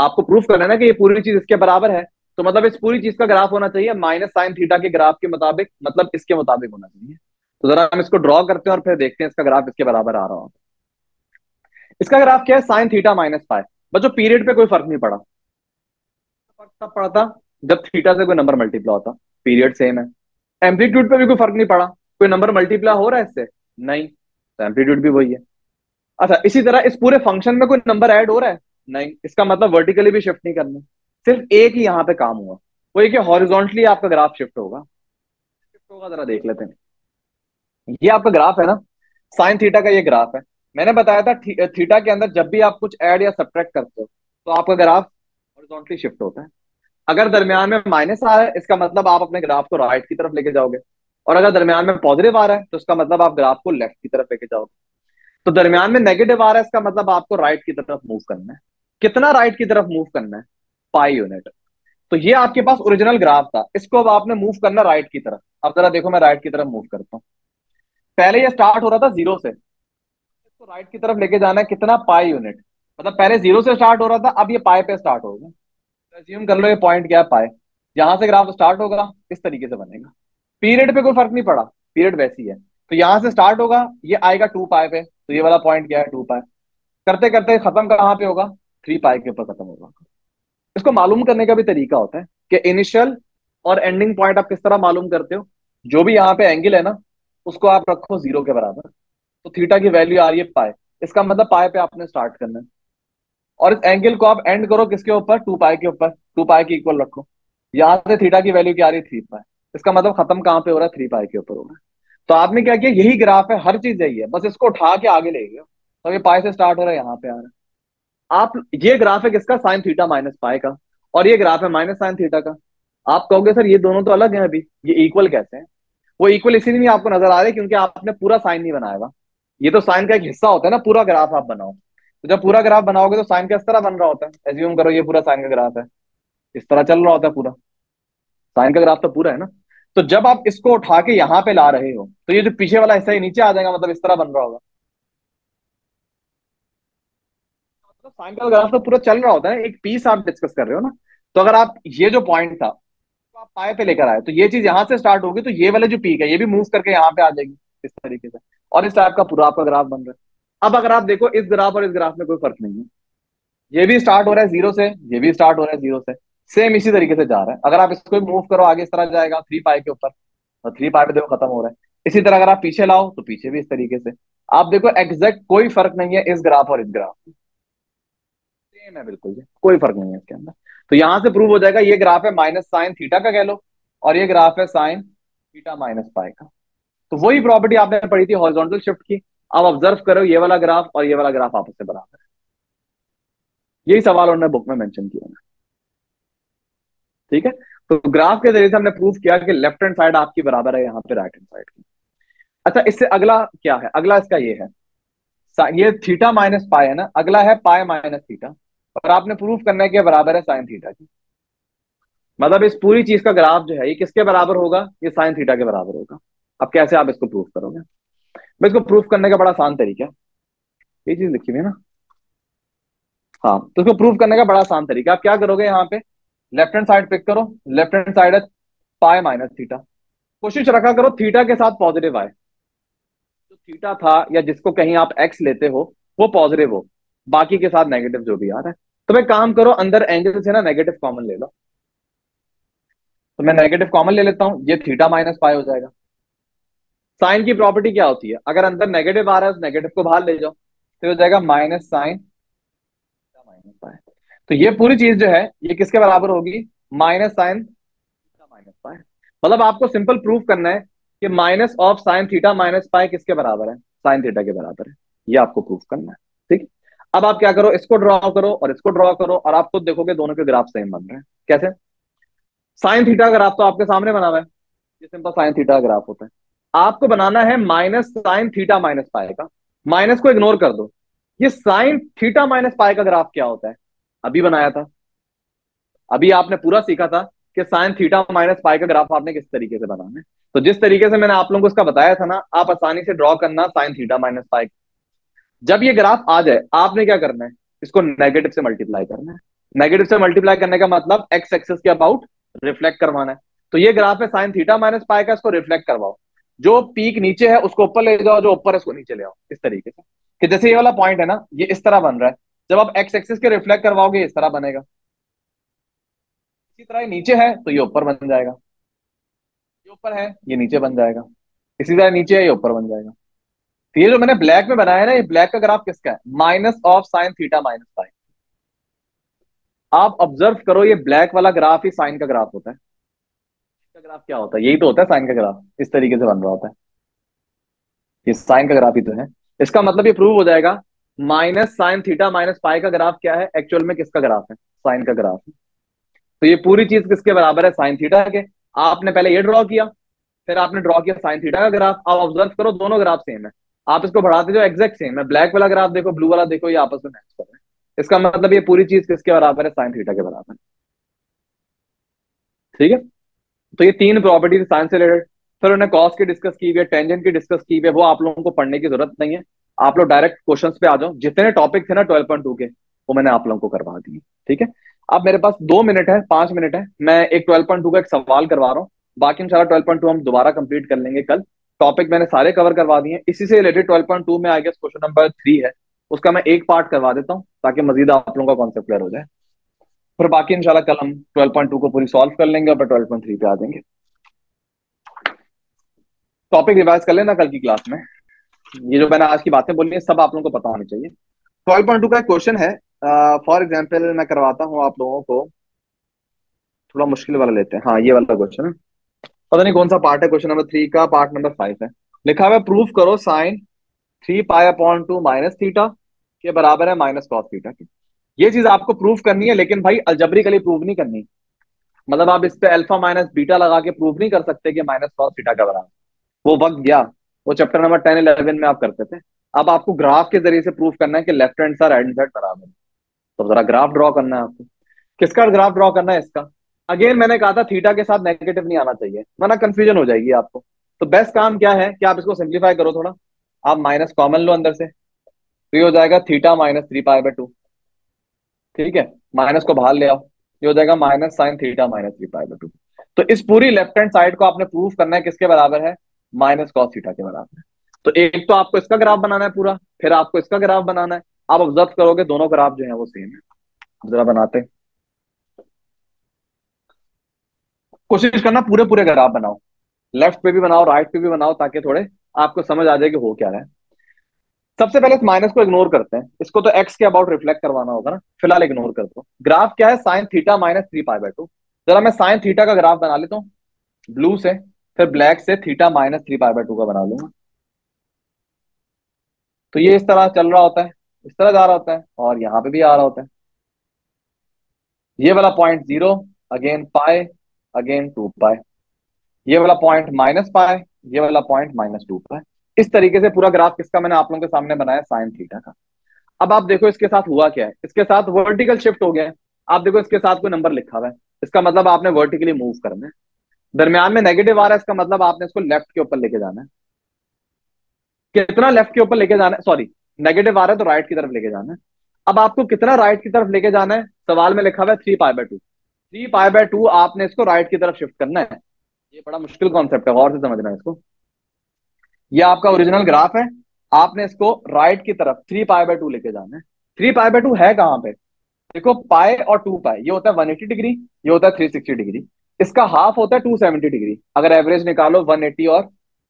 आपको प्रूफ करना है ना कि ये पूरी चीज इसके बराबर है, तो मतलब इस पूरी चीज का ग्राफ होना चाहिए माइनस साइन थीटा के ग्राफ के मुताबिक, मतलब इसके मुताबिक होना चाहिए। तो जरा हम इसको ड्रॉ करते हैं और फिर देखते हैं इसका ग्राफ इसके बराबर आ रहा हो। इसका ग्राफ क्या है? साइन थीटा माइनस पाए। बच्चों पीरियड पे कोई फर्क नहीं पड़ा, फर्क तब पड़ता जब थीटा से कोई नंबर मल्टीप्लाई होता, पीरियड सेम है। एम्पलीट्यूड पे भी कोई फर्क नहीं पड़ा, कोई नंबर मल्टीप्लाई हो रहा है इससे नहीं, तो एम्पलीट्यूड भी वही है। अच्छा, इसी तरह इस पूरे फंक्शन में कोई नंबर ऐड हो रहा है नहीं, इसका मतलब वर्टिकली भी शिफ्ट नहीं करना। सिर्फ एक ही यहाँ पे काम हुआ, वो एक हॉरिजॉन्टली आपका ग्राफ शिफ्ट होगा। शिफ्ट होगा जरा देख लेते हैं। ये आपका ग्राफ है ना, साइन थीटा का ये ग्राफ है। मैंने बताया था थी, थीटा के अंदर जब भी आप कुछ ऐड या सब्ट्रैक्ट करते हो तो आपका ग्राफ हॉरिजॉन्टली शिफ्ट होता है। अगर दरमियान में माइनस आ रहा है, इसका मतलब आप अपने ग्राफ को राइट की तरफ लेके जाओगे, और अगर दरमियान में पॉजिटिव आ रहा है तो इसका मतलब आप ग्राफ को लेफ्ट की तरफ लेके जाओगे। तो दरमियान में नेगेटिव आ रहा है, इसका मतलब आपको राइट की तरफ मूव करना है। कितना राइट की तरफ मूव करना है? Pi unit. तो ये आपके पास ओरिजिनल ग्राफ था, इसको अब आपने मूव करना राइट की तरफ। अब जरा देखो, मैं राइट की तरफ मूव करता हूँ। पहले ये स्टार्ट हो रहा था जीरो से, इसको राइट की तरफ लेके जाना है। कितना? Pi unit. मतलब पहले जीरो से स्टार्ट हो रहा था, अब ये पाई पे स्टार्ट होगा। तो अज्यूम कर लो ये पॉइंट क्या है? पाई। यहाँ से ग्राफ स्टार्ट होगा, इस तरीके से बनेगा। पीरियड पे कोई फर्क नहीं पड़ा, पीरियड वैसी है। तो यहाँ से स्टार्ट होगा, ये आएगा टू पाई पे, तो ये वाला पॉइंट क्या है? Two pi. करते करते खत्म कहाँ पे होगा? थ्री पाई के ऊपर खत्म होगा। इसको मालूम करने का भी तरीका होता है कि इनिशियल और एंडिंग पॉइंट आप किस तरह मालूम करते हो। जो भी यहाँ पे एंगल है ना, उसको आप रखो जीरो के बराबर। तो थीटा की वैल्यू आ रही है पाए, इसका मतलब पाए पे आपने स्टार्ट करना है। और इस एंगल को आप एंड करो किसके ऊपर? टू पाए के ऊपर। टू पाए के इक्वल रखो। यहाँ से थीटा की वैल्यू क्या आ रही है थ्री पाई, इसका मतलब खत्म कहाँ पे हो रहा है थ्री पाई के ऊपर हो रहा है। तो आपने क्या किया, यही ग्राफ है, हर चीज यही है, बस इसको उठा के आगे ले गए। तो ये पाई से स्टार्ट हो रहा है, यहाँ पे आ रहा है। आप ये ग्राफ है किसका, साइन थीटा माइनस पाई का, और ये ग्राफ है माइनस साइन थीटा का। आप कहोगे सर ये दोनों तो अलग हैं, अभी ये इक्वल कैसे हैं? वो इक्वल इसीलिए नहीं आपको नजर आ रहे क्योंकि आपने पूरा साइन नहीं बनाया हुआ। ये तो साइन का एक हिस्सा होता है ना, पूरा ग्राफ आप बनाओ तो जब पूरा ग्राफ बनाओगे तो साइन का इस तरह बन रहा होता है। एज्यूम करो ये पूरा साइन का ग्राफ है, इस तरह चल रहा होता है, पूरा साइन का ग्राफ तो पूरा है ना। तो जब आप इसको उठा के यहाँ पे ला रहे हो तो ये जो पीछे वाला हिस्सा ही नीचे आ जाएगा, मतलब इस तरह बन रहा होगा। साइन का ग्राफ तो पूरा चल रहा होता है, एक पीस आप डिस्कस कर रहे हो ना। तो अगर आप ये जो पॉइंट था तो आप पाए पे लेकर आए, तो ये चीज यहाँ से स्टार्ट होगी, तो ये वाले जो पीक है ये भी मूव करके यहाँ पे आ जाएगी इस तरीके से, और इस टाइप का पूरा आपका ग्राफ बन रहा है। अब अगर आप देखो इस ग्राफ और इस ग्राफ में कोई फर्क नहीं है, ये भी स्टार्ट हो रहा है जीरो से, ये भी स्टार्ट हो रहा है जीरो से, सेम इसी तरीके से जा रहा है। अगर आप इसको मूव करो आगे इस तरह जाएगा थ्री पाई के ऊपर, और थ्री पाई पे देखो खत्म हो रहा है। इसी तरह अगर आप पीछे लाओ तो पीछे भी इस तरीके से, आप देखो एग्जैक्ट कोई फर्क नहीं है इस ग्राफ और इस ग्राफ में, सेम है बिल्कुल, कोई फर्क नहीं है इसके अंदर। तो यहाँ से प्रूव हो जाएगा ये ग्राफ है माइनस साइन थीटा का कह लो, और ये ग्राफ है साइन थीटा माइनस पाई का। तो वही प्रॉपर्टी आपने पढ़ी थी हॉरिजॉन्टल शिफ्ट की। आप ऑब्जर्व करो ये वाला ग्राफ और ये वाला ग्राफ आपस में बराबर है, यही सवाल उन्होंने बुक में मेंशन किया है, ठीक है। तो ग्राफ के जरिए से हमने प्रूव किया कि लेफ्ट हैंड साइड आपकी बराबर है यहाँ पे राइट हैंड साइड की। अच्छा, इससे अगला क्या है, अगला इसका ये है, ये थीटा माइनस पाई है ना, अगला है पाई माइनस थीटा, और आपने प्रूफ करना है कि बराबर है साइन थीटा की। मतलब इस पूरी चीज का ग्राफ जो है ये किसके बराबर होगा, ये साइन थीटा के बराबर होगा। अब कैसे आप इसको प्रूफ करोगे, मैं इसको प्रूफ करने का बड़ा आसान तरीका है, ये चीज लिखी हुई है ना, हाँ। तो इसको प्रूफ करने का बड़ा आसान तरीका, आप क्या करोगे, यहाँ पे लेफ्ट हैंड साइड पिक करो, लेफ्ट हैंड साइड है पाई माइनस थीटा। कोशिश रखा करो थीटा के साथ पॉजिटिव आए, जो थीटा था या जिसको कहीं आप एक्स लेते हो वो पॉजिटिव हो, बाकी के साथ नेगेटिव जो भी आ रहा है। तो मैं काम करो अंदर एंगल से ना नेगेटिव कॉमन ले लो, तो मैं नेगेटिव कॉमन ले लेता हूं, ये थीटा माइनस पाई हो जाएगा। साइन की प्रॉपर्टी क्या होती है, अगर अंदर नेगेटिव आ रहा है उस नेगेटिव को बाहर ले जाओ तो हो जाएगा minus sine theta minus pi. तो ये पूरी चीज जो है ये किसके बराबर होगी, minus sine theta minus pi. मतलब आपको सिंपल प्रूफ करना है कि minus of sine theta minus pi किसके बराबर है, साइन थीटा के बराबर है, ये आपको प्रूफ करना है, ठीक। अब आप क्या करो, इसको ड्रॉ करो और इसको ड्रॉ करो, और आप खुद देखोगे दोनों के ग्राफ सेम बन रहे हैं। कैसे, साइन थीटा का ग्राफ तो आपके सामने बना हुआ है, ये सिंपल साइन थीटा का ग्राफ होता है। आपको बनाना है minus sine theta minus pi का, माइनस को इग्नोर कर दो, ये साइन थीटा माइनस पाई का ग्राफ क्या होता है अभी बनाया था, अभी आपने पूरा सीखा था कि साइन थीटा माइनस पाई का ग्राफ आपने किस तरीके से बनाना है। तो जिस तरीके से मैंने आप लोगों को इसका बताया था ना, आप आसानी से ड्रॉ करना साइन थीटा माइनस पाई। जब ये ग्राफ आ जाए आपने क्या करना है, इसको नेगेटिव से मल्टीप्लाई करना है। नेगेटिव से मल्टीप्लाई करने का मतलब एक्स एक्सिस के अबाउट रिफ्लेक्ट करवाना है। तो ये ग्राफ है साइन थीटा माइनस पाई का, इसको रिफ्लेक्ट करवाओ, जो पीक नीचे है उसको ऊपर ले जाओ, जो ऊपर है उसको नीचे ले आओ, इस तरीके से। कि जैसे ये वाला पॉइंट है ना, ये इस तरह बन रहा है, जब आप एक्स एक्सिस के रिफ्लेक्ट करवाओगे इस तरह बनेगा, इसी तरह नीचे है तो ये ऊपर बन जाएगा, ये ऊपर है ये नीचे बन जाएगा, इसी तरह नीचे है ये ऊपर बन जाएगा। तो ये जो मैंने ब्लैक में बनाया ना, ये ब्लैक का ग्राफ किसका है, minus of sine theta minus pi. आप ऑब्जर्व करो ये ब्लैक वाला ग्राफ ही साइन का ग्राफ होता है। इसका ग्राफ क्या होता है, यही तो होता है साइन का ग्राफ, इस तरीके से बन रहा होता है, ये साइन का ग्राफ ही तो है। इसका मतलब ये प्रूव हो जाएगा minus sine theta minus pi का ग्राफ क्या है, एक्चुअल में किसका ग्राफ है, साइन का ग्राफ है। तो ये पूरी चीज किसके बराबर है, साइन थीटा के। आपने पहले ये ड्रॉ किया, फिर आपने ड्रॉ किया साइन थीटा का ग्राफ। आप ऑब्जर्व करो दोनों ग्राफ सेम है, आप इसको बढ़ाते जाओ एग्जैक्ट सेम है, ब्लैक वाला ग्राफ देखो ब्लू वाला देखो, ये आपस में मैच कर रहे हैं। इसका मतलब ये पूरी चीज किसके बराबर है, साइन थीटा के बराबर, ठीक है। तो ये तीन प्रॉपर्टीज साइन से रिलेटेड, फिर उन्होंने कॉस की डिस्कस की हुई है, टेंजेंट की डिस्कस की हुई है, वो आप लोगों को पढ़ने की जरूरत नहीं है, आप लोग डायरेक्ट क्वेश्चन पे आ जाओ। जितने टॉपिक थे ना ट्वेल्व पॉइंट टू के वो मैंने आप लोगों को करवा दिए, ठीक है। अब मेरे पास दो मिनट है, पांच मिनट है, मैं एक ट्वेल्व पॉइंट टू का एक सवाल करवा रहा हूँ, बाकी इंशाल्लाह ट्वेल्व पॉइंट टू हम दोबारा कंप्लीट कर लेंगे कल। टॉपिक मैंने सारे कवर करवा दिए हैं, इसी से रिलेटेड ट्वेल्व पॉइंट टू में I guess question number three है, उसका मैं एक पार्ट करवा देता हूं ताकि मजीद आप लोगों का कॉन्सेप्ट क्लियर हो जाए। फिर बाकी इंशाल्लाह कल हम ट्वेल्व पॉइंट टू को पूरी सॉल्व कर लेंगे और ट्वेल्व पॉइंट थ्री पे आ जाएंगे। टॉपिक रिवाइज कर लेना कल की क्लास में, ये जो मैंने आज की बातें बोली है सब आप लोगों को पता होनी चाहिए। ट्वेल्व पॉइंट टू का क्वेश्चन है, फॉर uh, एग्जाम्पल मैं करवाता हूँ आप लोगों को थोड़ा मुश्किल वाला लेते हैं। हाँ ये वाला क्वेश्चन है, पता नहीं कौन सा पार्ट है क्वेश्चन नंबर थ्री का, पार्ट नंबर फाइव है। लिखा हुआ प्रूफ करो sine three pi upon two minus theta के बराबर है माइनस कॉस थीटा के। ये चीज आपको प्रूफ करनी है, लेकिन भाई अलजेब्रिकली प्रूफ नहीं करनी, मतलब आप इस पे अल्फा माइनस बीटा लगा के प्रूफ नहीं कर सकते कि माइनस कॉस थीटा का बराबर, वो वक्त गया, वो चैप्टर नंबर टेन इलेवन में आप करते थे। अब आपको ग्राफ के जरिए से प्रूफ करना है कि left hand side right hand side बराबर है। तो जरा ग्राफ ड्रॉ करना है आपको, किसका ग्राफ ड्रॉ करना है इसका। अगेन मैंने कहा था थीटा के साथ नेगेटिव नहीं आना चाहिए वरना कंफ्यूजन हो जाएगी आपको। तो बेस्ट काम क्या है कि आप इसको सिंप्लीफाई करो थोड़ा, आप माइनस कॉमन लो अंदर से, तो ये हो जाएगा theta minus three pi by two, ठीक है, माइनस को बाहर ले आओ, ये हो जाएगा minus sine theta minus three pi by two. तो इस पूरी लेफ्ट हैंड साइड को आपने प्रूफ करना है किसके बराबर है, माइनस कॉस थीटा के बराबर है। तो एक तो आपको इसका ग्राफ बनाना है पूरा, फिर आपको इसका ग्राफ बनाना है। आप ऑब्जर्व करोगे दोनों ग्राफ जो है वो सेम है। जरा बनाते हैं, कोशिश करना पूरे पूरे ग्राफ बनाओ, लेफ्ट पे भी बनाओ राइट पे भी बनाओ, ताकि थोड़े आपको समझ आ जाए कि हो क्या रहा है। सबसे पहले इस माइनस को इग्नोर करते हैं, इसको तो एक्स के अबाउट रिफ्लेक्ट करवाना होगा ना, फिलहाल इग्नोर कर दो। ग्राफ क्या है, sine theta minus three pi by two. जरा मैं साइन थीटा का ग्राफ बना लेता हूँ ब्लू से, फिर ब्लैक से theta minus three pi by two का बना लूंगा। तो ये इस तरह चल रहा होता है, इस तरह जा रहा होता है, और यहाँ पे भी आ रहा होता है। ये वाला point zero, again pi, again two pi, ये वाला पॉइंट माइनस पाए, ये वाला पॉइंट माइनस टू पाए। इस तरीके से पूरा ग्राफ किसका मैंने आप लोगों के सामने बनाया, साइन थीटा का। अब आप देखो इसके साथ हुआ क्या है, इसके साथ वर्टिकल शिफ्ट हो गया है। आप देखो इसके साथ कोई नंबर लिखा हुआ है, इसका मतलब आपने वर्टिकली मूव करना है। दरम्यान में नेगेटिव आ रहा है, इसका मतलब आपने इसको लेफ्ट के ऊपर लेके जाना है। कितना लेफ्ट के ऊपर लेके जाना है, सॉरी नेगेटिव आ रहा है तो राइट की तरफ लेके जाना है। अब आपको कितना राइट की तरफ लेके जाना है, सवाल में लिखा हुआ है three pi by two. Three pi by two आपने इसको राइट की तरफ शिफ्ट करना है। ये बड़ा मुश्किल कॉन्सेप्ट है, गौर से समझना इसको। ये आपका ओरिजिनल ग्राफ है, आपने इसको राइट की तरफ थ्री पाई बाई टू लेके जाना है। थ्री पाई बाई टू है कहाँ पे, देखो पाए और टू पाए, ये होता है वन एटी डिग्री, ये होता है थ्री सिक्सटी डिग्री, इसका हाफ होता है टू सेवेंटी डिग्री। अगर एवरेज निकालो वन एटी और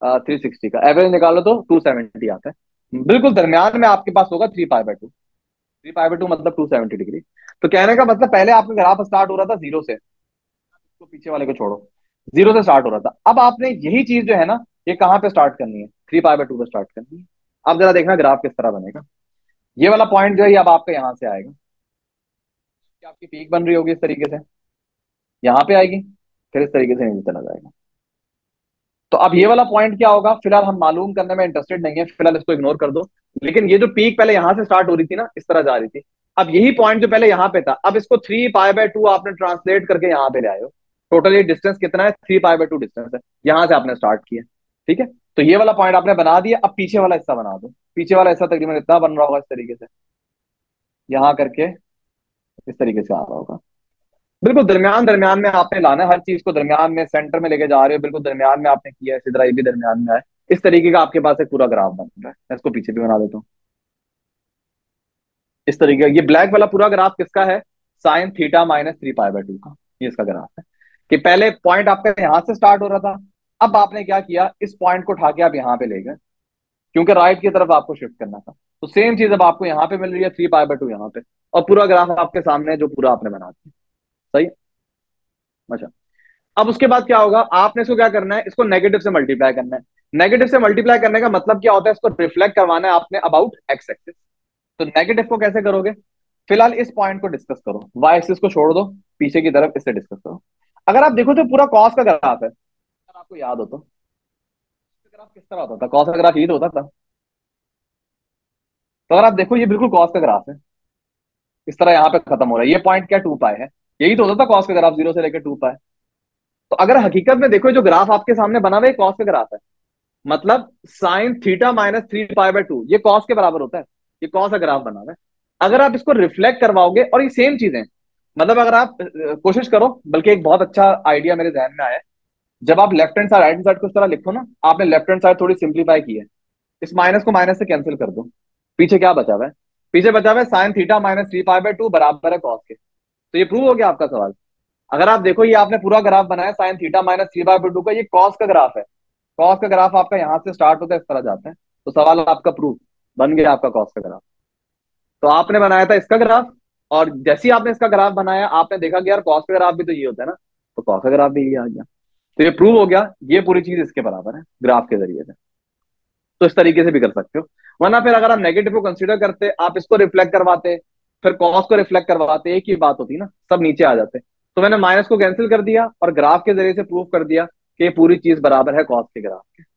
थ्री uh, सिक्सटी का एवरेज निकालो तो टू सेवेंटी आता है। बिल्कुल दरम्यान में आपके पास होगा three pi by two, three pi by two मतलब टू सेवेंटी डिग्री। तो कहने का मतलब पहले आपका ग्राफ स्टार्ट हो रहा था जीरो से, तो पीछे वाले को छोड़ो, जीरो से स्टार्ट हो रहा था। अब आपने यही चीज जो है ना, ये कहाँ पे स्टार्ट करनी है, थ्री पाई बाई टू पे स्टार्ट करनी है। अब जरा देखना ग्राफ किस तरह बनेगा। ये वाला पॉइंट जो है अब आपका यहाँ से आएगा, आपकी पीक बन रही होगी इस तरीके से, यहाँ पे आएगी, फिर इस तरीके से नीचे चला जाएगा। तो अब ये वाला पॉइंट क्या होगा, फिलहाल हम मालूम करने में इंटरेस्टेड नहीं है, फिलहाल इसको इग्नोर कर दो। लेकिन ये जो पीक पहले यहाँ से स्टार्ट हो रही थी ना, इस तरह जा रही थी, अब यही पॉइंट जो पहले यहाँ पे था, अब इसको थ्री पाई बाई टू आपने ट्रांसलेट करके यहाँ पे ले आए हो। टोटल ये डिस्टेंस कितना है, three pi by two distance है, यहाँ से आपने स्टार्ट किया, ठीक है। तो ये वाला पॉइंट आपने बना दिया, अब पीछे वाला हिस्सा बना दो। पीछे वाला हिस्सा तकरीबन इतना बन रहा होगा इस तरीके से, यहाँ करके इस तरीके से आ रहा होगा। बिल्कुल दरमियान दरमियान में आपने लाना है, हर चीज को दरमियान में सेंटर में लेके जा रहे हो, बिल्कुल दरमियान में आपने किया है, इसी तरह ये भी दरमियान में आए। इस तरीके का आपके पास एक पूरा ग्राफ बन रहा है। मैं इसको पीछे भी बना देता हूँ इस तरीके का। ये ब्लैक वाला पूरा ग्राफ किसका है, sine theta minus three pi by two का, ये इसका ग्राफ है। कि पहले पॉइंट आपका यहाँ से स्टार्ट हो रहा था, अब आपने क्या किया, इस पॉइंट को उठा के आप यहाँ पे ले गए, क्योंकि राइट की तरफ आपको शिफ्ट करना था। तो सेम चीज अब आपको यहाँ पे मिल रही है, थ्री पाई बाई टू यहाँ पे, और पूरा ग्राफ आपके सामने जो पूरा आपने बना दिया, सही। अच्छा, अब उसके बाद क्या होगा, आपने इसको क्या करना है, इसको नेगेटिव से मल्टीप्लाई करना है। नेगेटिव से मल्टीप्लाई करने का मतलब क्या होता है, इसको रिफ्लेक्ट करवाना है आपने अबाउट एक्स एक्सिस। तो नेगेटिव को कैसे करोगे, फिलहाल इस पॉइंट को डिस्कस करो, वाई एक्सिस को छोड़ दो, पीछे की तरफ इससे डिस्कस करो। अगर आप देखो तो पूरा कॉस का ग्राफ है, अगर आपको याद हो तो ग्राफ किस तरह होता था, कॉस का ग्राफ ये होता था। तो अगर आप देखो ये बिल्कुल कॉस का ग्राफ है, इस तरह यहाँ पे खत्म हो रहा है। ये पॉइंट क्या, टू पाए है, यही तो होता था कॉस का ग्राफ, जीरो से लेकर टू पाए। तो अगर हकीकत में देखो जो ग्राफ आपके सामने बना हुआ है कॉस का ग्राफ है, मतलब sine theta minus three pi by two ये कॉस के बराबर होता है, ये कॉस का ग्राफ बना हुआ है। अगर आप इसको रिफ्लेक्ट करवाओगे, और ये सेम चीजें, मतलब अगर आप कोशिश करो, बल्कि एक बहुत अच्छा आइडिया मेरे जहन में आया है। जब आप left hand side right hand side को इस तरह लिखो ना, आपने लेफ्ट हैंड साइड थोड़ी सिंप्लीफाई की है, इस माइनस को माइनस से कैंसिल कर दो, पीछे क्या बचा हुआ है, पीछे बचा हुआ है sine theta minus three pi by two बराबर है कॉस के। तो ये प्रूव हो गया आपका सवाल। अगर आप देखो ये आपने पूरा ग्राफ बनाया sine theta minus three by by two का, ये कॉस का ग्राफ है, कॉस का ग्राफ आपका यहाँ से स्टार्ट होता है, इस तरह जाता है। तो सवाल आपका प्रूव बन गया, आपका कॉस का ग्राफ। तो आपने बनाया था इसका ग्राफ, और जैसे ही आपने इसका ग्राफ बनाया, आपने देखा कि यार कॉस का ग्राफ भी तो ये होता है ना, आपको तो ऐसा ग्राफ भी ये आ गया, तो ये प्रूव हो गया, ये पूरी चीज इसके बराबर है ग्राफ के जरिए से। तो इस तरीके से भी कर सकते हो, वरना फिर अगर आप नेगेटिव को कंसीडर करते, आप इसको रिफ्लेक्ट करवाते, फिर कॉस को रिफ्लेक्ट करवाते, एक ही बात होती ना, सब नीचे आ जाते। तो मैंने माइनस को कैंसिल कर दिया और ग्राफ के जरिए से प्रूव कर दिया कि ये पूरी चीज बराबर है कॉस के ग्राफ के।